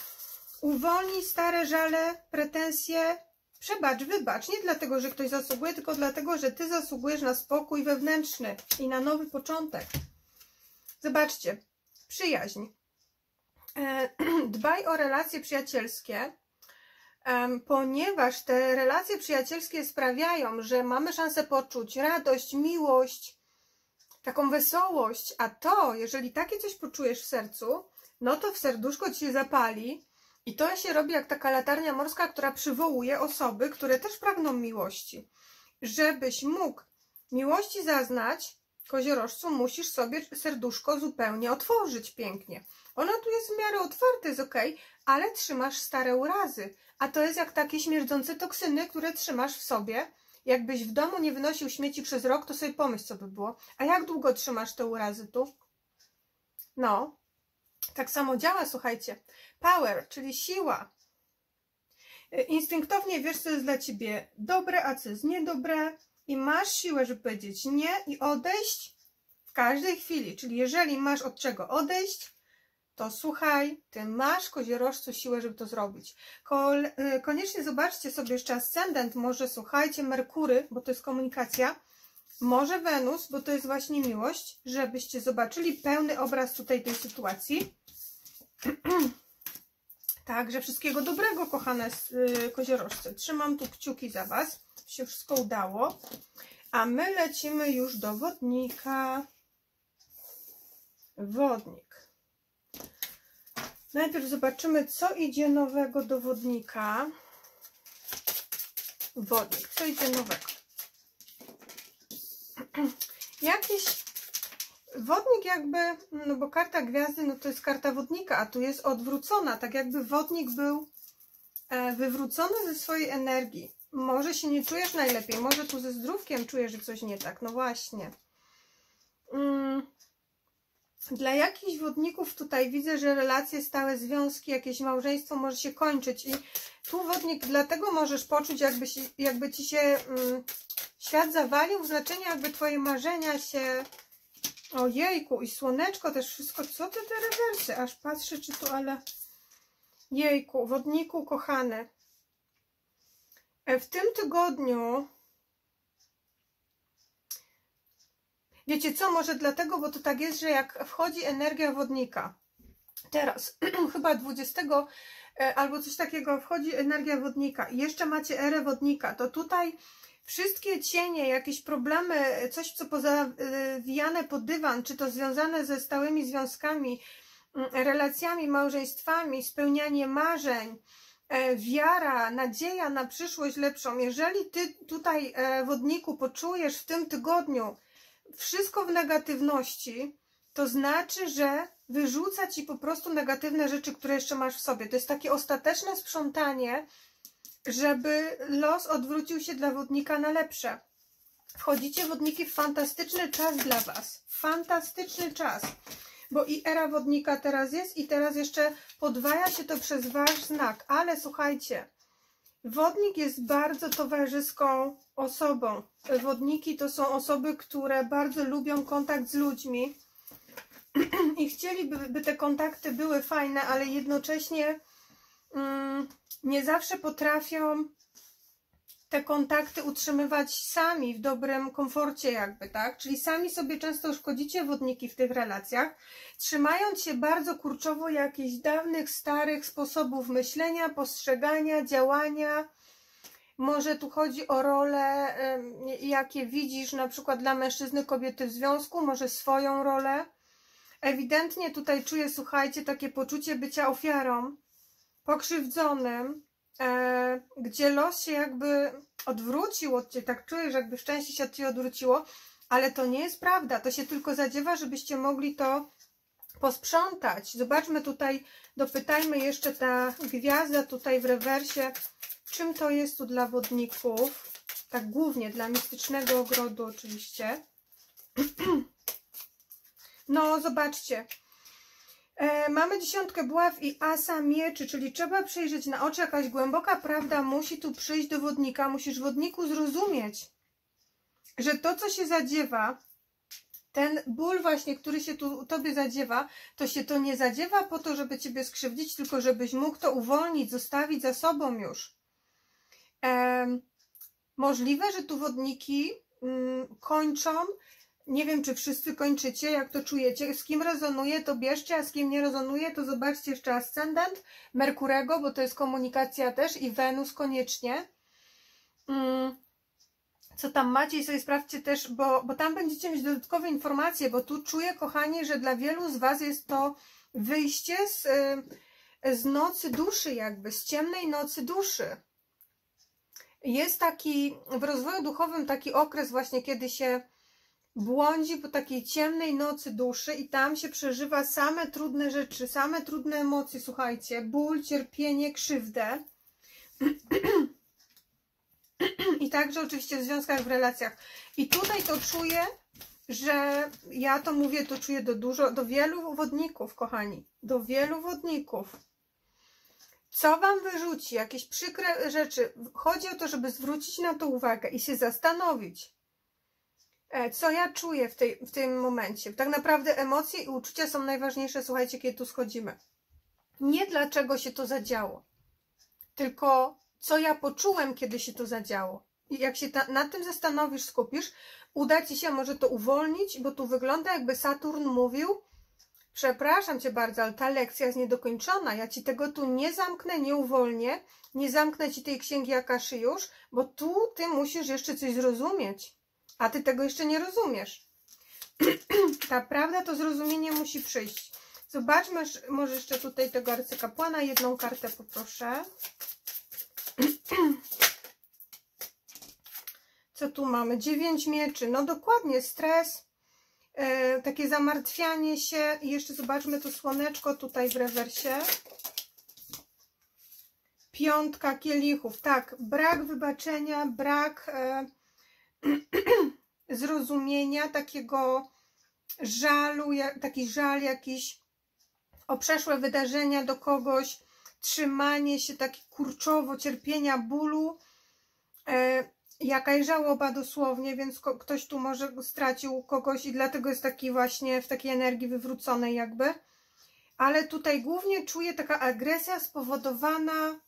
Uwolnij stare żale, pretensje, przebacz, wybacz. Nie dlatego, że ktoś zasługuje, tylko dlatego, że ty zasługujesz na spokój wewnętrzny i na nowy początek. Zobaczcie, przyjaźń. Dbaj o relacje przyjacielskie, ponieważ te relacje przyjacielskie sprawiają, że mamy szansę poczuć radość, miłość, taką wesołość, a to, jeżeli takie coś poczujesz w sercu, no to w serduszko ci się zapali i to się robi jak taka latarnia morska, która przywołuje osoby, które też pragną miłości. Żebyś mógł miłości zaznać, koziorożcu, musisz sobie serduszko zupełnie otworzyć pięknie. Ono tu jest w miarę otwarte, jest ok, ale trzymasz stare urazy. A to jest jak takie śmierdzące toksyny, które trzymasz w sobie. Jakbyś w domu nie wynosił śmieci przez rok, to sobie pomyśl, co by było. A jak długo trzymasz te urazy tu? No. Tak samo działa, słuchajcie. Power, czyli siła. Instynktownie wiesz, co jest dla ciebie dobre, a co jest niedobre. I masz siłę, żeby powiedzieć nie i odejść w każdej chwili. Czyli jeżeli masz od czego odejść, to słuchaj, ty masz, koziorożcu, siłę, żeby to zrobić. Kol koniecznie zobaczcie sobie jeszcze ascendent, może słuchajcie, Merkury, bo to jest komunikacja, może Wenus, bo to jest właśnie miłość, żebyście zobaczyli pełny obraz tutaj tej sytuacji. Także wszystkiego dobrego, kochane koziorożce. Trzymam tu kciuki za was, się wszystko udało. A my lecimy już do wodnika. Wodnik. Najpierw zobaczymy, co idzie nowego do wodnika. Wodnik, co idzie nowego? Jakiś wodnik jakby, no bo karta gwiazdy, no to jest karta wodnika, a tu jest odwrócona, tak jakby wodnik był wywrócony ze swojej energii. Może się nie czujesz najlepiej, może tu ze zdrówkiem czujesz, że coś nie tak, no właśnie. Dla jakichś wodników tutaj widzę, że relacje, stałe związki, jakieś małżeństwo może się kończyć i tu wodnik, dlatego możesz poczuć, jakby, się, jakby ci się um, świat zawalił, w znaczeniu jakby twoje marzenia się... Ojejku, i słoneczko też wszystko, co ty te rewersy, aż patrzę, czy tu, ale... Jejku, wodniku kochany. W tym tygodniu, wiecie co, może dlatego, bo to tak jest, że jak wchodzi energia wodnika, teraz chyba dwudziestego albo coś takiego, wchodzi energia wodnika i jeszcze macie erę wodnika, to tutaj Wszystkie cienie, jakieś problemy, coś co pozawijane pod dywan, czy to związane ze stałymi związkami, relacjami, małżeństwami, spełnianie marzeń, wiara, nadzieja na przyszłość lepszą. Jeżeli Ty tutaj, wodniku, poczujesz w tym tygodniu wszystko w negatywności, to znaczy, że wyrzuca Ci po prostu negatywne rzeczy, które jeszcze masz w sobie. To jest takie ostateczne sprzątanie, żeby los odwrócił się dla wodnika na lepsze. Wchodzicie, wodniki, w fantastyczny czas dla Was. Fantastyczny czas. Bo i era wodnika teraz jest i teraz jeszcze podwaja się to przez Wasz znak. Ale słuchajcie, wodnik jest bardzo towarzyską osobą. Wodniki to są osoby, które bardzo lubią kontakt z ludźmi i chcieliby, by te kontakty były fajne, ale jednocześnie mm, nie zawsze potrafią te kontakty utrzymywać sami w dobrym komforcie jakby, tak? Czyli sami sobie często szkodzicie, wodniki, w tych relacjach, trzymając się bardzo kurczowo jakichś dawnych, starych sposobów myślenia, postrzegania, działania. Może tu chodzi o role, jakie widzisz na przykład dla mężczyzny, kobiety w związku, może swoją rolę. Ewidentnie tutaj czuję, słuchajcie, takie poczucie bycia ofiarą, pokrzywdzonym, E, gdzie los się jakby odwrócił od Ciebie, tak czujesz, jakby szczęście się od Ciebie odwróciło, ale to nie jest prawda, to się tylko zadziewa, żebyście mogli to posprzątać. Zobaczmy tutaj, dopytajmy jeszcze, ta gwiazda tutaj w rewersie, czym to jest tu dla wodników, tak głównie dla mistycznego ogrodu oczywiście. No zobaczcie, E, mamy dziesiątkę buław i asa mieczy, czyli trzeba przejrzeć na oczy, jakaś głęboka prawda musi tu przyjść do wodnika. Musisz, wodniku, zrozumieć, że to, co się zadziewa, ten ból właśnie, który się tu Tobie zadziewa, to się to nie zadziewa po to, żeby Ciebie skrzywdzić, tylko żebyś mógł to uwolnić, zostawić za sobą już. E, możliwe, że tu wodniki mm, kończą. Nie wiem, czy wszyscy kończycie, jak to czujecie. Z kim rezonuje, to bierzcie, a z kim nie rezonuje, to zobaczcie jeszcze ascendent Merkurego, bo to jest komunikacja też, i Wenus koniecznie. Co tam macie i sobie sprawdźcie też, bo, bo tam będziecie mieć dodatkowe informacje, bo tu czuję, kochani, że dla wielu z Was jest to wyjście z, z nocy duszy jakby, z ciemnej nocy duszy. Jest taki, w rozwoju duchowym taki okres właśnie, kiedy się błądzi po takiej ciemnej nocy duszy i tam się przeżywa same trudne rzeczy, same trudne emocje, słuchajcie, ból, cierpienie, krzywdę i także oczywiście w związkach, w relacjach. I tutaj to czuję, że ja to mówię, to czuję do dużo, do wielu wodników, kochani, do wielu wodników. Co Wam wyrzuci? Jakieś przykre rzeczy. Chodzi o to, żeby zwrócić na to uwagę i się zastanowić, co ja czuję w, tej, w tym momencie. Tak naprawdę emocje i uczucia są najważniejsze, słuchajcie, kiedy tu schodzimy. Nie dlaczego się to zadziało, tylko co ja poczułem, kiedy się to zadziało. I jak się ta, nad tym zastanowisz, skupisz, uda Ci się może to uwolnić, bo tu wygląda, jakby Saturn mówił: przepraszam Cię bardzo, ale ta lekcja jest niedokończona, ja Ci tego tu nie zamknę, nie uwolnię, nie zamknę Ci tej księgi Akaszy już, bo tu Ty musisz jeszcze coś zrozumieć. A Ty tego jeszcze nie rozumiesz. Ta prawda, to zrozumienie musi przyjść. Zobaczmy, może jeszcze tutaj tego arcykapłana. Jedną kartę poproszę. Co tu mamy? Dziewięć mieczy. No dokładnie, stres, yy, takie zamartwianie się. I jeszcze zobaczmy to słoneczko tutaj w rewersie. Piątka kielichów. Tak, brak wybaczenia, brak... Yy, zrozumienia, takiego żalu, taki żal jakiś o przeszłe wydarzenia do kogoś, trzymanie się takie kurczowo, cierpienia, bólu, e, jakaś żałoba dosłownie, więc ko ktoś tu może stracił kogoś i dlatego jest taki właśnie w takiej energii wywróconej jakby, ale tutaj głównie czuję taka agresja spowodowana,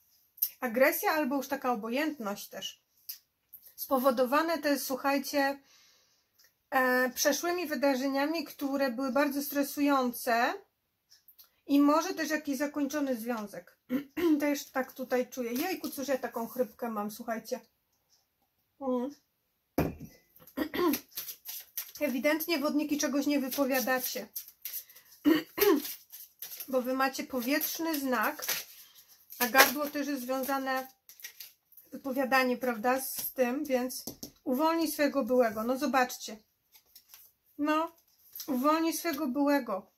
agresja albo już taka obojętność też. Spowodowane to jest, słuchajcie, e, przeszłymi wydarzeniami, które były bardzo stresujące, i może też jakiś zakończony związek. Też tak tutaj czuję. Jejku, cóż ja taką chrypkę mam, słuchajcie. Mm. Ewidentnie wodniki czegoś nie wypowiadacie, bo wy macie powietrzny znak, a gardło też jest związane wypowiadanie, prawda, z tym, więc uwolnij swojego byłego. No zobaczcie. No, uwolnij swojego byłego.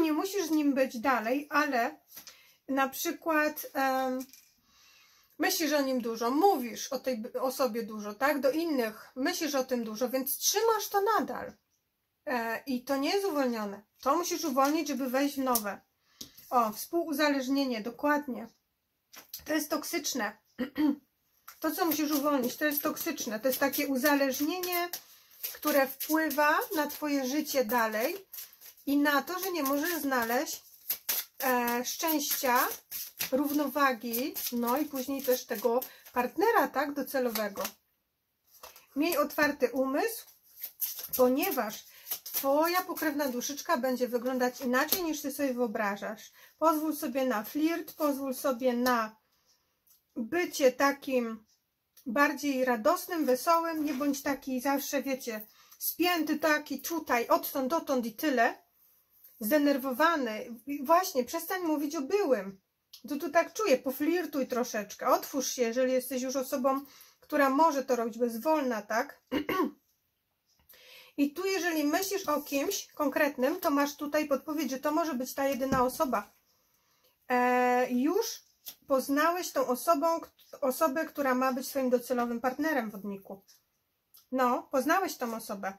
Nie musisz z nim być dalej, ale na przykład um, myślisz o nim dużo, mówisz o tej osobie dużo, tak? Do innych myślisz o tym dużo, więc trzymasz to nadal. E, I to nie jest uwolnione. To musisz uwolnić, żeby wejść w nowe. O, współuzależnienie, dokładnie. To jest toksyczne. To, co musisz uwolnić, to jest toksyczne. To jest takie uzależnienie, które wpływa na twoje życie dalej i na to, że nie możesz znaleźć e, szczęścia, równowagi, no i później też tego partnera, tak, docelowego. Miej otwarty umysł, ponieważ twoja pokrewna duszyczka będzie wyglądać inaczej, niż ty sobie wyobrażasz. Pozwól sobie na flirt, pozwól sobie na bycie takim bardziej radosnym, wesołym. Nie bądź taki zawsze, wiecie, spięty taki tutaj, odtąd, dotąd i tyle. Zdenerwowany. Właśnie, przestań mówić o byłym. To tu tak czuję, poflirtuj troszeczkę. Otwórz się, jeżeli jesteś już osobą, która może to robić, bo jest wolna, tak? I tu, jeżeli myślisz o kimś konkretnym, to masz tutaj podpowiedź, że to może być ta jedyna osoba. Eee, już poznałeś tą osobą, osobę, która ma być swoim docelowym partnerem, wodniku. No, poznałeś tą osobę.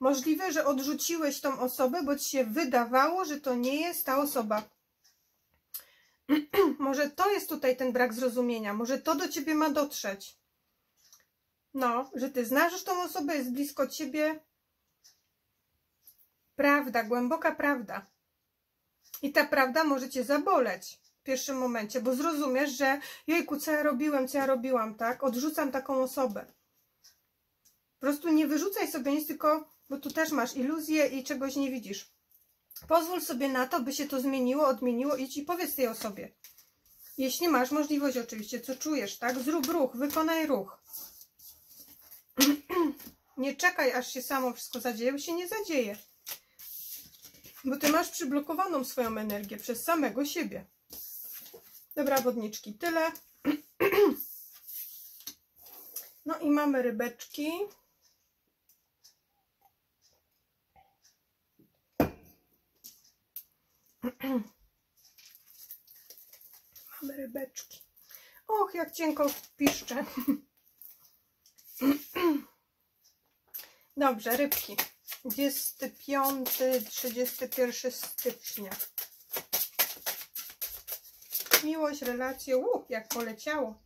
Możliwe, że odrzuciłeś tą osobę, bo ci się wydawało, że to nie jest ta osoba. Może to jest tutaj ten brak zrozumienia, może to do ciebie ma dotrzeć. No, że ty znasz tą osobę, jest blisko ciebie. Prawda, głęboka prawda. I ta prawda może cię zaboleć w pierwszym momencie, bo zrozumiesz, że jejku, co ja robiłem, co ja robiłam, tak? Odrzucam taką osobę. Po prostu nie wyrzucaj sobie nic, tylko, bo tu też masz iluzję i czegoś nie widzisz. Pozwól sobie na to, by się to zmieniło, odmieniło, idź i powiedz tej osobie. Jeśli masz możliwość oczywiście, co czujesz, tak? Zrób ruch, wykonaj ruch. Nie czekaj, aż się samo wszystko zadzieje, bo się nie zadzieje. Bo ty masz przyblokowaną swoją energię przez samego siebie. Dobra, wodniczki, tyle. No i mamy rybeczki. Mamy rybeczki. Och, jak cienko piszczę. Dobrze, rybki. dwudziesty piąty do trzydziestego pierwszego stycznia. Miłość, relacje. Uuu, jak poleciało.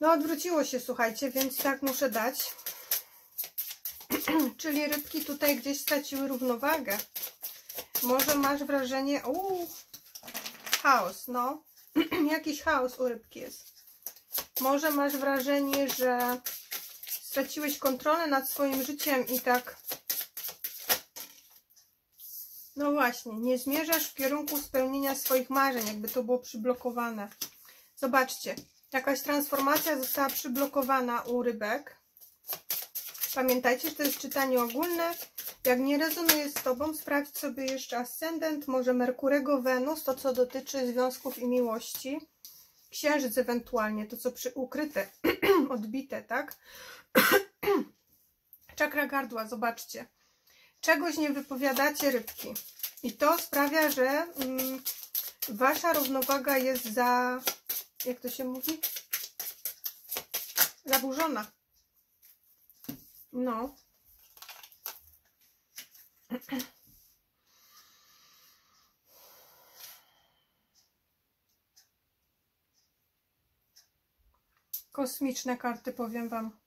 No, odwróciło się, słuchajcie, więc tak muszę dać. Czyli rybki tutaj gdzieś straciły równowagę. Może masz wrażenie, uuu, chaos, no. Jakiś chaos u rybki jest. Może masz wrażenie, że straciłeś kontrolę nad swoim życiem i tak, no właśnie, nie zmierzasz w kierunku spełnienia swoich marzeń, jakby to było przyblokowane. Zobaczcie, jakaś transformacja została przyblokowana u rybek. Pamiętajcie, że to jest czytanie ogólne. Jak nie rezonuje z tobą, sprawdź sobie jeszcze ascendent, może Merkurego, Wenus, to co dotyczy związków i miłości. Księżyc ewentualnie, to co przy ukryte, odbite, tak? Czakra gardła, zobaczcie. Czegoś nie wypowiadacie, rybki. I to sprawia, że mm, wasza równowaga jest za... Jak to się mówi? Zaburzona. No. Kosmiczne karty, powiem wam.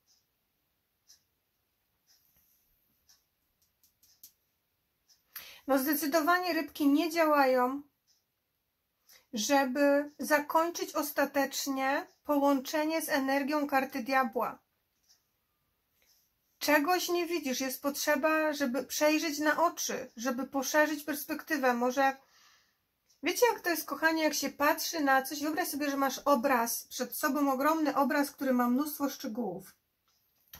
No zdecydowanie rybki nie działają, żeby zakończyć ostatecznie połączenie z energią karty diabła. Czegoś nie widzisz, jest potrzeba, żeby przejrzeć na oczy, żeby poszerzyć perspektywę. Może, wiecie jak to jest, kochanie, jak się patrzy na coś, wyobraź sobie, że masz obraz przed sobą, ogromny obraz, który ma mnóstwo szczegółów.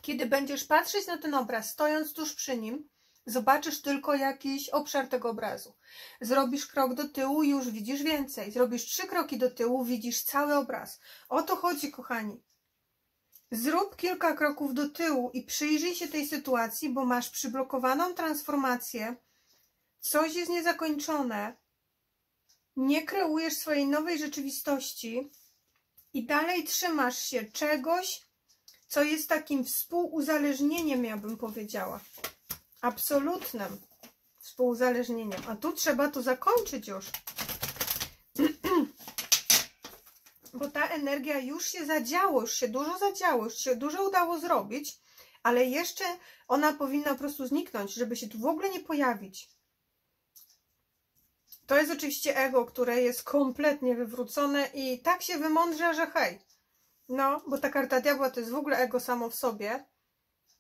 Kiedy będziesz patrzeć na ten obraz, stojąc tuż przy nim, zobaczysz tylko jakiś obszar tego obrazu. Zrobisz krok do tyłu i już widzisz więcej. Zrobisz trzy kroki do tyłu, widzisz cały obraz. O to chodzi, kochani. Zrób kilka kroków do tyłu i przyjrzyj się tej sytuacji, bo masz przyblokowaną transformację. Coś jest niezakończone. Nie kreujesz swojej nowej rzeczywistości i dalej trzymasz się czegoś, co jest takim współuzależnieniem, ja bym powiedziała. Absolutnym współuzależnieniem. A tu trzeba to zakończyć już. Bo ta energia już się zadziała, już się dużo zadziało, już się dużo udało zrobić, ale jeszcze ona powinna po prostu zniknąć, żeby się tu w ogóle nie pojawić. To jest oczywiście ego, które jest kompletnie wywrócone i tak się wymądrza, że hej. No, bo ta karta diabła to jest w ogóle ego samo w sobie.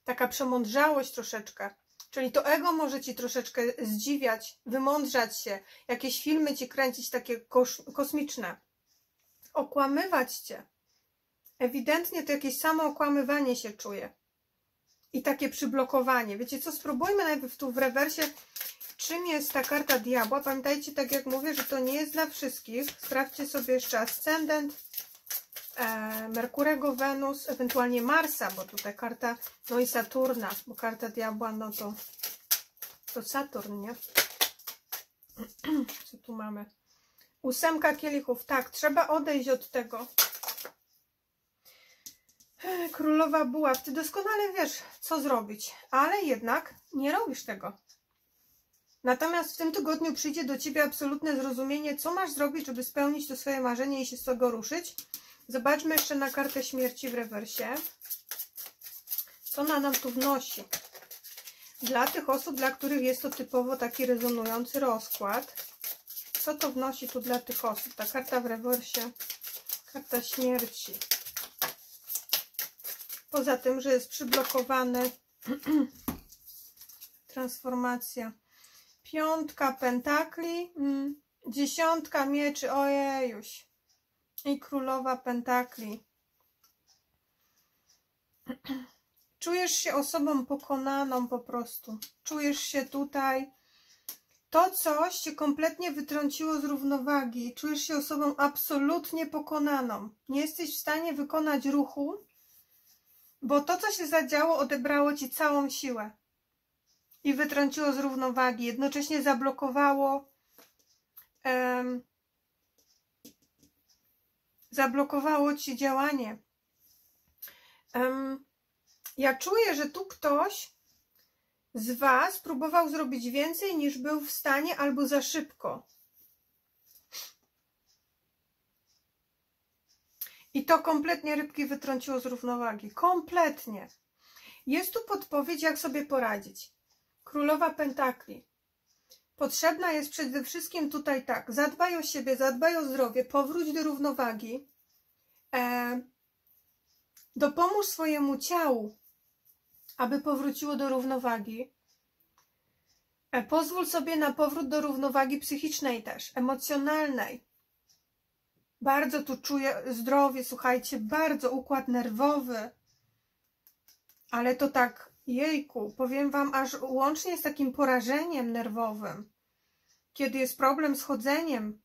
Taka przemądrzałość troszeczkę. Czyli to ego może ci troszeczkę zdziwiać, wymądrzać się, jakieś filmy ci kręcić takie kosmiczne. Okłamywać cię. Ewidentnie to jakieś samo okłamywanie się czuje. I takie przyblokowanie. Wiecie co, spróbujmy najpierw tu w rewersie, czym jest ta karta diabła. Pamiętajcie, tak jak mówię, że to nie jest dla wszystkich. Sprawdźcie sobie jeszcze ascendent, e, Merkurego, Wenus, ewentualnie Marsa, bo tutaj karta, no i Saturna, bo karta diabła, no to, to Saturn, nie? Co tu mamy? Ósemka kielichów, tak, trzeba odejść od tego. Królowa buław, ty doskonale wiesz, co zrobić, ale jednak nie robisz tego. Natomiast w tym tygodniu przyjdzie do ciebie absolutne zrozumienie, co masz zrobić, żeby spełnić to swoje marzenie i się z tego ruszyć. Zobaczmy jeszcze na kartę śmierci w rewersie. Co ona nam tu wnosi? Dla tych osób, dla których jest to typowo taki rezonujący rozkład. Co to wnosi tu dla tych osób? Ta karta w rewersie, karta śmierci. Poza tym, że jest przyblokowany, transformacja. Piątka pentakli, mm, dziesiątka mieczy, ojejuś. I królowa pentakli. Czujesz się osobą pokonaną po prostu. Czujesz się tutaj. To coś cię kompletnie wytrąciło z równowagi. Czujesz się osobą absolutnie pokonaną. Nie jesteś w stanie wykonać ruchu, bo to, co się zadziało, odebrało ci całą siłę. I wytrąciło z równowagi. Jednocześnie zablokowało em, zablokowało ci działanie. Em, ja czuję, że tu ktoś z was próbował zrobić więcej, niż był w stanie, albo za szybko. I to kompletnie rybki wytrąciło z równowagi. Kompletnie. Jest tu podpowiedź, jak sobie poradzić. Królowa pentakli. Potrzebna jest przede wszystkim tutaj tak. Zadbaj o siebie, zadbaj o zdrowie, powróć do równowagi. E, dopomóż swojemu ciału, aby powróciło do równowagi. E, pozwól sobie na powrót do równowagi psychicznej też, emocjonalnej. Bardzo tu czuję zdrowie, słuchajcie, bardzo układ nerwowy. Ale to tak... Jejku, powiem wam, aż łącznie z takim porażeniem nerwowym, kiedy jest problem z chodzeniem.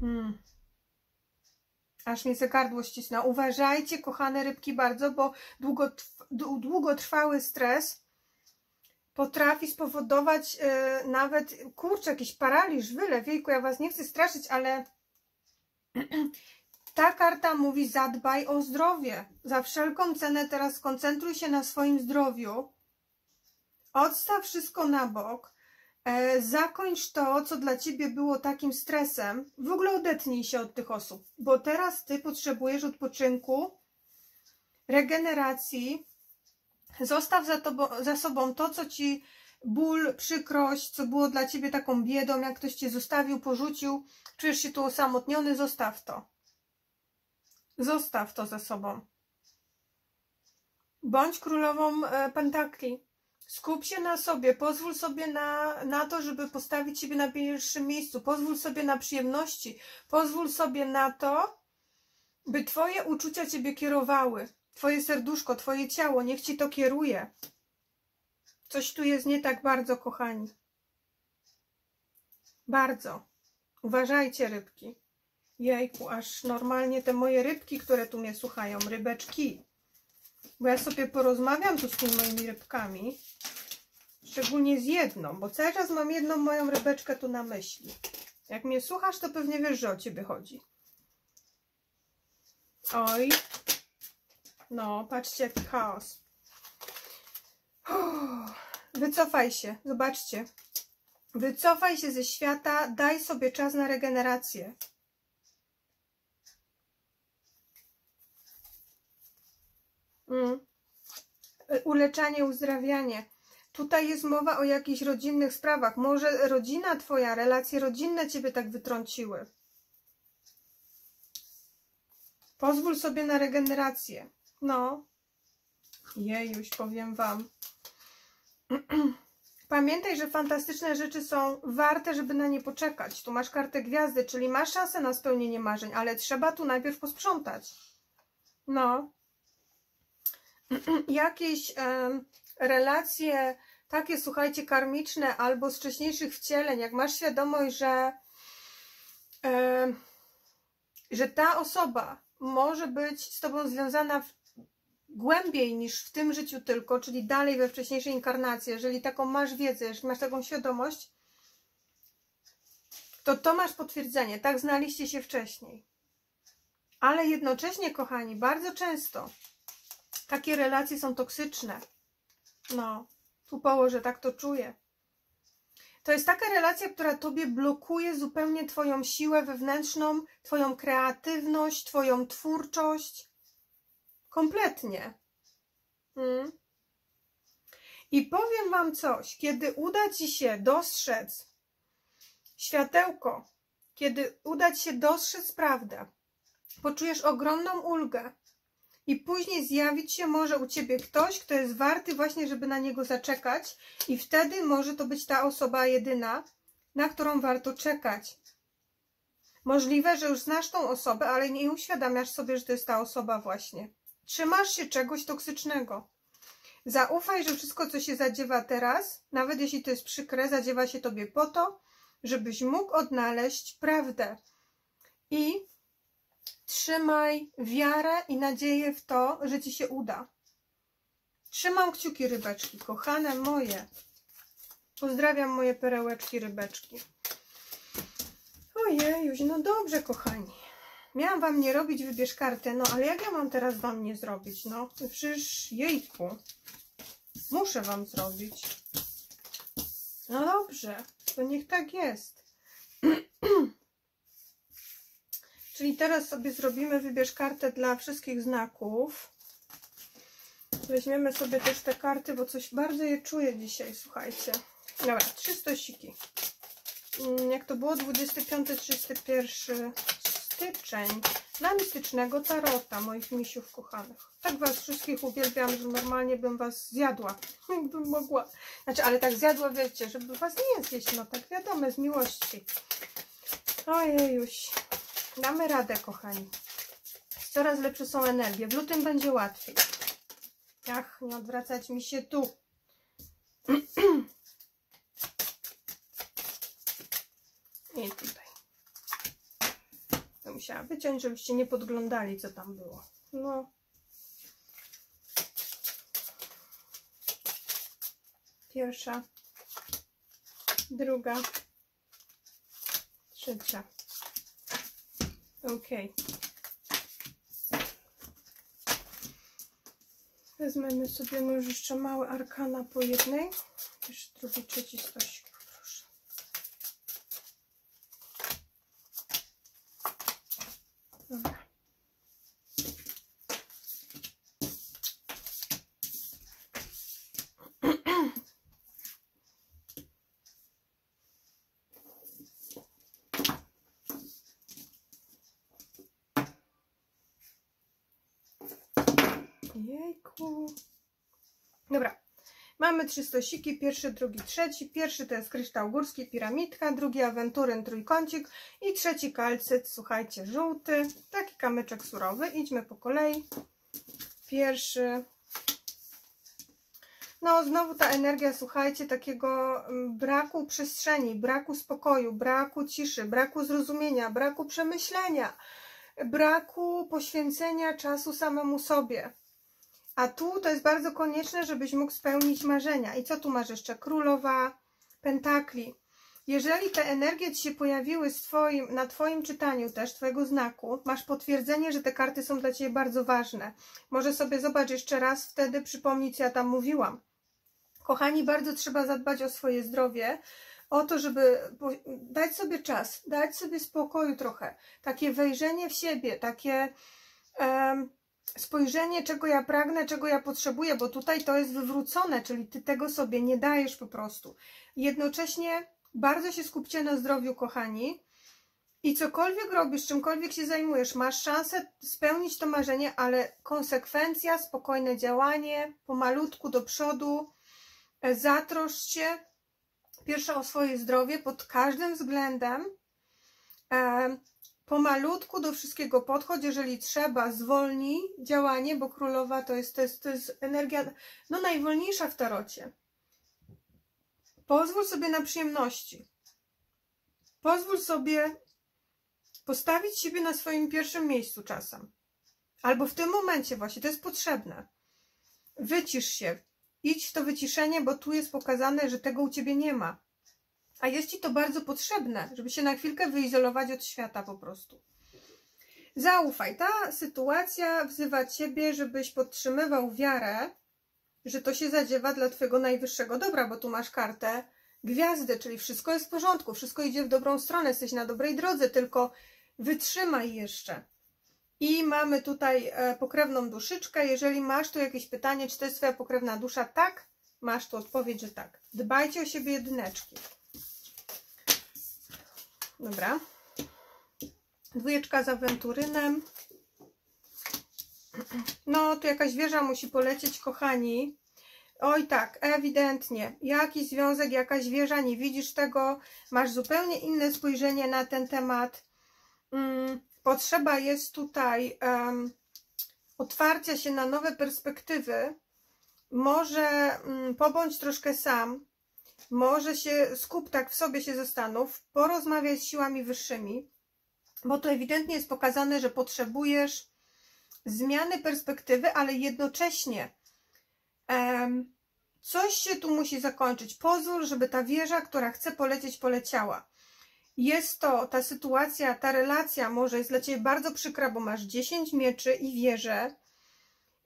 Hmm. Aż mnie gardło ścisnęło. Uważajcie, kochane rybki, bardzo, bo długotrwały stres potrafi spowodować yy, nawet, kurczę, jakiś paraliż, wylew. Jejku, ja was nie chcę straszyć, ale... Ta karta mówi, zadbaj o zdrowie. Za wszelką cenę teraz skoncentruj się na swoim zdrowiu. Odstaw wszystko na bok. E, zakończ to, co dla ciebie było takim stresem. W ogóle odetnij się od tych osób, bo teraz ty potrzebujesz odpoczynku, regeneracji. Zostaw za, tobą, za sobą to, co ci ból, przykrość, co było dla ciebie taką biedą, jak ktoś cię zostawił, porzucił. Czujesz się tu osamotniony, zostaw to. Zostaw to za sobą. Bądź królową pentakli. Skup się na sobie. Pozwól sobie na, na to, żeby postawić siebie na pierwszym miejscu. Pozwól sobie na przyjemności. Pozwól sobie na to, by twoje uczucia ciebie kierowały. Twoje serduszko, twoje ciało, niech ci to kieruje. Coś tu jest nie tak bardzo, kochani. Bardzo. Uważajcie, rybki. Jejku, aż normalnie te moje rybki, które tu mnie słuchają, rybeczki. Bo ja sobie porozmawiam tu z tymi moimi rybkami. Szczególnie z jedną, bo cały czas mam jedną moją rybeczkę tu na myśli. Jak mnie słuchasz, to pewnie wiesz, że o ciebie chodzi. Oj. No, patrzcie, jaki chaos. Wycofaj się, zobaczcie. Wycofaj się ze świata, daj sobie czas na regenerację. Mm. Uleczanie, uzdrawianie. Tutaj jest mowa o jakichś rodzinnych sprawach. Może rodzina twoja, relacje rodzinne ciebie tak wytrąciły. Pozwól sobie na regenerację. No. Jejuś, powiem wam. Pamiętaj, że fantastyczne rzeczy są warte, żeby na nie poczekać. Tu masz kartę gwiazdy, czyli masz szansę na spełnienie marzeń, ale trzeba tu najpierw posprzątać. No. Jakieś um, relacje takie, słuchajcie, karmiczne albo z wcześniejszych wcieleń, jak masz świadomość, że, um, że ta osoba może być z tobą związana w głębiej niż w tym życiu tylko, czyli dalej we wcześniejszej inkarnacji, jeżeli taką masz wiedzę, jeżeli masz taką świadomość, to to masz potwierdzenie, tak znaliście się wcześniej. Ale jednocześnie, kochani, bardzo często takie relacje są toksyczne. No, tu położę, tak to czuję. To jest taka relacja, która tobie blokuje zupełnie twoją siłę wewnętrzną, twoją kreatywność, twoją twórczość. Kompletnie. Mm. I powiem wam coś, kiedy uda ci się dostrzec światełko, kiedy uda ci się dostrzec prawdę, poczujesz ogromną ulgę i później zjawić się może u ciebie ktoś, kto jest warty właśnie, żeby na niego zaczekać i wtedy może to być ta osoba jedyna, na którą warto czekać. Możliwe, że już znasz tą osobę, ale nie uświadamiasz sobie, że to jest ta osoba właśnie. Trzymasz się czegoś toksycznego. Zaufaj, że wszystko, co się zadziewa teraz, nawet jeśli to jest przykre, zadziewa się tobie po to, żebyś mógł odnaleźć prawdę. I trzymaj wiarę i nadzieję w to, że ci się uda. Trzymam kciuki, rybeczki, kochane moje. Pozdrawiam moje perełeczki, rybeczki. Ojejuś, no dobrze, kochani. Miałam wam nie robić, wybierz kartę, no ale jak ja mam teraz wam nie zrobić, no? Przecież, jejku, muszę wam zrobić. No dobrze, to niech tak jest. Czyli teraz sobie zrobimy, wybierz kartę dla wszystkich znaków. Weźmiemy sobie też te karty, bo coś bardzo je czuję dzisiaj, słuchajcie. Dobra, trzy stosiki. Jak to było? dwudziesty piąty do trzydziestego pierwszego styczeń dla mistycznego tarota, moich misiów kochanych. Tak was wszystkich uwielbiam, że normalnie bym was zjadła, jakbym mogła. Znaczy, ale tak zjadła, wiecie, żeby was nie zjeść, no tak wiadomo, z miłości. Ojejuś. Damy radę, kochani. Coraz lepsze są energie. W lutym będzie łatwiej. Ach, nie odwracać mi się tu. I tutaj. To musiałam wyciąć, żebyście nie podglądali, co tam było. No. Pierwsza. Druga. Trzecia. Okej. Wezmemy sobie może jeszcze małe arkana po jednej. Jeszcze drugi, trzeci stosik. Dobra. Jejku. Dobra. Mamy trzy stosiki, pierwszy, drugi, trzeci. Pierwszy to jest kryształ górski, piramidka, drugi awenturyn, trójkącik i trzeci kalcyt, słuchajcie, żółty, taki kamyczek surowy. Idźmy po kolei. wierszy. No znowu ta energia, słuchajcie, takiego braku przestrzeni, braku spokoju, braku ciszy, braku zrozumienia, braku przemyślenia, braku poświęcenia czasu samemu sobie. A tu to jest bardzo konieczne, żebyś mógł spełnić marzenia. I co tu masz jeszcze? Królowa Pentakli. Jeżeli te energie Ci się pojawiły z twoim, na Twoim czytaniu też, Twojego znaku, masz potwierdzenie, że te karty są dla Ciebie bardzo ważne. Może sobie zobacz jeszcze raz, wtedy przypomnieć, co ja tam mówiłam. Kochani, bardzo trzeba zadbać o swoje zdrowie, o to, żeby dać sobie czas, dać sobie spokoju trochę. Takie wejrzenie w siebie, takie um, spojrzenie, czego ja pragnę, czego ja potrzebuję, bo tutaj to jest wywrócone, czyli Ty tego sobie nie dajesz po prostu. Jednocześnie bardzo się skupcie na zdrowiu, kochani, i cokolwiek robisz, czymkolwiek się zajmujesz, masz szansę spełnić to marzenie, ale konsekwencja, spokojne działanie, pomalutku do przodu, zatroszcz się pierwsza o swoje zdrowie pod każdym względem, pomalutku do wszystkiego podchodź, jeżeli trzeba, zwolnij działanie, bo królowa to jest, to jest, to jest energia no, najwolniejsza w tarocie. Pozwól sobie na przyjemności. Pozwól sobie postawić siebie na swoim pierwszym miejscu czasem. Albo w tym momencie właśnie, to jest potrzebne. Wycisz się. Idź w to wyciszenie, bo tu jest pokazane, że tego u Ciebie nie ma. A jest Ci to bardzo potrzebne, żeby się na chwilkę wyizolować od świata po prostu. Zaufaj. Ta sytuacja wzywa Ciebie, żebyś podtrzymywał wiarę, że to się zadziewa dla Twojego najwyższego dobra, bo tu masz kartę gwiazdy, czyli wszystko jest w porządku, wszystko idzie w dobrą stronę, jesteś na dobrej drodze, tylko wytrzymaj jeszcze. I mamy tutaj pokrewną duszyczkę. Jeżeli masz tu jakieś pytanie, czy to jest Twoja pokrewna dusza, tak, masz tu odpowiedź, że tak. Dbajcie o siebie, jedyneczki. Dobra. Dwójeczka z awenturynem. No, tu jakaś wieża musi polecieć, kochani. Oj tak, ewidentnie. Jakiś związek, jakaś wieża, nie widzisz tego. Masz zupełnie inne spojrzenie na ten temat. Potrzeba jest tutaj um, otwarcia się na nowe perspektywy. Może um, pobądź troszkę sam. Może się skup tak w sobie, się zastanów. Porozmawiaj z siłami wyższymi. Bo to ewidentnie jest pokazane, że potrzebujesz zmiany perspektywy, ale jednocześnie em, coś się tu musi zakończyć. Pozwól, żeby ta wieża, która chce polecieć, poleciała. Jest to, ta sytuacja, ta relacja może jest dla Ciebie bardzo przykra, bo masz dziesięć mieczy i wieżę,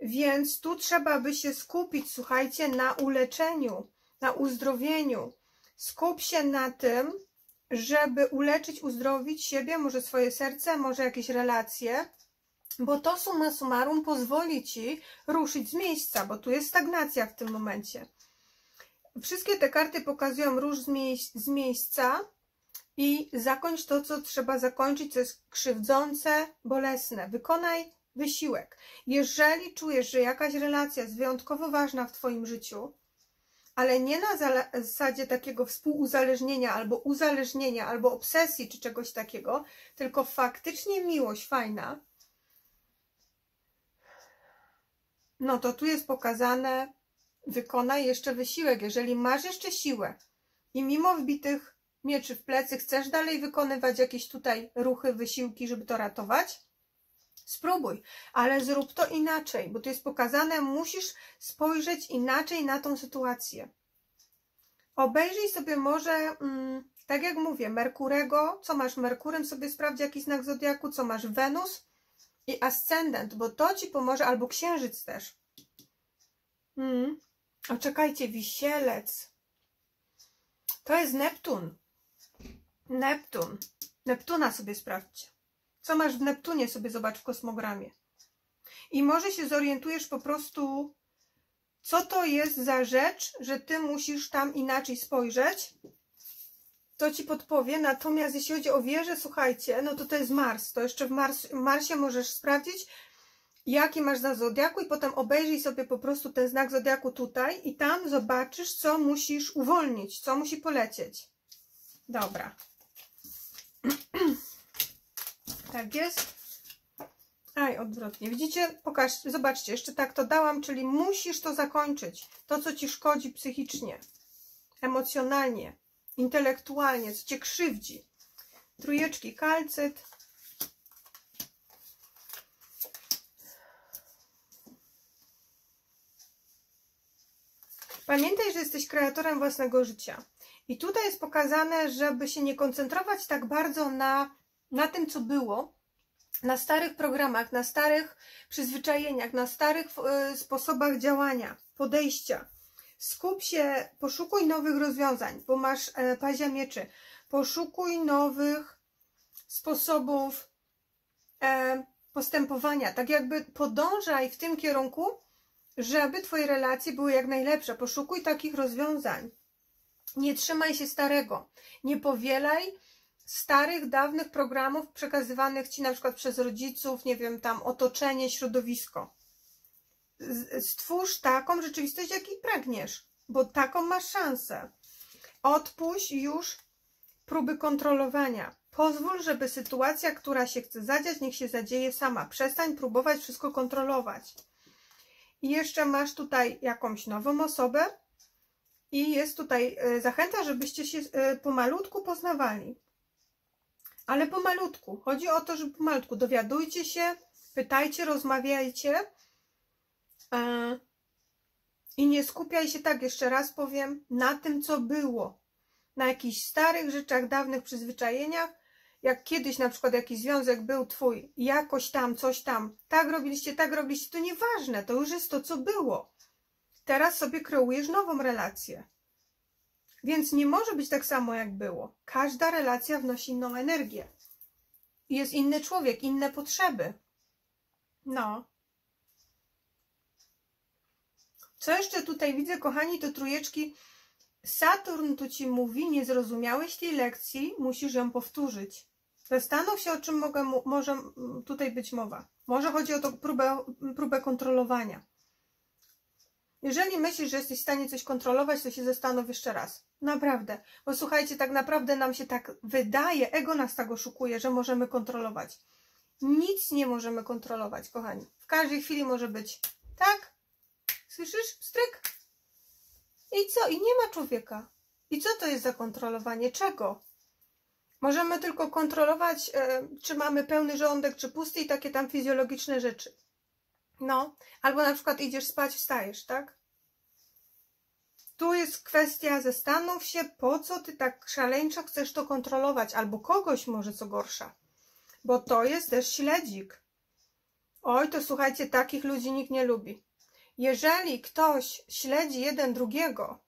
więc tu trzeba by się skupić, słuchajcie, na uleczeniu, na uzdrowieniu. Skup się na tym, żeby uleczyć, uzdrowić siebie, może swoje serce, może jakieś relacje, bo to summa summarum pozwoli Ci ruszyć z miejsca, bo tu jest stagnacja w tym momencie. Wszystkie te karty pokazują rusz z, mie z miejsca i zakończ to, co trzeba zakończyć, co jest krzywdzące, bolesne. Wykonaj wysiłek. Jeżeli czujesz, że jakaś relacja jest wyjątkowo ważna w Twoim życiu, ale nie na zasadzie takiego współuzależnienia albo uzależnienia, albo obsesji czy czegoś takiego, tylko faktycznie miłość fajna, no to tu jest pokazane, wykonaj jeszcze wysiłek. Jeżeli masz jeszcze siłę i mimo wbitych mieczy w plecy chcesz dalej wykonywać jakieś tutaj ruchy, wysiłki, żeby to ratować, spróbuj, ale zrób to inaczej, bo tu jest pokazane, musisz spojrzeć inaczej na tą sytuację. Obejrzyj sobie może, mm, tak jak mówię, Merkurego, co masz Merkurem, sobie sprawdź jaki znak zodiaku, co masz Wenus i ascendent, bo to Ci pomoże, albo księżyc też. Mm. O, czekajcie, wisielec. To jest Neptun. Neptun. Neptuna sobie sprawdźcie. Co masz w Neptunie, sobie zobacz w kosmogramie. I może się zorientujesz po prostu, co to jest za rzecz, że Ty musisz tam inaczej spojrzeć. To Ci podpowie, natomiast jeśli chodzi o wieżę, słuchajcie, no to to jest Mars, to jeszcze w Mars, Marsie możesz sprawdzić, jaki masz znak zodiaku i potem obejrzyj sobie po prostu ten znak zodiaku tutaj i tam zobaczysz, co musisz uwolnić, co musi polecieć. Dobra. Tak jest. Aj, tutaj odwrotnie. Widzicie? Pokażcie, zobaczcie, jeszcze tak to dałam, czyli musisz to zakończyć. To, co ci szkodzi psychicznie, emocjonalnie, intelektualnie, co cię krzywdzi. Trójeczki, kalcyt. Pamiętaj, że jesteś kreatorem własnego życia. I tutaj jest pokazane, żeby się nie koncentrować tak bardzo na, na tym, co było, na starych programach, na starych przyzwyczajeniach, na starych y, sposobach działania, podejścia. Skup się, poszukuj nowych rozwiązań, bo masz y, pazia mieczy. Poszukuj nowych sposobów y, postępowania. Tak jakby podążaj w tym kierunku, żeby twoje relacje były jak najlepsze. Poszukuj takich rozwiązań. Nie trzymaj się starego. Nie powielaj starych, dawnych programów przekazywanych ci na przykład przez rodziców, nie wiem, tam otoczenie, środowisko. Stwórz taką rzeczywistość, jakiej pragniesz, bo taką masz szansę. Odpuść już próby kontrolowania. Pozwól, żeby sytuacja, która się chce zadziać, niech się zadzieje sama. Przestań próbować wszystko kontrolować. I jeszcze masz tutaj jakąś nową osobę, i jest tutaj zachęta, żebyście się pomalutku poznawali. Ale pomalutku. Chodzi o to, że pomalutku. Dowiadujcie się, pytajcie, rozmawiajcie. I nie skupiaj się, tak jeszcze raz powiem, na tym, co było. Na jakichś starych rzeczach, dawnych przyzwyczajeniach. Jak kiedyś na przykład jakiś związek był twój, jakoś tam, coś tam. Tak robiliście, tak robiliście. To nieważne. To już jest to, co było. Teraz sobie kreujesz nową relację. Więc nie może być tak samo, jak było. Każda relacja wnosi inną energię. Jest inny człowiek, inne potrzeby. No. Co jeszcze tutaj widzę, kochani, to trójeczki. Saturn tu ci mówi, nie zrozumiałeś tej lekcji, musisz ją powtórzyć. Zastanów się, o czym mogę, może tutaj być mowa. Może chodzi o tą próbę, próbę kontrolowania. Jeżeli myślisz, że jesteś w stanie coś kontrolować, to się zastanów jeszcze raz. Naprawdę. Bo słuchajcie, tak naprawdę nam się tak wydaje, ego nas tak oszukuje, że możemy kontrolować. Nic nie możemy kontrolować, kochani. W każdej chwili może być tak, słyszysz, stryk. I co? I nie ma człowieka. I co to jest za kontrolowanie? Czego? Możemy tylko kontrolować, e, czy mamy pełny żołądek, czy pusty i takie tam fizjologiczne rzeczy. No, albo na przykład idziesz spać, wstajesz, tak? Tu jest kwestia, zastanów się, po co ty tak szaleńczo chcesz to kontrolować, albo kogoś może, co gorsza, bo to jest też śledzik. Oj, to słuchajcie, takich ludzi nikt nie lubi. Jeżeli ktoś śledzi jeden drugiego,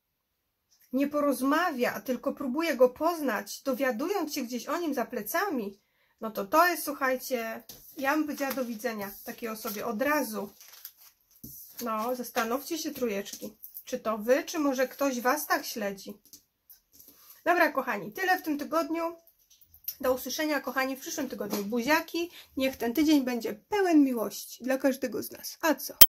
nie porozmawia, tylko próbuje go poznać, dowiadując się gdzieś o nim za plecami, no to to jest, słuchajcie, ja bym powiedziała do widzenia takiej osobie od razu. No, zastanówcie się, trójeczki. Czy to wy, czy może ktoś was tak śledzi? Dobra, kochani, tyle w tym tygodniu. Do usłyszenia, kochani, w przyszłym tygodniu. Buziaki, niech ten tydzień będzie pełen miłości dla każdego z nas. A co?